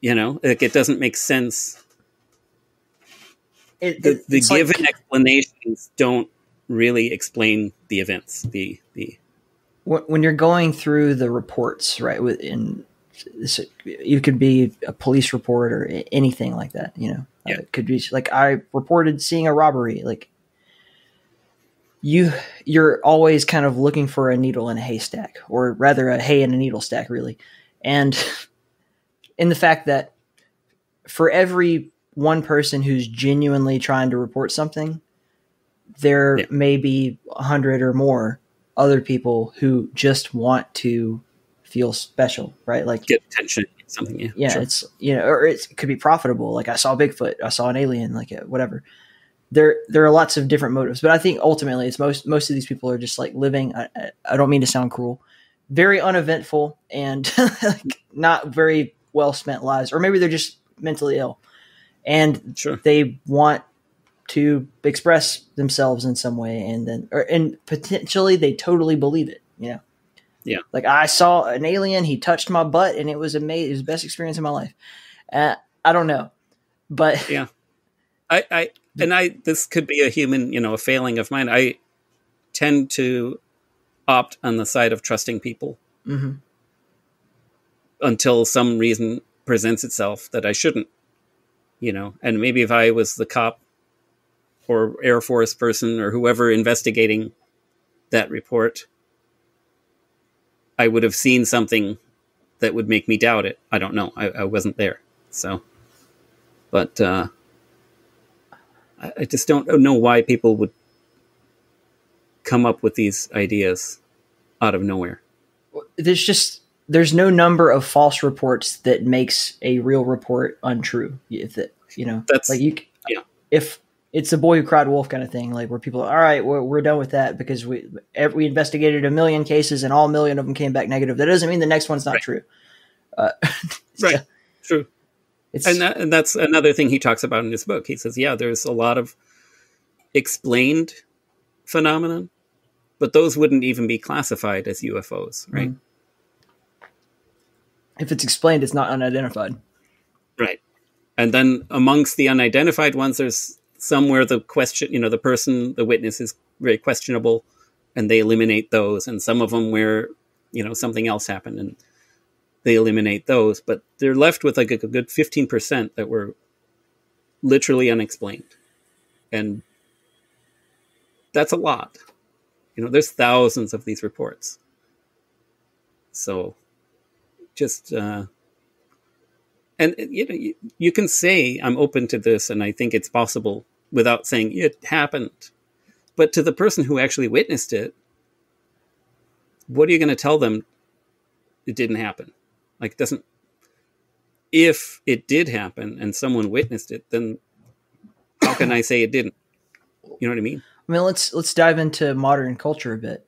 You know, like, it doesn't make sense. It, the the given like, explanations don't really explain the events. The the when you're going through the reports, right? Within you could be a police report or anything like that. You know, yeah. It could be like, I reported seeing a robbery, like. You, you're always kind of looking for a needle in a haystack, or rather a hay in a needle stack, really. And in the fact that for every one person who's genuinely trying to report something, there yeah. may be a hundred or more other people who just want to feel special, right? Like get attention, something. Yeah, yeah sure. It's, you know, or it's, it could be profitable. Like, I saw Bigfoot, I saw an alien, like whatever. There, there are lots of different motives, but I think ultimately it's most most of these people are just like living. I, I don't mean to sound cruel, very uneventful and like not very well spent lives, or maybe they're just mentally ill, and sure. They want to express themselves in some way, and then or and potentially they totally believe it. You know, yeah. Like, I saw an alien, he touched my butt, and it was amazing. It was the best experience of my life. Uh, I don't know, but yeah, I. I And I, this could be a human, you know, a failing of mine. I tend to opt on the side of trusting people mm-hmm. until some reason presents itself that I shouldn't, you know. And maybe if I was the cop or Air Force person or whoever investigating that report, I would have seen something that would make me doubt it. I don't know. I, I wasn't there. So, but, uh, I just don't know why people would come up with these ideas out of nowhere. There's just, there's no number of false reports that makes a real report untrue. If it, you know, that's like you, yeah. If it's a boy who cried wolf kind of thing, like where people are, all right, we're, we're done with that because we, we investigated a million cases and all million of them came back negative. That doesn't mean the next one's not right. true. Uh, right. Yeah. True. It's, and, that, and that's another thing he talks about in his book. He says, yeah, there's a lot of explained phenomenon, but those wouldn't even be classified as U F Os, right? If it's explained, it's not unidentified. Right. And then amongst the unidentified ones, there's somewhere the question, you know, the person, the witness is very questionable, and they eliminate those. And some of them where, you know, something else happened, and they eliminate those, but they're left with like a good fifteen percent that were literally unexplained. And that's a lot. You know, there's thousands of these reports. So just, uh, and, you know, you, you can say I'm open to this and I think it's possible without saying it happened. But to the person who actually witnessed it, what are you going to tell them? It didn't happen. Like, it doesn't, if it did happen and someone witnessed it, then how can I say it didn't? You know what I mean? I mean, let's, let's dive into modern culture a bit.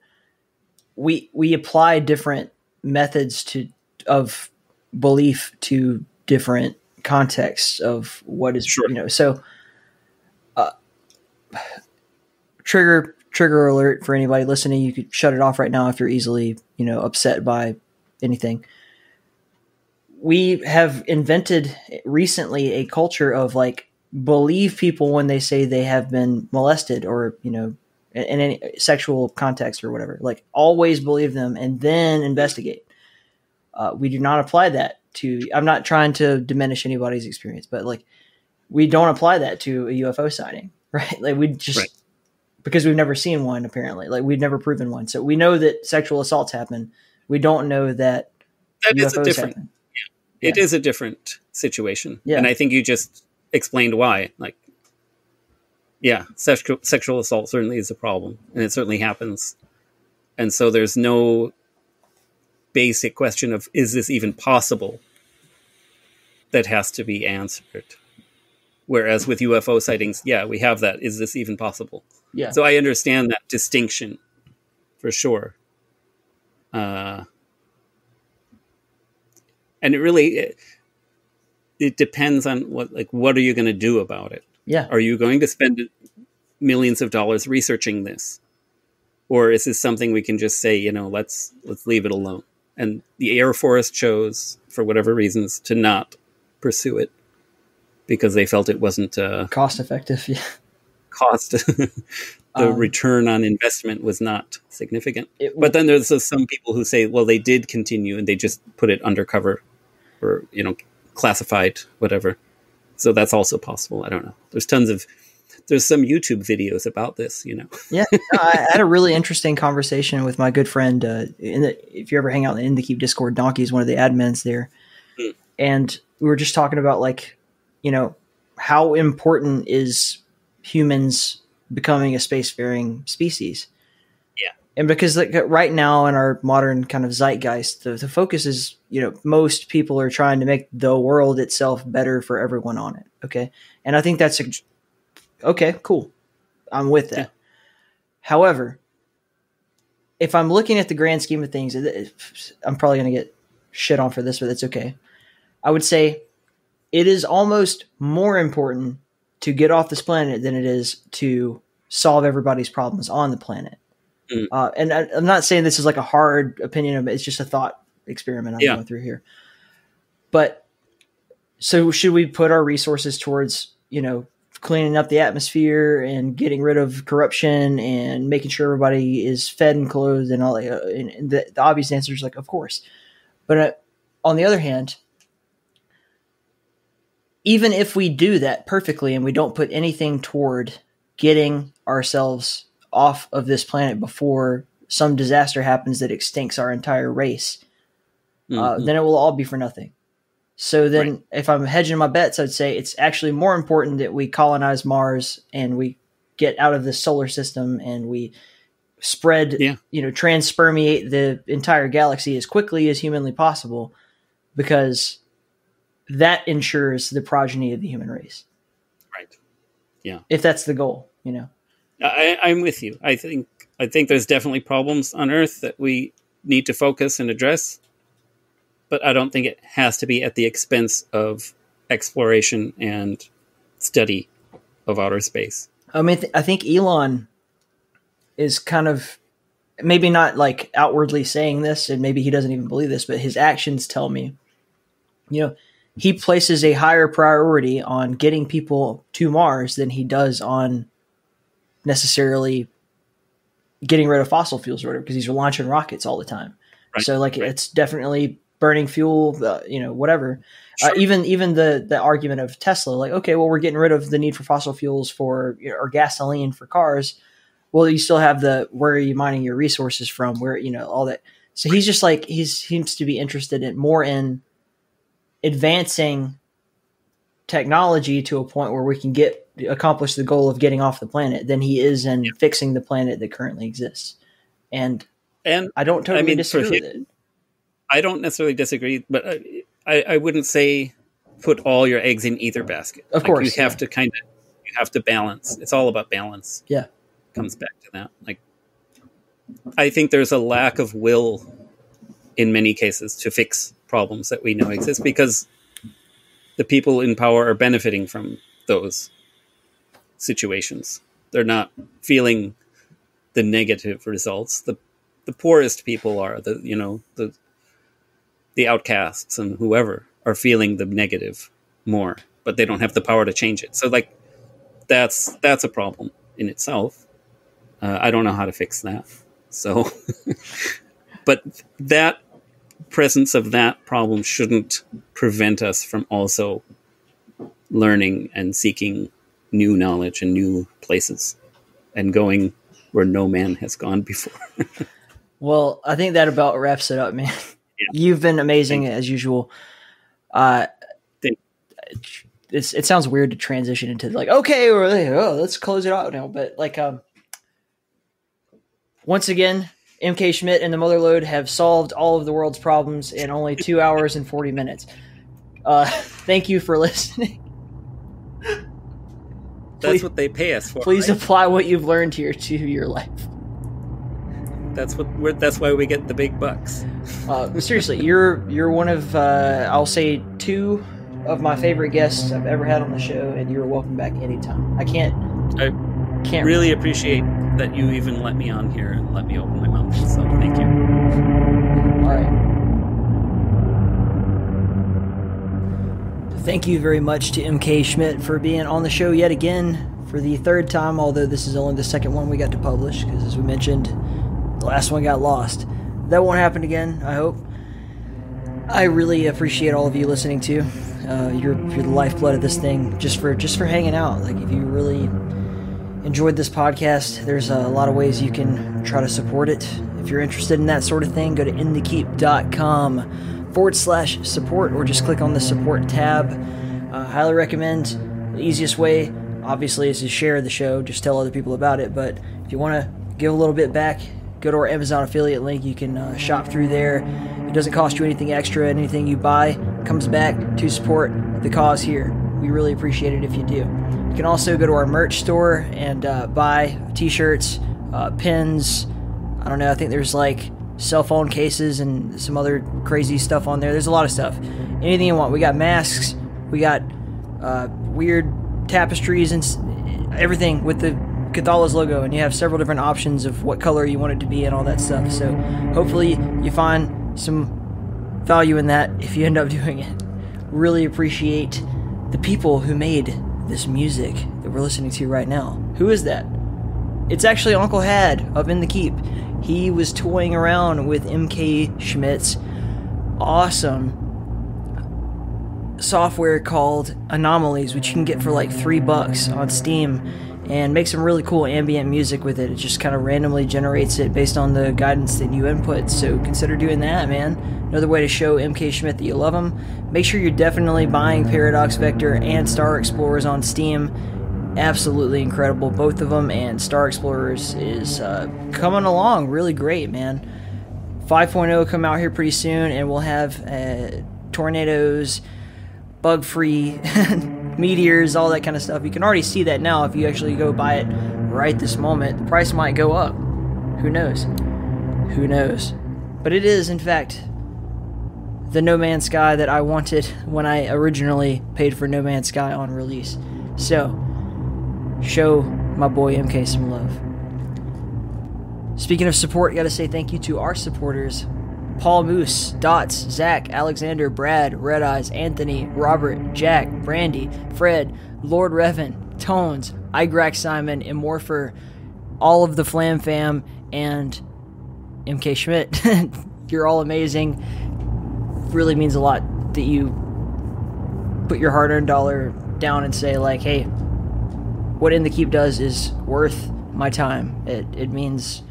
We, we apply different methods to, of belief to different contexts of what is, sure. you know, so uh, trigger, trigger alert for anybody listening. You could shut it off right now if you're easily, you know, upset by anything. We have invented recently a culture of like, believe people when they say they have been molested or, you know, in, in any sexual context or whatever, like always believe them and then investigate. Uh, we do not apply that to, I'm not trying to diminish anybody's experience, but like we don't apply that to a U F O sighting, right? Like we just, right. because we've never seen one apparently, like we've never proven one. So we know that sexual assaults happen. We don't know that, that U F Os is a different, happen. Yeah. It yeah. is a different situation. Yeah. And I think you just explained why, like, yeah, sexual, sexual assault certainly is a problem and it certainly happens. And so there's no basic question of, is this even possible? That has to be answered. Whereas with U F O sightings, yeah, we have that. Is this even possible? Yeah. So I understand that distinction for sure. Uh, and it really, it, it depends on what, like, what are you going to do about it? Yeah. Are you going to spend millions of dollars researching this? Or is this something we can just say, you know, let's, let's leave it alone. And the Air Force chose for whatever reasons to not pursue it because they felt it wasn't uh cost effective. Yeah. Cost. the um, return on investment was not significant. It, but then there's uh, some people who say, well, they did continue and they just put it undercover or, you know, classified, whatever. So that's also possible. I don't know. There's tons of, there's some YouTube videos about this, you know? Yeah. No, I had a really interesting conversation with my good friend. Uh, in the, if you ever hang out in the In the Keep Discord, Donkey's one of the admins there. Mm. And we were just talking about like, you know, how important is humans becoming a spacefaring species? Yeah. And because like right now in our modern kind of zeitgeist, the, the focus is, you know, most people are trying to make the world itself better for everyone on it. Okay. And I think that's a, okay, cool. I'm with that. Yeah. However, if I'm looking at the grand scheme of things, I'm probably going to get shit on for this, but that's okay. I would say it is almost more important to get off this planet than it is to solve everybody's problems on the planet. Mm. Uh, and I, I'm not saying this is like a hard opinion of it. It's just a thought experiment I'm yeah. going through here. But so should we put our resources towards, you know, cleaning up the atmosphere and getting rid of corruption and making sure everybody is fed and clothed and all that? And the, the obvious answer is like, of course. But uh, on the other hand, even if we do that perfectly and we don't put anything toward getting ourselves off of this planet before some disaster happens that extincts our entire race, mm-hmm. uh, then it will all be for nothing. So then right. if I'm hedging my bets, I'd say it's actually more important that we colonize Mars and we get out of this solar system and we spread, yeah. you know, transpermeate the entire galaxy as quickly as humanly possible, because that ensures the progeny of the human race. Right. Yeah. If that's the goal, you know, I, I'm with you. I think, I think there's definitely problems on Earth that we need to focus and address. But I don't think it has to be at the expense of exploration and study of outer space. I mean, th I think Elon is kind of, maybe not like outwardly saying this, and maybe he doesn't even believe this, but his actions tell me, you know, he places a higher priority on getting people to Mars than he does on necessarily getting rid of fossil fuels or whatever, because he's launching rockets all the time. Right, so like right. it's definitely burning fuel, the, you know, whatever. Sure. Uh, even even the the argument of Tesla, like, okay, well, we're getting rid of the need for fossil fuels for, or gasoline for cars. Well, you still have the, where are you mining your resources from? Where, you know, all that. So he's just like, he seems to be interested in more in advancing technology to a point where we can get accomplish the goal of getting off the planet than he is in yeah. fixing the planet that currently exists. And and I don't totally I mean, disagree with it. I don't necessarily disagree, but I, I, I wouldn't say put all your eggs in either basket. Of like course, you have yeah. to kind of you have to balance. It's all about balance. Yeah, comes back to that. Like, I think there's a lack of will in many cases to fix problems that we know exist because the people in power are benefiting from those situations. They're not feeling the negative results. The the poorest people are, the you know, the the outcasts and whoever are feeling the negative more, but they don't have the power to change it. So like that's that's a problem in itself. Uh, I don't know how to fix that. So, but that presence of that problem shouldn't prevent us from also learning and seeking new knowledge and new places and going where no man has gone before. Well, I think that about wraps it up, man. Yeah. You've been amazing Thank as usual. Uh, it's, it sounds weird to transition into like, okay, or like, oh, let's close it out now. But like, um, once again, M K Schmidt and the Motherlode have solved all of the world's problems in only two hours and forty minutes. Uh, thank you for listening. That's please, what they pay us for. Please right? apply what you've learned here to your life. That's what. We're, that's why we get the big bucks. Uh, seriously, you're you're one of uh, I'll say two of my favorite guests I've ever had on the show, and you're welcome back anytime. I can't. I can't really remember. Appreciate that you even let me on here and let me open my mouth. So thank you. All right. Thank you very much to M K Schmidt for being on the show yet again for the third time, although this is only the second one we got to publish because, as we mentioned, the last one got lost. That won't happen again, I hope. I really appreciate all of you listening to. Uh, you're, you're the lifeblood of this thing, just for just for hanging out. Like, if you really enjoyed this podcast, there's a lot of ways you can try to support it. If you're interested in that sort of thing, go to inthekeep.com forward slash support or just click on the support tab. Uh, highly recommend. The easiest way, obviously, is to share the show. Just tell other people about it. But if you want to give a little bit back, go to our Amazon affiliate link. You can uh, shop through there. It doesn't cost you anything extra, and anything you buy comes back to support the cause here. We really appreciate it if you do. You can also go to our merch store and uh, buy t-shirts, uh, pins. I don't know. I think there's like cell phone cases and some other crazy stuff on there. There's a lot of stuff. Anything you want. We got masks. We got uh, weird tapestries and everything with the Cathala's logo, and you have several different options of what color you want it to be and all that stuff. So hopefully you find some value in that if you end up doing it. Really appreciate the people who made this music that we're listening to right now. Who is that? It's actually Uncle Had of In the Keep. He was toying around with M K Schmidt's awesome software called Anomalies, which you can get for like three bucks on Steam, and make some really cool ambient music with it. It just kind of randomly generates it based on the guidance that you input, so consider doing that, man. Another way to show M K Schmidt that you love him. Make sure you're definitely buying Paradox Vector and Star Explorers on Steam. Absolutely incredible, both of them, and Star Explorers is uh, coming along really great, man. five point oh come out here pretty soon, and we'll have uh, tornadoes, bug-free... meteors, all that kind of stuff. You can already see that now if you actually go buy it right this moment. The price might go up. Who knows? Who knows? But it is, in fact, the No Man's Sky that I wanted when I originally paid for No Man's Sky on release. So, show my boy M K some love. Speaking of support, gotta say thank you to our supporters. Paul Moose, Dots, Zach, Alexander, Brad, Red Eyes, Anthony, Robert, Jack, Brandy, Fred, Lord Revan, Tones, Igrax Simon, Immorpher, all of the Flam Fam, and M K Schmidt. You're all amazing. really means a lot that you put your hard-earned dollar down and say, like, hey, what In the Keep does is worth my time. It, it means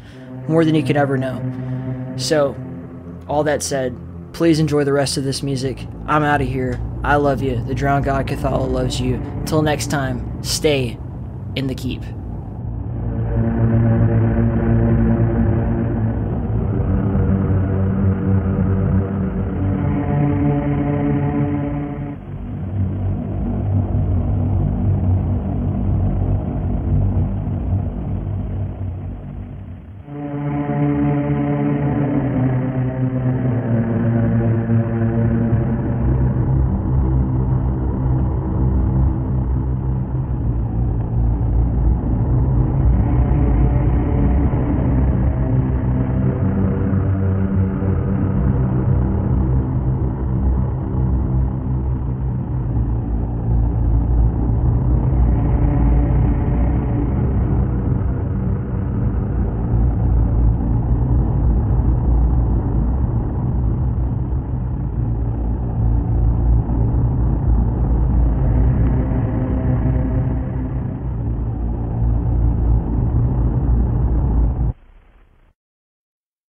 more than you could ever know. So, all that said, please enjoy the rest of this music. I'm out of here. I love you. The Drowned God Cathala loves you. Until next time, stay in the keep.